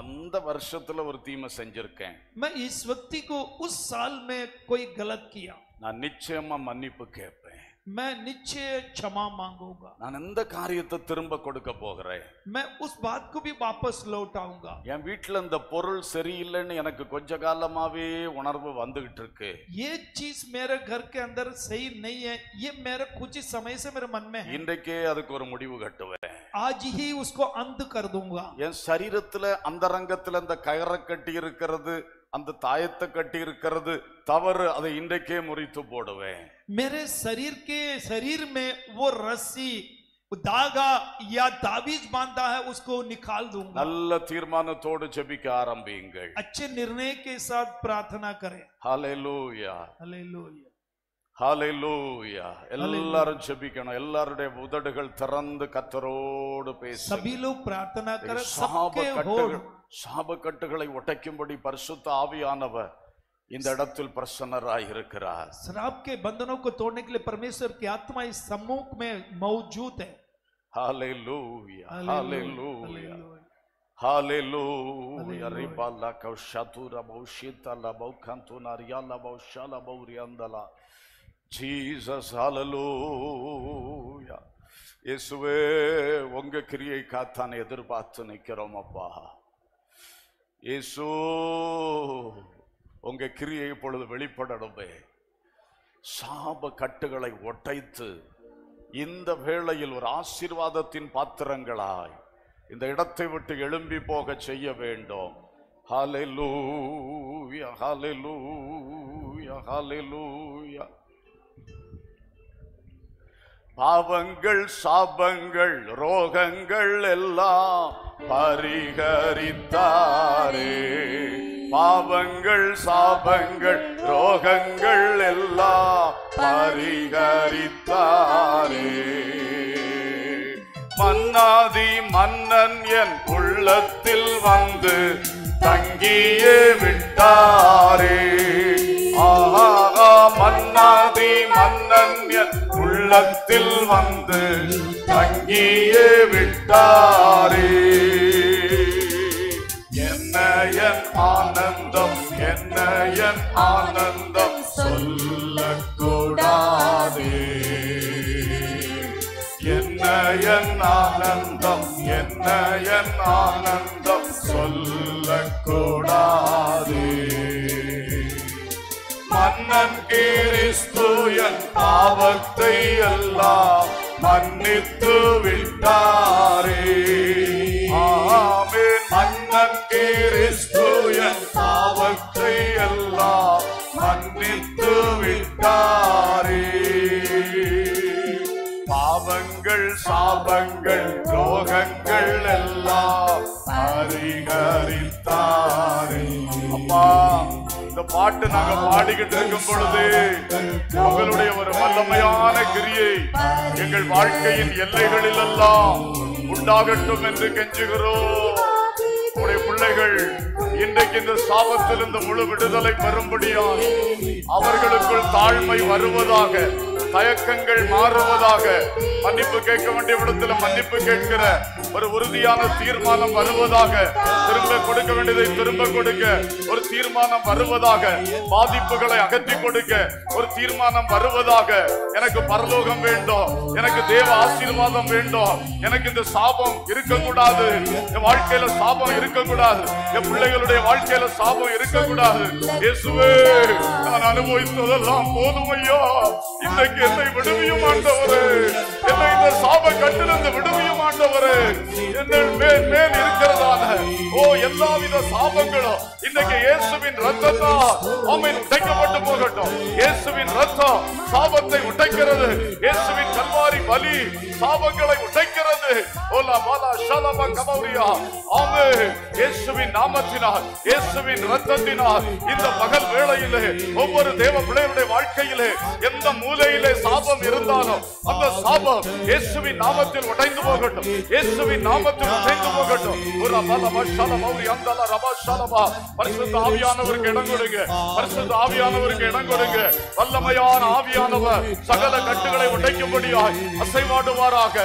அந்த வருஷத்துல ஒரு தீமை செஞ்சிருக்கேன் मैं इस व्यक्ति को उस साल में कोई गलत किया நான் நிச்சயமா மன்னிப்பு கேட்பேன் मैं निश्चय क्षमा मांगूंगा நான் அந்த காரியத்தை திரும்ப கொடுக்க போகிறேன் मैं उस बात को भी वापस लौटाऊंगा என் வீட்ல அந்த பொருள் சரியில்லைன்னு எனக்கு கொஞ்ச காலமாவே உணர்வு வந்துகிட்டு இருக்கு ये चीज मेरे घर के अंदर सही नहीं है ये मेरे कुछ समय से मेरे मन में है இன்றைக்கே அதுக்கு ஒரு முடிவு கட்டுவேன் आज ही उसको अंध कर दूंगा। ये शरीर तले अंदरंगतले अंदर कायरक कटीर कर दे अंदर तायत कटीर कर दे तवर अधे इंद्र के मुरीतु बोड़वे। मेरे शरीर के शरीर में वो रस्सी दागा या दावीज बांधा है उसको निकाल दूंगा। नल्ला तीर्मान तोड़ जबी के आरंभ इंगे। अच्छे निर्णय के साथ प्रार्थना करें। हालेलुया। हालेलुया। हालेलुया। எல்லார ஜெபிக்கணும் எல்லாருடைய உதடுகள் திறந்து கர்த்தரோடு பேசு சபி லோக் பிரார்த்தனா கர சபகே ஹோல் சாபக்கட்டுகளை உடைக்கும்படி பரிசுத்த ஆவியானவர் இந்த இடத்தில் பிரசன்னராய் இருக்கிறார் श्राप के बंधनों को तोड़ने के लिए परमेश्वर की आत्मा इस सम्मुख में मौजूद है। हालेलुया। हालेलुया। हालेलुया। रिबाला कौशातुरा बौशिताला बौकांतुनारियाला बौशाला बौरियांदला Jesus hallelujah இயேசுவே உங்க கிரியை காத்தான் எதிர்பார்த்து நிக்கிறோம் அப்பா இயேசு உங்க கிரியை பொழுது வெளிப்படணுமே சாப கட்டுகளை ஒட்டைத்து இந்த வேளையில் ஒரு ஆசீர்வாதத்தின் பாத்திரங்களாய் இந்த இடத்தை விட்டு எழும்பி போக செய்ய வேண்டும் hallelujah hallelujah hallelujah பாவங்கள் சாபங்கள் ரோகங்கள் எல்லாம் பரிகரித்தாரே பாவங்கள் சாபங்கள் ரோகங்கள் எல்லாம் பரிகரித்தாரே மன்னாதி மன்னன் என் உள்ளத்தில் வந்து தங்கியே விட்டாரே ஆஹா மன்னாதி மன்னன் என் உள்ளத்தில் வந்து தங்கியே விட்டாரே என்னையன் ஆனந்தம் என்னையன் ஆனந்தம் சொல்லக்கூடாதே என்னையன் ஆனந்தம் என்னையன் ஆனந்தம் சொல்லக்கூடாதே மன்னன் கிறிஸ்து என் பாவத்தை எல்லாம் மன்னித்து விட்டாரே ஆமென் மன்னன் கிறிஸ்து என் பாவத்தை எல்லாம் மன்னித்து விட்டாரே பாவங்கள் சாபங்கள் துரோகங்கள் எல்லாம் பரிகரித்தாரே அப்பா இந்த பாட்டு நாங்க பாடிக்கிட்டு இருக்கும் பொழுது உங்களுடைய ஒரு வல்லமையான கிரியை எங்கள் வாழ்க்கையின் எல்லைகளில் எல்லாம் உண்டாகட்டும் என்று கெஞ்சுகிறோம் உங்களுடைய பிள்ளைகள் இன்றைக்கு இந்த சாபத்திலிருந்து முழு விடுதலை பெறும்படியாக அவர்களுக்குள் தாழ்மை வருவதாக தயக்கங்கள் மாறுவதாக மன்னிப்பு கேட்க வேண்டிய இடத்துல மன்னிப்பு கேட்கிற ஒரு உறுதியான தீர்மானம் வருவதாக திரும்ப கொடுக்க வேண்டியதை திரும்ப கொடுக்க ஒரு தீர்மானம் வருவதாக பாதிப்புகளை அகற்றி கொடுக்க ஒரு தீர்மானம் வருவதாக எனக்கு பரலோகம் வேண்டும் எனக்கு தேவ ஆசீர்வாதம் வேண்டும் எனக்கு இந்த சாபம் இருக்கக்கூடாது என் வாழ்க்கையில சாபம் இருக்கக்கூடாது என் பிள்ளைகளுடைய வாழ்க்கையில சாபம் இருக்கக்கூடாது இயேசுவே நான் அனுபவித்ததெல்லாம் போதுமையா இன்றைக்கு என்னை விடுவியும் ஆண்டவரே என்னை இந்த சாப கட்டிலிருந்து விடுவியும் ஆண்டவரே என்னில் மேல் மேல் இருக்கிறதான ஓ எல்லாவித சாபங்களும் இன்னைக்கு இயேசுவின் ரத்தத்தால் ஆமென் உடைக்கப்பட்டு போகட்டும் இயேசுவின் ரத்தம் சாபத்தை உடைக்கிறது இயேசுவின் கல்வாரி பலி சாபங்களை உடைக்கிறது ஓலா பாலா ஷலபா கமௌரியா ஆமென் இயேசுவின் நாமத்தினால் இயேசுவின் ரத்தத்தினால் இந்த பகல் வேளையிலே ஒவ்வொரு தேவ பிள்ளையுடைய வாழ்க்கையிலே எந்த மூலையிலே சாபம் இருந்தாலும் அந்த சாபம் இயேசுவின் நாமத்தில் உடைந்து போகட்டும் இயேசுவின் நாமத்தில் உடைந்து போகட்டும் ஒரு பல வசனம் மௌரி அந்தல ரபா ஷலபா பரிசுத்த ஆவியானவருக்கு இடம் கொடுங்க பரிசுத்த ஆவியானவருக்கு இடம் கொடுங்க வல்லமையான ஆவியானவர் சகல கட்டுகளை உடைக்கும்படியாய் அசைவாடுவாராக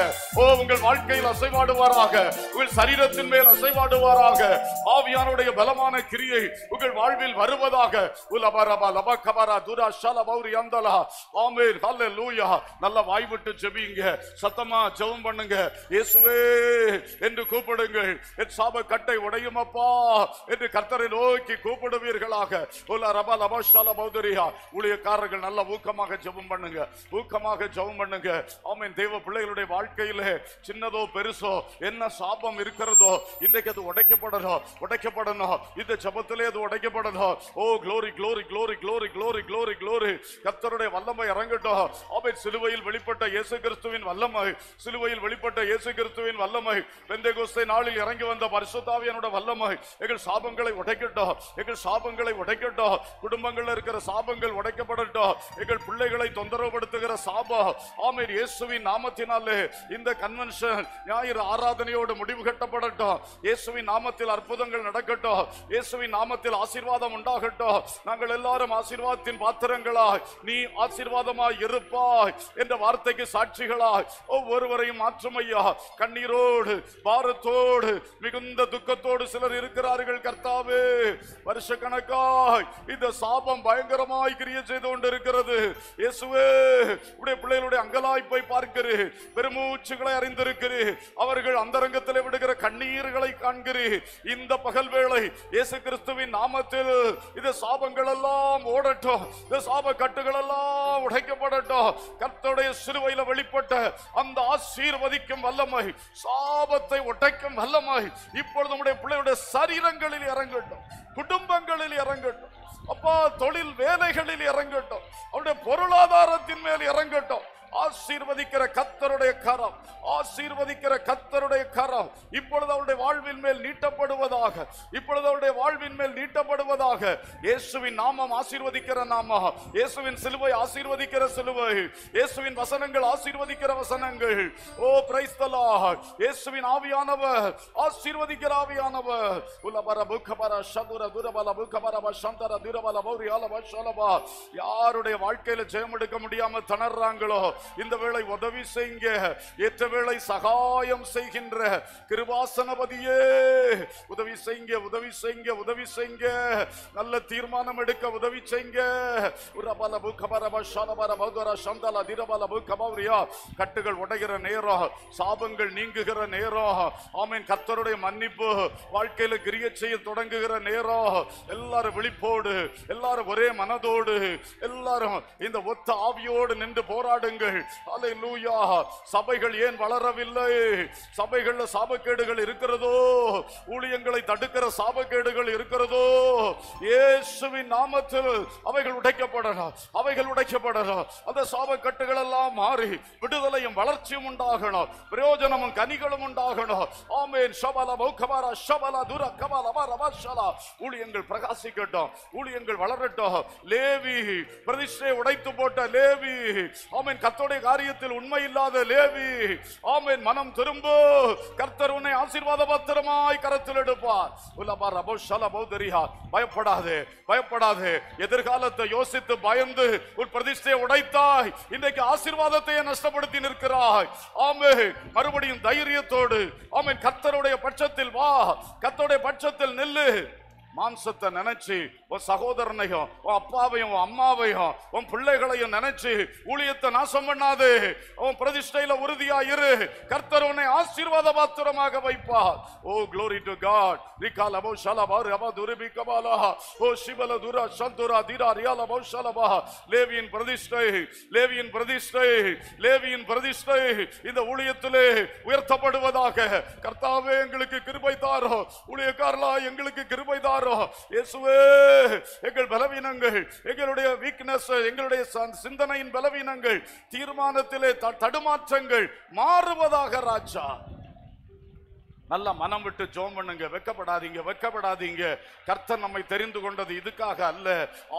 ஓ உங்கள் வாழ்க்கையில் அசைவாடுவாராக உங்கள் சரீரத்தின் மேல் அசைவாடுவாராக ஆவியானவருடைய பலமான கிரியை உங்கள் வாழ்வில் வருவதாக உலபா ரபா லபா கபரா துரா ஷல மௌரி அந்தல ஆமென் ஹalleluya நல்ல வாய் விட்டு ஜெபிங்க சத்தமா ஜெபம் பண்ணுங்க இயேசுவே என்று கூப்பிடுங்கள் என் சாப கட்டை உடையும் அப்பா என்று கர்த்தரை நோக்கி கூப்பிடுவீர்களாக ஓல ரபா லபஷால பௌதரியா ஊழியக்காரர்கள் நல்ல ஊக்கமாக ஜெபம் பண்ணுங்க ஊக்கமாக ஜெபம் பண்ணுங்க ஆமென் தேவ பிள்ளைகளுடைய வாழ்க்கையிலே சின்ன என்னதோ பெருசோ என்ன சாபம் இருக்குறதோ இன்னைக்கு அது உடைக்கப்படணும் உடைக்கப்படணும் இந்த ஜெபத்திலே அது உடைக்கப்படணும் ஓ glory glory glory glory glory glory glory கர்த்தருடைய வல்லமை இறங்கட்டும் ஆமே சிலுவையில் வெளிப்பட்ட இயேசு கிறிஸ்துவின் வல்லமை சிலுவையில் வெளிப்பட்ட இயேசு கிறிஸ்துவின் வல்லமை பெந்தேகோஸ்தே நாளில் இறங்கி வந்த பரிசுத்த ஆவியானோட வல்லமை எங்கள் சாபங்களை உடைக்கட்டும் எங்கள் சாபங்களை உடைக்கட்டும் குடும்பங்கள்ல இருக்கிற சாபங்கள் உடைக்கப்படட்டும் எங்கள் பிள்ளைகளை தொந்தரவுபடுத்துகிற சாபம் ஆமே இயேசுவின் நாமத்தினாலே இந்த கன்வென்ஷன் ஞாயிறு ஆராதனையோடு முடிவு கட்டப்படட்டும் இயேசுவின் நாமத்தில் அற்புதங்கள் நடக்கட்டும் இயேசுவின் நாமத்தில் ஆசீர்வாதம் உண்டாகட்டும் நாங்கள் எல்லாரும் ஆசீர்வாதத்தின் பாத்திரங்களாய் நீ ஆசீர்வாதமாய் இருப்பாய் என்ற வார்த்தைக்கு சாட்சிகளாய் ஒவ்வொருவரையும் மாற்றுமையா கண்ணீரோடு பாரத்தோடு மிகுந்த துக்கத்தோடு சிலர் இருக்கிறார்கள் கர்த்தாவே வருஷ கணக்காய் இந்த சாபம் பயங்கரமாய் கிரியை செய்து கொண்டிருக்கிறது இயேசுவே உடைய பிள்ளைகளுடைய அங்கலாய்ப்பை பார்க்கிறேன் பெருமூச்சுகளை அறிந்திருக்கிறேன் அவர்கள் அந்தரங்கத்திலே விடுகிற கண்ணீர்களை காண்கிறேன் இந்த பகல் வேளை இயேசு கிறிஸ்துவின் நாமத்தில் இந்த சாபங்கள் எல்லாம் ஓடட்டும் இந்த சாப கட்டுகள் எல்லாம் உடைக்கப்படட்டும் கர்த்தருடைய சிலுவையில வெளிப்பட்ட அந்த ஆசீர்வதிக்கும் வல்லமை சாபத்தை உடைக்கும் வல்லமை இப்பொழுது நம்முடைய பிள்ளையுடைய சரீரங்களில் இறங்கட்டும் குடும்பங்களில் இறங்கட்டும் அப்பா தொழில் வேலைகளில் இறங்கட்டும் அவருடைய பொருளாதாரத்தின் மேல் இறங்கட்டும் ஆசீர்வதிக்கிற கர்த்தருடைய கரம் ஆசீர்வதிக்கிற கர்த்தருடைய கரம் இப்பொழுது அவருடைய வாழ்வின் மேல் நீட்டப்படுவதாக இப்பொழுது அவருடைய வாழ்வின் மேல் நீட்டப்படுவதாக இயேசுவின் நாமம் ஆசீர்வதிக்கிற நாமம் இயேசுவின் சிலுவை ஆசீர்வதிக்கிற சிலுவை இயேசுவின் வசனங்கள் ஆசீர்வதிக்கிற வசனங்கள் ஓ பிரைஸ் தி லார்ட் இயேசுவின் ஆவியானவர் ஆசீர்வதிக்கிற ஆவியானவர் உலபர புகபர சதுர துரபல புகபர வசந்தர துரபல பௌரியால வசலபா யாருடைய வாழ்க்கையில ஜெயம் எடுக்க முடியாம தணறாங்களோ இந்த வேளை உதவி செய்யுங்க ஏற்ற வேளை சகாயம் செய்கின்ற கிருபாசனபதியே உதவி செய்யுங்க உதவி செய்யுங்க உதவி செய்யுங்க நல்ல தீர்மானம் எடுக்க உதவி செய்யுங்க உரபலபு கபரப ஷலபரப தர சந்தல திரபலபு கபௌரியா கட்டுகள் உடைகிற நேரம் சாபங்கள் நீங்குகிற நேரம் ஆமீன் கர்த்தருடைய மன்னிப்பு வாழ்க்கையில கிரியை செய்ய தொடங்குகிற நேரம் எல்லாரும் விழிப்போடு எல்லாரும் ஒரே மனதோடு எல்லாரும் இந்த ஒத்த ஆவியோடு நின்று போராடுங்க அல்லேலூயா சபைகள் ஏன் வளரவில்லை சபைகள்ல சாபக்கேடுகள் இருக்கிறதோ ஊழியங்களை தடுக்கிற சாபக்கேடுகள் இருக்கிறதோ இயேசுவின் நாமத்தில் அவைகள் உடைக்கப்படணும் அவைகள் உடைக்கப்படணும் அந்த சாபக்கட்டுகள் எல்லாம் மாறி விடுதலையும் வளர்ச்சியும் உண்டாகணும் பிரயோஜனமும் கனிகளும் உண்டாகணும் ஆமென் ஷபல பௌகபர ஷபல துர கபல வரவஷல ஊழியங்கள் பிரகாசிக்கட்டும் ஊழியங்கள் வளரட்டும் லேவி பிரதிஷ்டை உடைத்து போட்ட லேவி ஆமென் கர்த்தருடைய காரியத்தில் உண்மை இல்லாத லேவி ஆமென் மனம் திரும்பு கர்த்தர் உன்னை ஆசீர்வாத பத்திரமாய் கரத்தில் எடுப்பார் உலபா ரபோ ஷலபோ தரிஹா பயப்படாதே பயப்படாதே எதிர்காலத்தை யோசித்து பயந்து உன் பிரதிஷ்டையை உடைத்தாய் இன்றைக்கு ஆசீர்வாதத்தை நஷ்டப்படுத்தி நிற்கிறாய் ஆமென் மறுபடியும் தைரியத்தோடு ஆமென் கர்த்தருடைய பட்சத்தில் வா கர்த்தருடைய பட்சத்தில் நில்லு மாம்சத்தை நினைச்சு உன் சகோதரனையும் உன் அப்பாவையும் உன் அம்மாவையும் உன் பிள்ளைகளையும் நினைச்சு ஊழியத்தை நாசம் பண்ணாது உன் பிரதிஷ்டையில உறுதியா இரு கர்த்தர் உன்னை ஆசீர்வாத பாத்திரமாக வைப்பார் ஓ glory to God ரிகால பௌஷல பார் அபா துரிபி கபாலா ஓ சிவல துரா சந்துரா திரா ரியால பௌஷல பா லேவியின் பிரதிஷ்டை லேவியின் பிரதிஷ்டை லேவியின் பிரதிஷ்டை இந்த ஊழியத்திலே உயர்த்தப்படுவதாக கர்த்தாவே எங்களுக்கு கிருபை தாரோ ஊழியக்காரலா எங்களுக்கு கிருபை தாரோ எங்கள் பலவீனங்கள் எங்களுடைய வீக்னஸ் எங்களுடைய சிந்தனையின் பலவீனங்கள் தீர்மானத்திலே தடுமாற்றங்கள் மாறுவதாக ராஜா நல்லா மனம் விட்டு ஜோம் பண்ணுங்க வெக்கப்படாதீங்க வெக்கப்படாதீங்க கர்த்தர் நம்மை தெரிந்து கொண்டது இதுக்காக அல்ல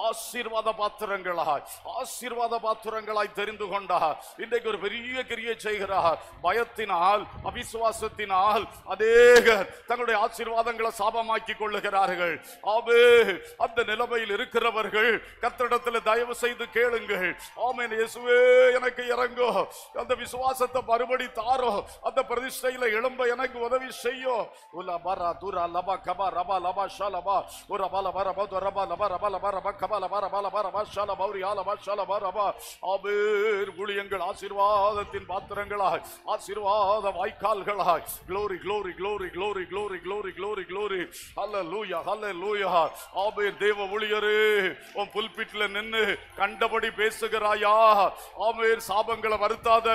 ஆசீர்வாத பாத்திரங்களாய் தெரிந்து கொண்டார் இன்றைக்கு ஒரு பெரிய கிரியை செய்கிறார் பயத்தினால் அவிசுவாசத்தினால் அநேகர் தங்களுடைய ஆசீர்வாதங்களை சாபமாக்கி கொள்ளுகிறார்கள் ஆமே அந்த நிலைமையில் இருக்கிறவர்கள் கர்த்தரிடத்தில் தயவு செய்து கேளுங்கள் ஆமென் இயேசுவே எனக்கு இறங்கோ அந்த விசுவாசத்தை மறுபடி தாரோ அந்த பிரதிஷ்டையில எழும்ப எனக்கு உதவி செய்யோ உலபர துர லப கப ரப லப ஷலப உரபல பரப துரப லப ரப லப ரப கப லப ரப லப ரப ஷலப உரியாலப ஷலப ரப ஆபீர் குளியங்கள் ஆசீர்வாதத்தின் பாத்திரங்களாய் ஆசீர்வாத வாய்க்கால்களாய் glory glory glory glory glory glory glory glory hallelujah hallelujah Abir தேவ ஊழியரே உன் புல்பிட்ல நின்னு கண்டபடி பேசுகிறாயா ஆபீர் சாபங்களை வருத்தாத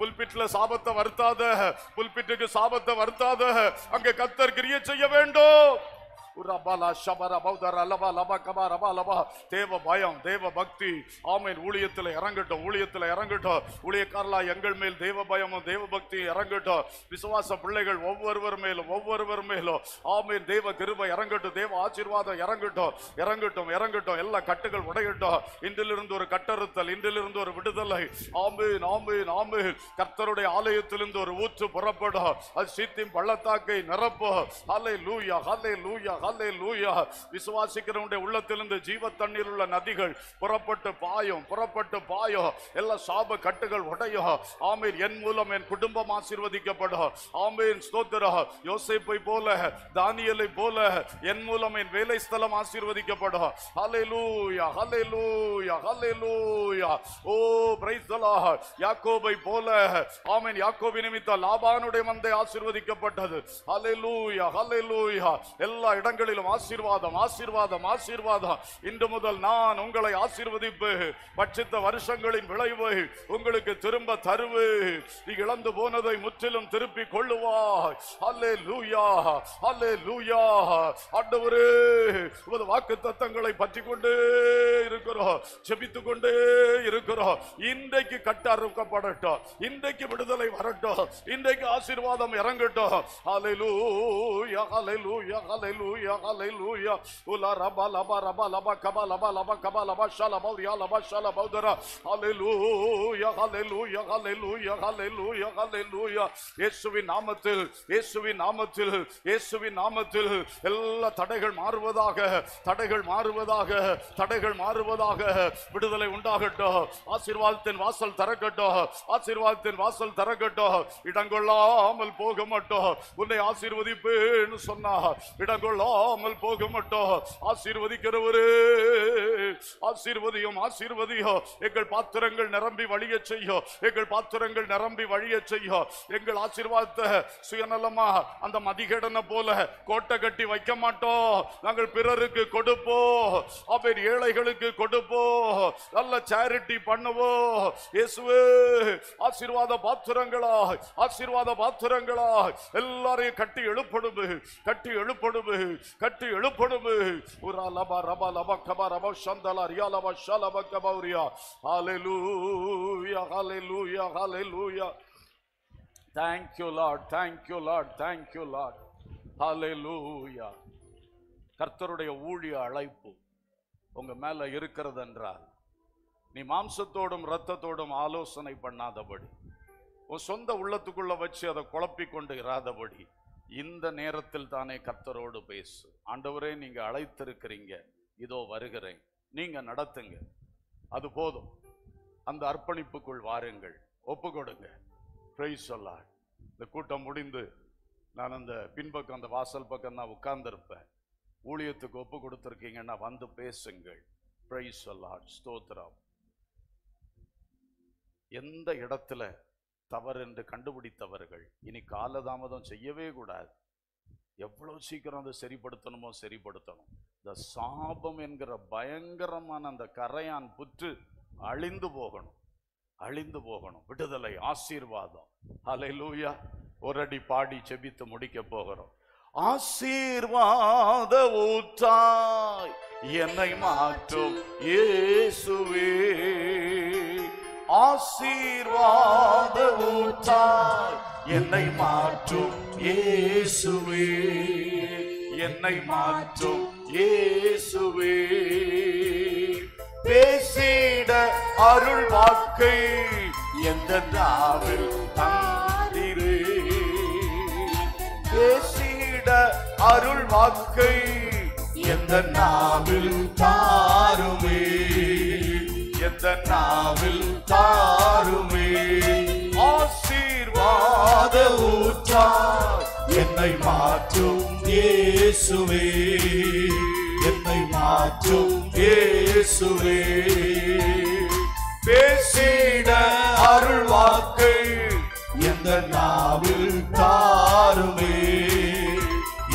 புல்பிட்ல சாபத்தை வருத்தாத புல்பிட்டுக்கு சாபத்தை வருத்தாத அங்க கர்த்தர் கிரியை செய்ய வேண்டும் உரபல ஷபர பௌதர லப லப கபர பப லப தேவ பயம் தேவ பக்தி ஆமென் ஊழியத்தில் இறங்கட்டும் ஊழியக்காரலா எங்கள் மேல் தேவ பயமும் தேவ பக்தியும் இறங்கட்டும் விசுவாச பிள்ளைகள் ஒவ்வொருவர் மேலும் ஆமென் தேவ கிருபை இறங்கட்டும் தேவ ஆசீர்வாதம் இறங்கட்டும் எல்லா கட்டுகள் உடையட்டும் இன்றிலிருந்து ஒரு கட்டறுத்தல் இன்றிலிருந்து ஒரு விடுதலை ஆமென் ஆமென் ஆமென் கர்த்தருடைய ஆலயத்திலிருந்து ஒரு ஊற்று புறப்படும் அது சீத்திம் பள்ளத்தாக்கை நிரப்பும் ஹல்லேலூயா ஹல்லேலூயா ஹalleluya விசுவாசிக்கிறவனுடைய உள்ளத்திலிருந்து ஜீவ தண்ணீர் உள்ள நதிகள் புறப்பட்டு பாயும் எல்லா சாப கட்டுகள் உடையும் ஆமென் என் மூலம் என் குடும்பம் ஆசீர்வதிக்கப்படும் ஆமென் ஸ்தோத்திரம் யோசேப்பை போல தானியேலை போல என் மூலம் என் வேலை ஸ்தலம் ஆசீர்வதிக்கப்படும் ஹalleluya ஹalleluya ஹalleluya ஓ பிரைஸ் தி லார்ட் யாக்கோபை போல ஆமென் யாக்கோபு நிமித்தம் லாபானுடைய மந்தை ஆசீர்வதிக்கப்பட்டது ஹalleluya ஹalleluya எல்லா இடங்களிலும் ஆசீர்வாதம் இன்று முதல் நான் உங்களை ஆசீர்வதிப்பேன் பட்சித்த வருஷங்களின் விளைவை உங்களுக்கு திரும்ப தருவேன் இழந்து போனதை முற்றிலும் திருப்பி கொள்ளுவாய் ஹalleluya ஹalleluya ஆண்டவரே உமது வாக்குத்தத்தங்களை பற்றிக்கொண்டே இருக்கிறோம் ஜெபித்துக்கொண்டே இருக்கிறோம் இன்றைக்கு கட்ட அறுக்கப்படட்டும் இன்றைக்கு விடுதலை வரட்டும் இன்றைக்கு ஆசீர்வாதம் இறங்கட்டும் ஹalleluya ஹalleluya Hallelujah, hallelujah. Ula rabba, kabala, shalabau, yalaba, shalabau, dara. Hallelujah, hallelujah, hallelujah, hallelujah, hallelujah. Yesuvi namathil. Ella tadagal marvadaga. Vidudalai undagattu. Asirvadathin vasal tharagattu. Idangollamal pogamattu. Unnai asirvadipenu sonna. இடங்கொள்ளாமல் போகமட்டோ ஆசீர்வதிக்கிறவரே ஆசீர்வதியோ எங்கள் பாத்திரங்கள் நிரம்பி வழிய செய்யோ எங்கள் ஆசீர்வாதத்தை சுயநலமா அந்த மதிகேடனை போல கோட்டை கட்டி வைக்க மாட்டோம் நாங்கள் பிறருக்கு கொடுப்போம் அவர் ஏழைகளுக்கு கொடுப்போம் நல்ல சேரிட்டி பண்ணுவோம் இயேசுவே ஆசீர்வாத பாத்திரங்களா எல்லாரையும் கட்டி எழுப்படுது உராலபா ரபா லபா கபா ரபா சந்தலா ரியாலபா ஷலபா கபௌரியா ஹalleluya ஹalleluya ஹalleluya thank you lord ஹalleluya கர்த்தருடைய ஊழிய அழைப்பு உங்க மேல இருக்குது என்றால் நீ மாம்சத்தோடும் இரத்தத்தோடும் ஆலோசனை பண்ணாதபடி உன் சொந்த உள்ளத்துக்குள்ள வச்சு அதை குழப்பிக் கொண்டு இராதபடி இந்த நேரத்தில் தானே கர்த்தரோடு பேசு ஆண்டவரே நீங்க அழைத்திருக்கிறீங்க இதோ வருகிறேன் நீங்க நடத்துங்க அது போதும் அந்த அர்ப்பணிப்புக்குள் வாருங்கள் ஒப்பு கொடுங்க பிரைஸ் தி லார்ட் இந்த கூட்டம் முடிந்து நான் அந்த பின்பக்கம் அந்த வாசல் பக்கம் நான் உட்கார்ந்திருப்பேன் ஊழியத்துக்கு ஒப்பு கொடுத்துருக்கீங்கன்னா வந்து பேசுங்கள் பிரைஸ் தி லார்ட் ஸ்தோத்திரம் எந்த இடத்துல தவறு என்று கண்டுபிடித்தவர்கள் இனி காலதாமதம் செய்யவே கூடாது எவ்வளோ சீக்கிரம் அதை சரிப்படுத்தணும் இந்த சாபம் என்கிற பயங்கரமான அந்த கரையான் புற்று அழிந்து போகணும் விடுதலை ஆசீர்வாதம் ஹல்லேலூயா ஒரு அடி பாடி செபித்து முடிக்க போகிறோம் ஆசீர்வாத ஊற்றாய் என்னை மாற்றும் இயேசுவே ஆசீர்வாத ஊற்றாய் என்னை மாற்றும் இயேசுவே பேசிட அருள் வாக்கை எந்த நாவில் தாரிரே பேசிட அருள் வாக்கை எந்த நாவில் தாருமே ஆசீர்வாத ஊற்றாய் என்னை என்னை மாற்றும் இயேசுவே பேசிட அருள் வாக்கு என் நாவில் தாருமே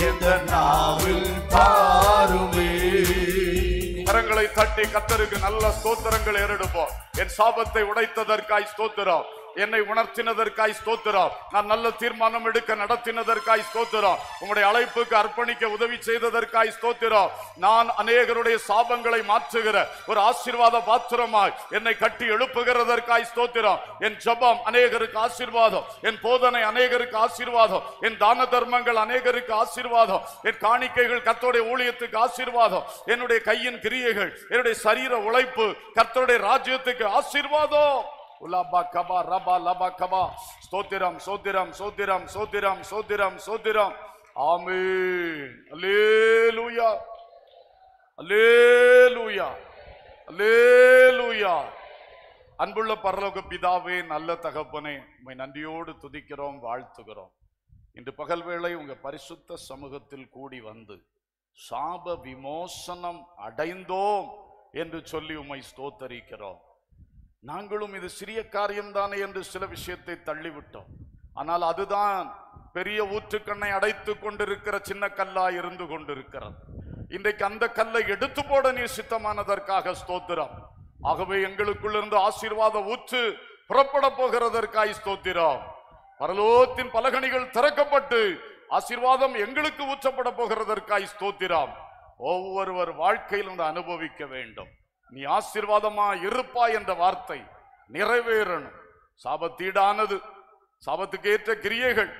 என் நாவில் தாருமே கரங்களை தட்டி கர்த்தருக்கு நல்ல ஸ்தோத்திரங்கள் ஏறெடுப்போம் என் சாபத்தை உடைத்ததற்காய் ஸ்தோத்திரம் என்னை உணர்த்தினதற்காய் ஸ்தோத்திரம் நான் நல்ல தீர்மானம் எடுக்க நடத்தினதற்காய் ஸ்தோத்திரம் உம்முடைய அழைப்புக்கு அர்ப்பணிக்க உதவி செய்ததற்காய் ஸ்தோத்திரம் நான் அநேகருடைய சாபங்களை மாற்றுகிற ஒரு ஆசீர்வாத பாத்திரமாய் என்னை கட்டி எழுப்புகிறதற்காய் ஸ்தோத்திரம் என் ஜெபம் அநேகருக்கு ஆசீர்வாதம் என் போதனை அநேகருக்கு ஆசீர்வாதம் என் தான தர்மங்கள் அநேகருக்கு ஆசீர்வாதம் என் காணிக்கைகள் கர்த்தருடைய ஊழியத்துக்கு ஆசீர்வாதம் என்னுடைய கையின் கிரியைகள் என்னுடைய சரீர உழைப்பு கர்த்தருடைய ராஜ்யத்துக்கு ஆசீர்வாதம் உலபா கபா ரபா லபா கபா ஸ்தோத்திரம் ஸ்தோத்திரம் ஸ்தோத்திரம் ஸ்தோத்திரம் ஸ்தோத்திரம் ஸ்தோத்திரம் ஆமென் அல்லேலூயா அல்லேலூயா அல்லேலூயா அன்புள்ள பரலோக பிதாவே நல்ல தகப்பனே உம்மை நன்றியோடு துதிக்கிறோம் வாழ்த்துகிறோம் இன்று பகல் வேளை உங்க பரிசுத்த சமூகத்தில் கூடி வந்து சாப விமோசனம் அடைந்தோம் என்று சொல்லி உம்மை ஸ்தோத்தரிக்கிறோம் நாங்களும் இது சிறிய காரியம்தானே என்று சில விஷயத்தை தள்ளிவிட்டோம் ஆனால் அதுதான் பெரிய ஊற்றுக்கண்ணை அடைத்து கொண்டிருக்கிற சின்ன கல்லா இருந்து கொண்டிருக்கிறது இன்றைக்கு அந்த கல்லை எடுத்து போட நீ சித்தமானதற்காக ஸ்தோத்திரம் ஆகவே எங்களுக்குள்ளிருந்து ஆசீர்வாத ஊற்று புறப்பட போகிறதற்காய் ஸ்தோத்திரம் பரலோகத்தின் பலகணிகள் திறக்கப்பட்டு ஆசீர்வாதம் எங்களுக்கு ஊற்றப்பட போகிறதற்காய் ஸ்தோத்திரம் ஒவ்வொருவர் வாழ்க்கையில் வந்து அனுபவிக்க வேண்டும் நீ ஆசீர்வாதமா இருப்பாய் என்ற வார்த்தை நிறைவேறணும் சாபத்தீடானது சாபத்துக்கு ஏற்ற கிரியைகள்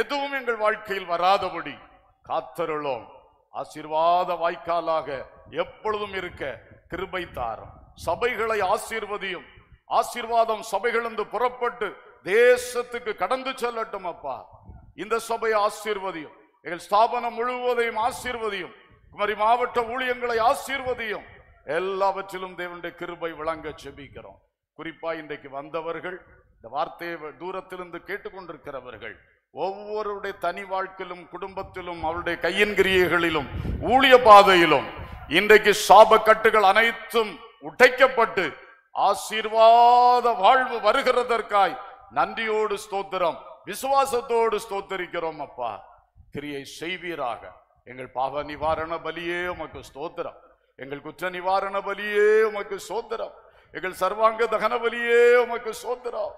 எதுவும் எங்கள் வாழ்க்கையில் வராதபடி காத்தருளோம் ஆசீர்வாத வாய்க்காலாக எப்பொழுதும் இருக்க கிருபை தாரும் சபைகளை ஆசீர்வதியும் ஆசீர்வாதம் சபைகளிலிருந்து புறப்பட்டு தேசத்துக்கு கடந்து செல்லட்டும் அப்பா இந்த சபையை ஆசீர்வதியும் எங்கள் ஸ்தாபனம் முழுவதையும் ஆசீர்வதியும் குமரி மாவட்ட ஊழியங்களை ஆசீர்வதியும் எல்லாவற்றிலும் தேவனுடைய கிருபை விளங்க செபிக்கிறோம் குறிப்பாக இன்றைக்கு வந்தவர்கள் இந்த வார்த்தையை தூரத்திலிருந்து கேட்டுக்கொண்டிருக்கிறவர்கள் ஒவ்வொருடைய தனி வாழ்க்கையிலும் குடும்பத்திலும் அவருடைய கையின் கிரியைகளிலும் ஊழிய பாதையிலும் இன்றைக்கு சாபக்கட்டுகள் அனைத்தும் உடைக்கப்பட்டு ஆசீர்வாத வாழ்வு வருகிறதற்காய் நன்றியோடு ஸ்தோத்திரம் விசுவாசத்தோடு ஸ்தோத்தரிக்கிறோம் அப்பா கிரியை செய்வீராக எங்கள் பாவ நிவாரண பலியே உமக்கு ஸ்தோத்திரம் எங்கள் குற்ற நிவாரண பலியே உமக்கு சோத்திரம் எங்கள் சர்வாங்க தகன பலியே உமக்கு சோத்திரம்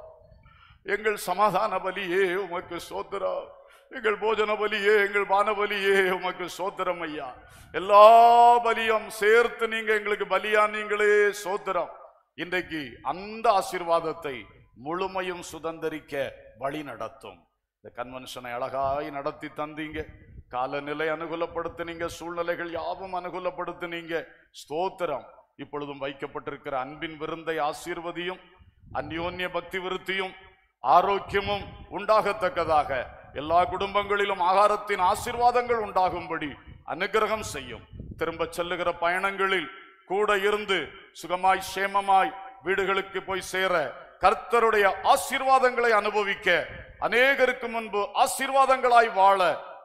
எங்கள் சமாதான பலியே உமக்கு சோத்திரம் எங்கள் போஜன பலியே எங்கள் வானபலியே உமக்கு சோத்திரம் ஐயா எல்லா பலியும் சேர்த்து நீங்க எங்களுக்கு பலியா நீங்களே சோத்திரம் இன்றைக்கு அந்த ஆசீர்வாதத்தை முழுமையும் சுதந்திரிக்க வழி நடத்தும் இந்த கன்வென்ஷனை அழகாய் நடத்தி தந்தீங்க காலநிலை அனுகூலப்படுத்தினீங்க சூழ்நிலைகள் யாவும் அனுகூலப்படுத்தினீங்க ஸ்தோத்திரம் இப்பொழுதும் வைக்கப்பட்டிருக்கிற அன்பின் விருந்தை ஆசீர்வதியும் அந்யோன்ய பக்தி விருத்தியும் ஆரோக்கியமும் உண்டாகத்தக்கதாக எல்லா குடும்பங்களிலும் ஆகாரத்தின் ஆசீர்வாதங்கள் உண்டாகும்படி அனுகிரகம் செய்யும் திரும்ப செல்லுகிற பயணங்களில் கூட இருந்து சுகமாய் சேமமாய் வீடுகளுக்கு போய் சேர கர்த்தருடைய ஆசீர்வாதங்களை அனுபவிக்க அநேகருக்கு முன்பு ஆசீர்வாதங்களாய் வாழ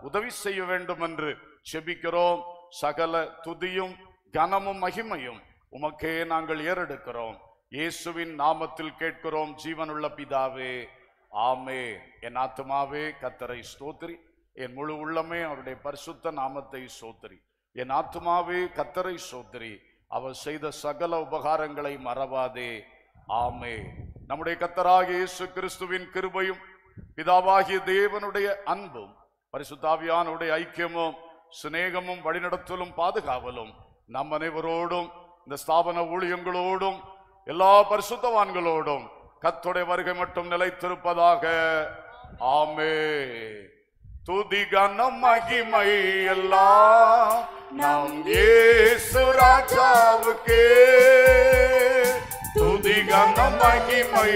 உதவி செய்ய வேண்டும் என்று செபிக்கிறோம் சகல துதியும் கனமும் மகிமையும் உமக்கே நாங்கள் ஏறெடுக்கிறோம் இயேசுவின் நாமத்தில் கேட்கிறோம் ஜீவனுள்ள பிதாவே ஆமே என் ஆத்துமாவே கர்த்தரை ஸ்தோத்திரி என் முழு உள்ளமே அவருடைய பரிசுத்த நாமத்தை ஸ்தோத்திரி என் ஆத்துமாவே கர்த்தரை ஸ்தோத்திரி அவர் செய்த சகல உபகாரங்களை மறவாதே ஆமே நம்முடைய கர்த்தராகிய இயேசு கிறிஸ்துவின் கிருபையும் பிதாவாகிய தேவனுடைய அன்பும் பரிசுத்த ஆவியானுடைய ஐக்கியமும் சிநேகமும் வழிநடத்தலும் பாதுகாவலும் நம் அனைவரோடும் இந்த ஸ்தாபன ஊழியங்களோடும் எல்லா பரிசுத்தவான்களோடும் கர்த்தருடைய வருகை மட்டும் நிலைத்திருப்பதாக ஆமென் துதி கனம் மகிமை எல்லாம் நம் இயேசு ராஜாவுக்கே துதி கனம் மகிமை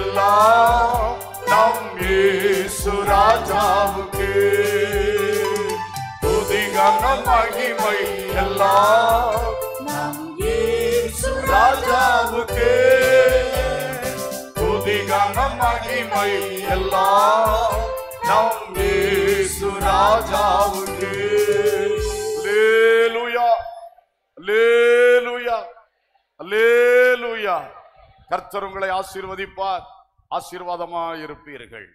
எல்லாம் நம் இயேசு ராஜாவுக்கே துதி கனம் மகிமை எல்லாம் நம் இயேசு ராஜாவுக்கே துதி கனம் மகிமை எல்லாம் நம் यीशु राजा उठे। Hallelujah hallelujah hallelujah. கர்த்தர் உங்களை ஆசீர்வதிப்பார், ஆசீர்வாதமாய் இருப்பீர்கள்।